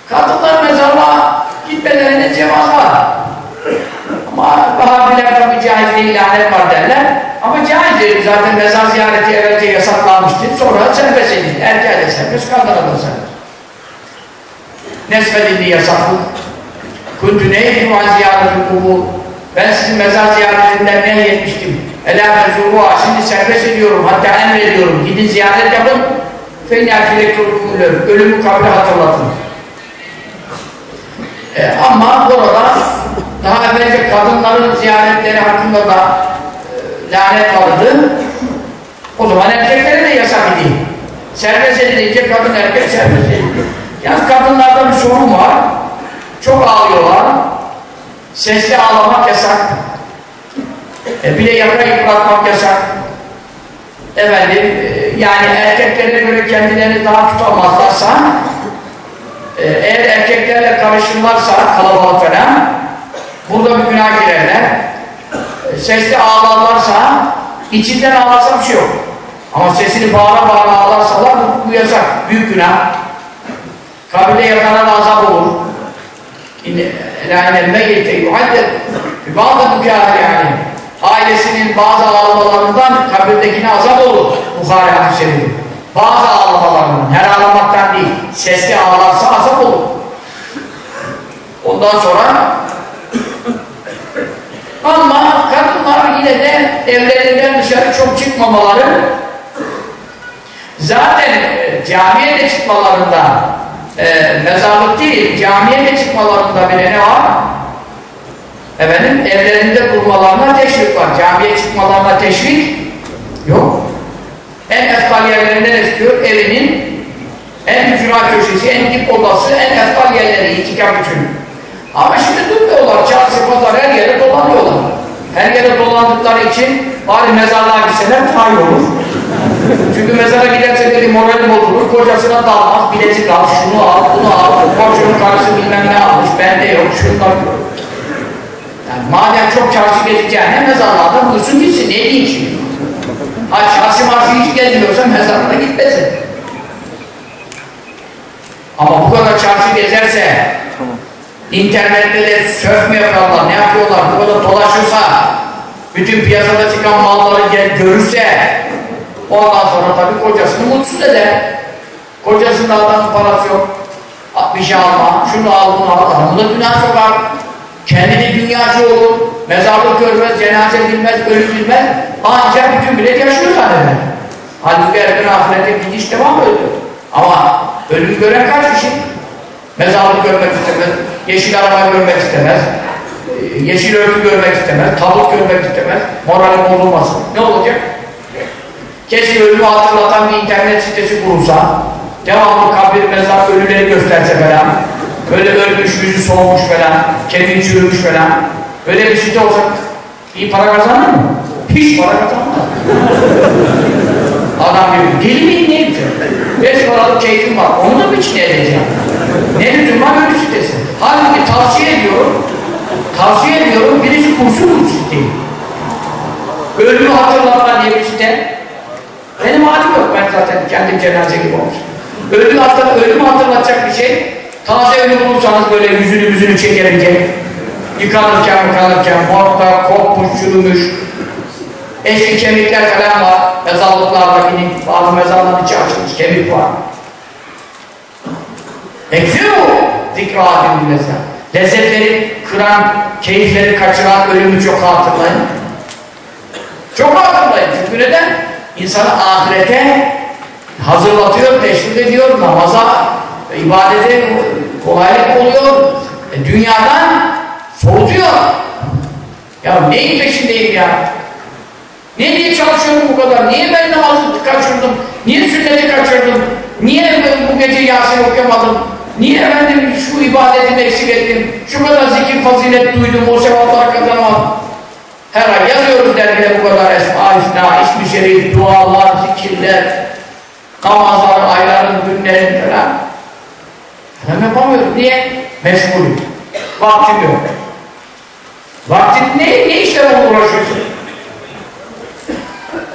Kadınlar mezarlığa gitmelerine cevaz var. Ama Vahabiler tabi caiz değil, lanet var derler. Ama caiz değil. Zaten mezar ziyareti evvelce yasaklanmıştır. Sonra serbest edildi. Erkeğe de serbest, kadına da serbest. Nesfedildi yasaklık. Kuntu neydi muazziyaretin kubu? Ben sizin mezar ziyaretinden nehyetmiştim. Elâ mezûruha. Şimdi serbest ediyorum. Hatta emrediyorum. Gidin ziyaret yapın. Ölümü kabile hatırlatın. E, ama burada daha evvelce kadınların ziyaretleri hakkında da e, lanet vardı. O zaman erkeklere de yasak edeyim. Serbest edilince kadın erkek serbest edildi. Yalnız kadınlarda bir sorun var. Çok ağlıyorlar. Sesli ağlamak yasak. E, bir de yaka yıpratmak yasak. Efendim, e, yani erkeklere göre kendilerini daha tutamazlarsa Ee, eğer erkeklerle karışırlarsa kalabalık falan burada bir günah girerler. Ee, sesli ağlarlarsa içinden ağlarsa bir şey yok. Ama sesini bağıra bağıra ağlarsalar bu, bu yasak. Büyük günah. Kabirde yatana da azap olur. Ailesinin bazı ağlamalarından kabirdekine azap olur. Bukhari hadis-i şerif. Bazı ağlamalarından, her ağlamaktan değil, sesli ağlarsa azap olur. Ondan sonra ama kadınlar yine de evlerinden dışarı çok çıkmamaları, zaten camiye de çıkmalarında e, mezarlık değil, camiye de çıkmalarında bile ne var? Efendim, evlerinde durmalarına teşvik var. Camiye çıkmalarına teşvik yok. En eftal yerleri neresi diyor? Evinin en hücra köşesi, en dip odası, en eftal yerleri, itikaf için. Ama şimdi durmuyorlar, çarşı, pazar, her yere dolanıyorlar. Her yere dolandıkları için bari mezarlığa gitseler daha iyi olur. Çünkü mezara giderse dedi moralim bozulur, kocasına dalmaz, bilezik al, şunu al, bunu al, kocanın karısı bilmem ne almış, bende yok, şunlar yok. Yani madem çok çarşı gezeceğine mezarlardan bulsun gitsin, ne diyeyim şimdi? Şahsi marşı hiç gezmiyorsa mezarına gitmesin. Ama bu kadar çarşı gezerse, internette de sörf mü yaparlar, ne yapıyorlar, bu kadar dolaşırsa bütün piyasada çıkan malları görürse ondan sonra tabii kocasını mutsuz eder. Kocasında adamın parası yok, bir şey alma, şunu al, bunu al, adamına günah sokar. Kendini dünyacı olur, mezarlık görmez, cenaze bilmez, ölü bilmez, ancak bütün millet yaşıyor zanneder. Halbuki her gün ahirete gidiş devam ediyor. Ama ölüm gören kaç kişi? Mezarlık görmek istemez, yeşil araba görmek istemez, yeşil örtü görmek istemez, tabut görmek istemez, morali bozulmasın. Ne olacak? Keşke ölümü hatırlatan bir internet sitesi kurulsa, devamlı kabir, mezar, ölüleri gösterse falan, böyle ölmüş, yüzü soğumuş falan, kemiği çürümüş falan, böyle bir site olsa iyi para kazanır mı? Hiç para kazanmaz. Adam diyor, deli miyim neyim? Beş paralık keyfim var, onu da mı içine edeceğim? Ne lüzum var ölü sitesi? Halbuki tavsiye ediyorum, tavsiye ediyorum, birisi kursun bu siteyi. Ölümü hatırlatma diye bir site. Benim halim yok, ben zaten kendim cenaze gibi olmuş. Ölümü hatırlat, ölümü hatırlatacak bir şey, taze ölü bulursanız böyle yüzünü yüzünü çekerken, yıkanırken yıkanırken, morta, kopmuş, çürümüş, eski kemikler falan var, mezarlıklarda binip, bazı mezarların içi açılmış, kemik var. Ekziyor mu? Zikr-ı adil mesela. Lezzetleri kıran, keyifleri kaçıran ölümü çok hatırlayın. Çok hatırlayın, çünkü neden? İnsanı ahirete hazırlatıyor, teşvik ediyor, namaza, ibadete kolaylık oluyor, e, dünyadan soğutuyor. Ya neyin peşindeyim ya? Ne diye çalışıyorum bu kadar? Niye ben namazı kaçırdım? Niye sünneti kaçırdım? Niye bu gece Yasin okuyamadım? Niye efendim şu ibadetimi eksik ettim? Şu kadar zikir fazilet duydum, o sevaplara kazanamadım. Her ay yazıyoruz dergide bu kadar esma, isna, ismi şerif, dualar, zikirler, namazlar, ayların, günlerin falan. Ben yapamıyorum. Niye? Meşgulüm. Vaktim yok. Vaktim ne? Ne işlerle uğraşıyorsun?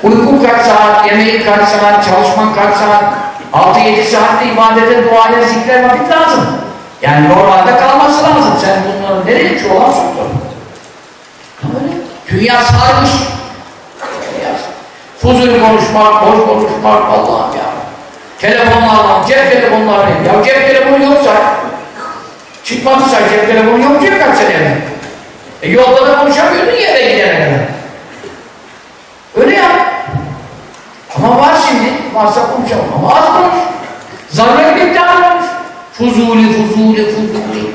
Uykun kaç saat, yemeğin kaç saat, çalışman kaç saat, altı yedi saatte ibadete, duaya, zikre vakit lazım. Yani normalde kalması lazım. Sen bunları nereye çoğalan soktun? Dünya sarmış. Dünya sarmış. Fuzul konuşmak, boş konuşmak, Allah'ım ya. Telefonlarla, cep telefonlarla. Ya cep telefonu yoksa, çıkmadıysa cep telefonu yok diye kaç seneye. E yolda da konuşamıyordun yere gidene kadar. Öyle ya. Ama var şimdi, varsa konuşalım ama az konuş. Zarra gibi iddialamış. Fuzuli, fuzuli, fuzuli.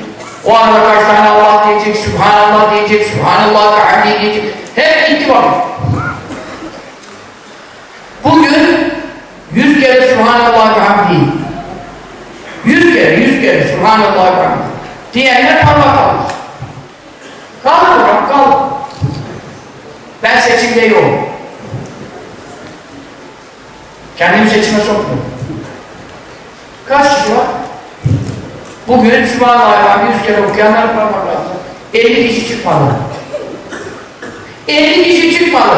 O arada kaç tane Allah diyecek, Sübhanallah diyecek, Sübhanallah Teala diyecek. Hep gitti var. Bugün yüz kere Sübhanallah Teala. Yüz kere, yüz kere Sübhanallah Teala. Diğerine parmak alır. Kaldır bırak, kaldır. Ben seçimde yokum. Kendimi seçime soktum. Kaç kişi var? Bugün Sübhanallah yüz kere okuyanlar parmak lazım. elli kişi çıkmadı. elli kişi çıkmadı.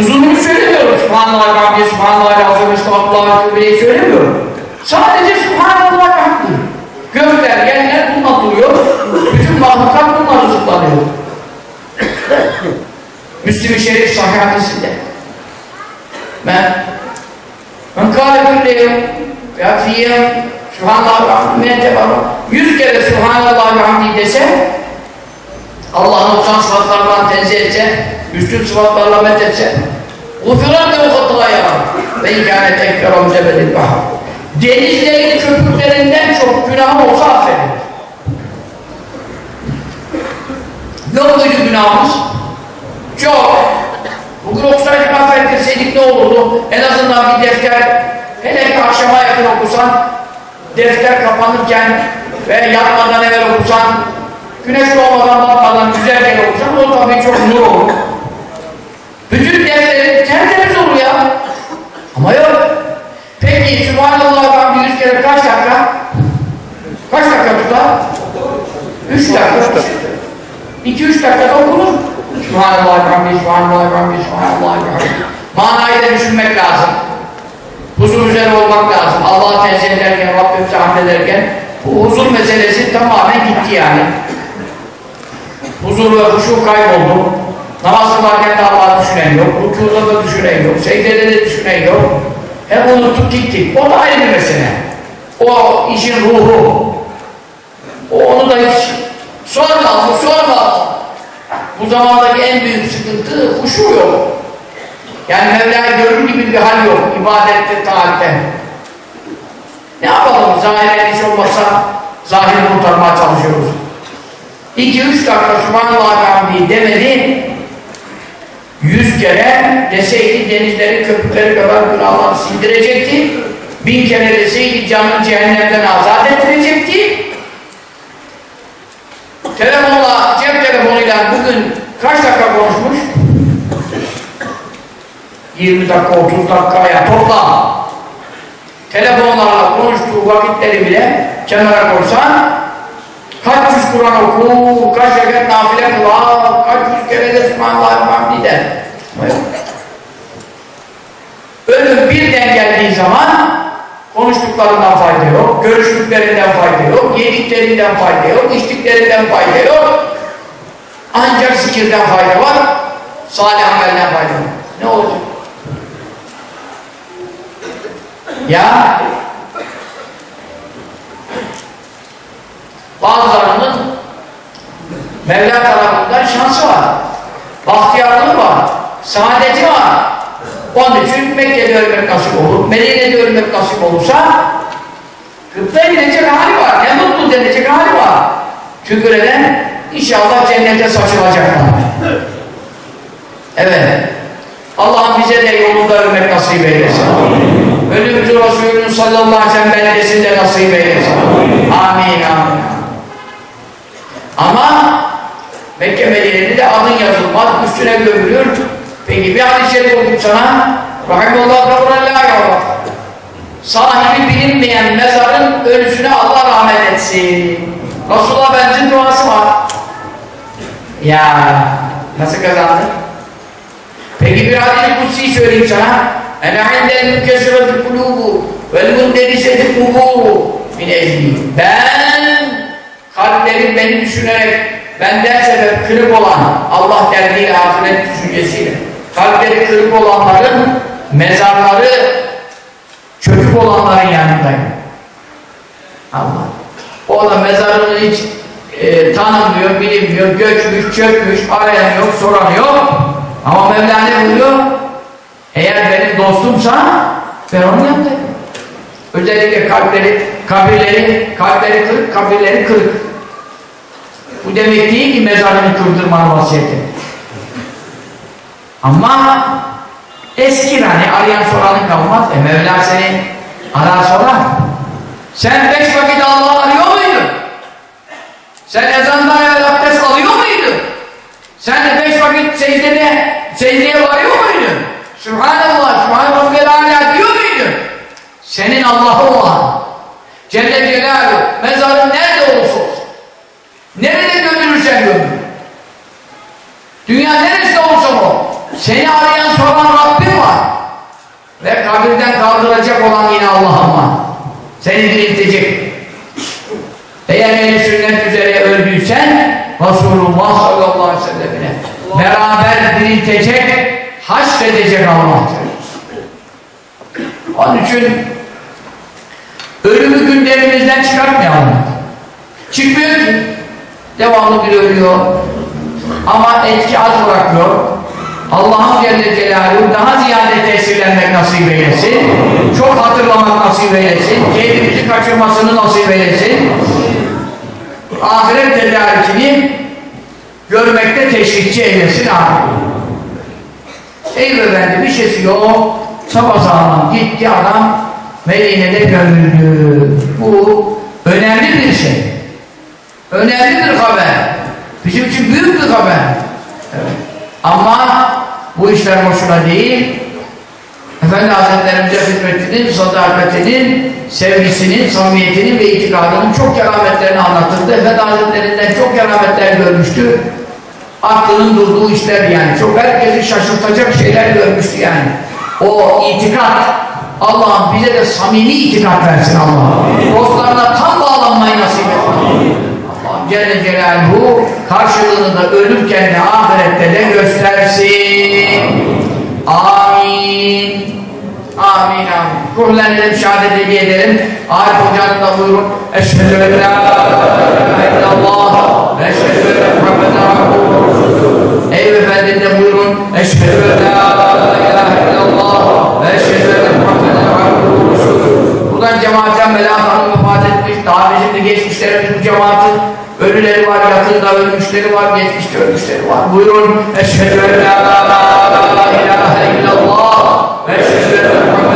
Uzunluğunu söylemiyorum. Sübhanallah Rabbi, Sübhanallah Azim, Estağfurullah Kübre'yi söylemiyorum. Sadece Sübhanallah Rabbi. Gökler, yerler bununla duruyor. Bütün mahlukat bununla rızıklanıyor. Müslim-i Şerif Sahih hadisinde. Ben ben kâlebülleyim ya fiyem yüz kere Sübhanallah ve hamdi dese, Allah'ın doksan sıfatlardan tenzih etse, üstün sıfatlarla met etse, gufran da ufattılaya var. Ve ikanet ekberam zebedil bahar. Denizlerin köpüklerinden çok günahım olsa affedin. Ne oldu günahımız? Çok. Bugün okusaydık affettirseydik ne olurdu? En azından bir defter, hele ki akşama yakın okusan, defter kapanırken ve yatmadan evvel okusan, güneş doğmadan batmadan güzelken okusan, o tabii çok nur olur. Bütün defterin tertemiz olur ya. Ama yok. Peki Sübhanallah ben yüz kere kaç dakika? Kaç dakika tutar? Üç dakika. İki üç dakikada okunur. Sübhanallah ben bir, Sübhanallah ben bir, Sübhanallah ben bir. Manayı da düşünmek lazım. Huzur üzere olmak lazım. Allah'ı tenzih ederken, Rabbimize hamd ederken bu huzur meselesi tamamen gitti yani. Huzur ve huşu kayboldu. Namaz kılarken de Allah'ı düşünen yok, rükûda da düşünen yok, secdede de düşünen yok. Hem unuttuk gittik. O da ayrı bir mesele. O işin ruhu. O onu da hiç sorma, sorma. Bu zamandaki en büyük sıkıntı huşu yok. Yani Mevla'yı görür gibi bir hal yok. İbadette, taatte. Ne yapalım? Zahiren hiç olmazsa zahiri kurtarmaya çalışıyoruz. İki üç dakika Sübhanallah'ın demedi. Yüz kere deseydi denizleri, köpükleri kadar günahları sildirecekti. Bin kere deseydi canını cehennemden azat ettirecekti. Telefonla, cep telefonuyla bugün kaç dakika konuşmuş? yirmi dakika, otuz dakika ya toplam. Telefonlarla konuştuğu vakitleri bile kenara koysan kaç yüz Kur'an oku, kaç rekat nafile kula, kaç yüz kere de Sübhanallahül Hamdi der. Ölüm birden geldiği zaman konuştuklarından fayda yok, görüştüklerinden fayda yok, yediklerinden fayda yok, içtiklerinden fayda yok. Ancak zikirden fayda var, salih amelden fayda var. Ne olacak? Ya bazılarının Mevla tarafından şansı var, bahtiyarlığı var, saadeti var. Onun için Mekke'de ölmek nasip olur, Medine'de ölmek nasip olursa Kıbrıs'a gidecek hali var, ne mutlu denecek hali var. Şükür eden inşallah cennete saçılacaklar. Evet, Allah'ın bize de yolunda ölmek nasip eylesin. Ölümcü Resulünün sallallahu aleyhi ve sellem beldesinde nasip eylesin. Amin, amin. Ama Mekke Medine'de de adın yazılmaz, üstüne gömülür. Peki bir hadis-i şerif okuyup sana Rahimullah kabrallâh yavrum. Sahibi bilinmeyen mezarın ölüsüne Allah rahmet etsin. Resulullah benzin duası var. Ya nasıl kazandın? Peki bir hadis-i kutsiyi söyleyeyim sana. Enâhindel mükesirati kulûbu vel mundeliseti kulûbu min ecli. Ben kalplerim beni düşünerek benden sebep kırık olan Allah derdiyle ahiret düşüncesiyle kalpleri kırık olanların mezarları çöküp olanların yanındayım. Allah. O da mezarını hiç e, tanımıyor, bilinmiyor, göçmüş, çökmüş, arayan yok, soran yok. Ama Mevla ne buyuruyor? Eğer benim dostumsa ben onun yanındayım. Özellikle kalpleri, kabirleri, kalpleri kırık, kabirleri kırık. Bu demek değil ki mezarını kırdırmanın vasiyeti. Ama eski hani arayan soranın kalmaz. E Mevla seni arar sorar. Sen beş vakit Allah'ı arıyor muydun? Sen ezandan evvel abdest alıyor muydun? Sen beş vakit secdede, secdeye varıyor muydun? Sübhanallah, Sübhanallah ve Alâ diyor muydun? Senin Allah'ın olan Celle Celaluhu mezarın nerede olursa olsun, nerede gömülürsen gömül, dünya neresi olursa o, seni arayan soran Rabbim var ve kabirden kaldıracak olan yine Allah'ım var, seni diriltecek. Eğer ehl-i sünnet üzere öldüysen Resulullah sallallahu aleyhi ve sellem'ine beraber diriltecek, haşredecek Allah'tır. Onun için ölümü günlerimizden çıkartmayalım. Çıkmıyor ki. Devamlı bir ölüyor. Ama etki az bırakıyor. Allah'ın Celle Celaluhu daha ziyade tesirlenmek nasip eylesin. Çok hatırlamak nasip eylesin. Kendimizi kaçırmasını nasip eylesin. Ahiret tedarikini görmekte teşvikçi eylesin. Eyvallah efendim, bir şeysi yok. Sapasağlam gitti adam. Medine'de gömüldü. Bu önemli bir şey. Önemli bir haber. Bizim için büyük bir haber. Evet. Ama bu işler hoşuna değil. Efendi Hazretlerimize hizmetinin, sadakatinin, sevgisinin, samimiyetinin ve itikadının çok kerametlerini anlatırdı. Efendi Hazretlerinden çok kerametler görmüştü. Aklının durduğu işler yani. Çok herkesi şaşırtacak şeyler görmüştü yani. O itikat. Allah'ım bize de samimi itikat versin Allah'ım. Dostlarına tam bağlanmayı nasip etsin. Allah'ım Celle Celaluhu karşılığını da ölürken de ahirette de göstersin. Amin. Amin amin. Ruhlenelim, şehadet hediye edelim. Arif Hoca'nın da buyurun. Eşhedü en la ilahe illallah ve eşhedü enne Muhammeden abduhu ve resulüh. Eyüp Efendi'nin de buyurun. Eşhedü en la ilahe illallah ve eşhedü enne Muhammeden abduhu ve resulüh. Buradan cemaatten Melahat Hanım vefat etmiş. Daha bizim de geçmişlerimiz bu cemaatin. Ölüleri var, yakında ölmüşleri var, geçmişte ölmüşleri var. Buyurun. Eşhedü en la ilahe illallah ve eşhedü enne Muhammeden abduhu ve resulüh.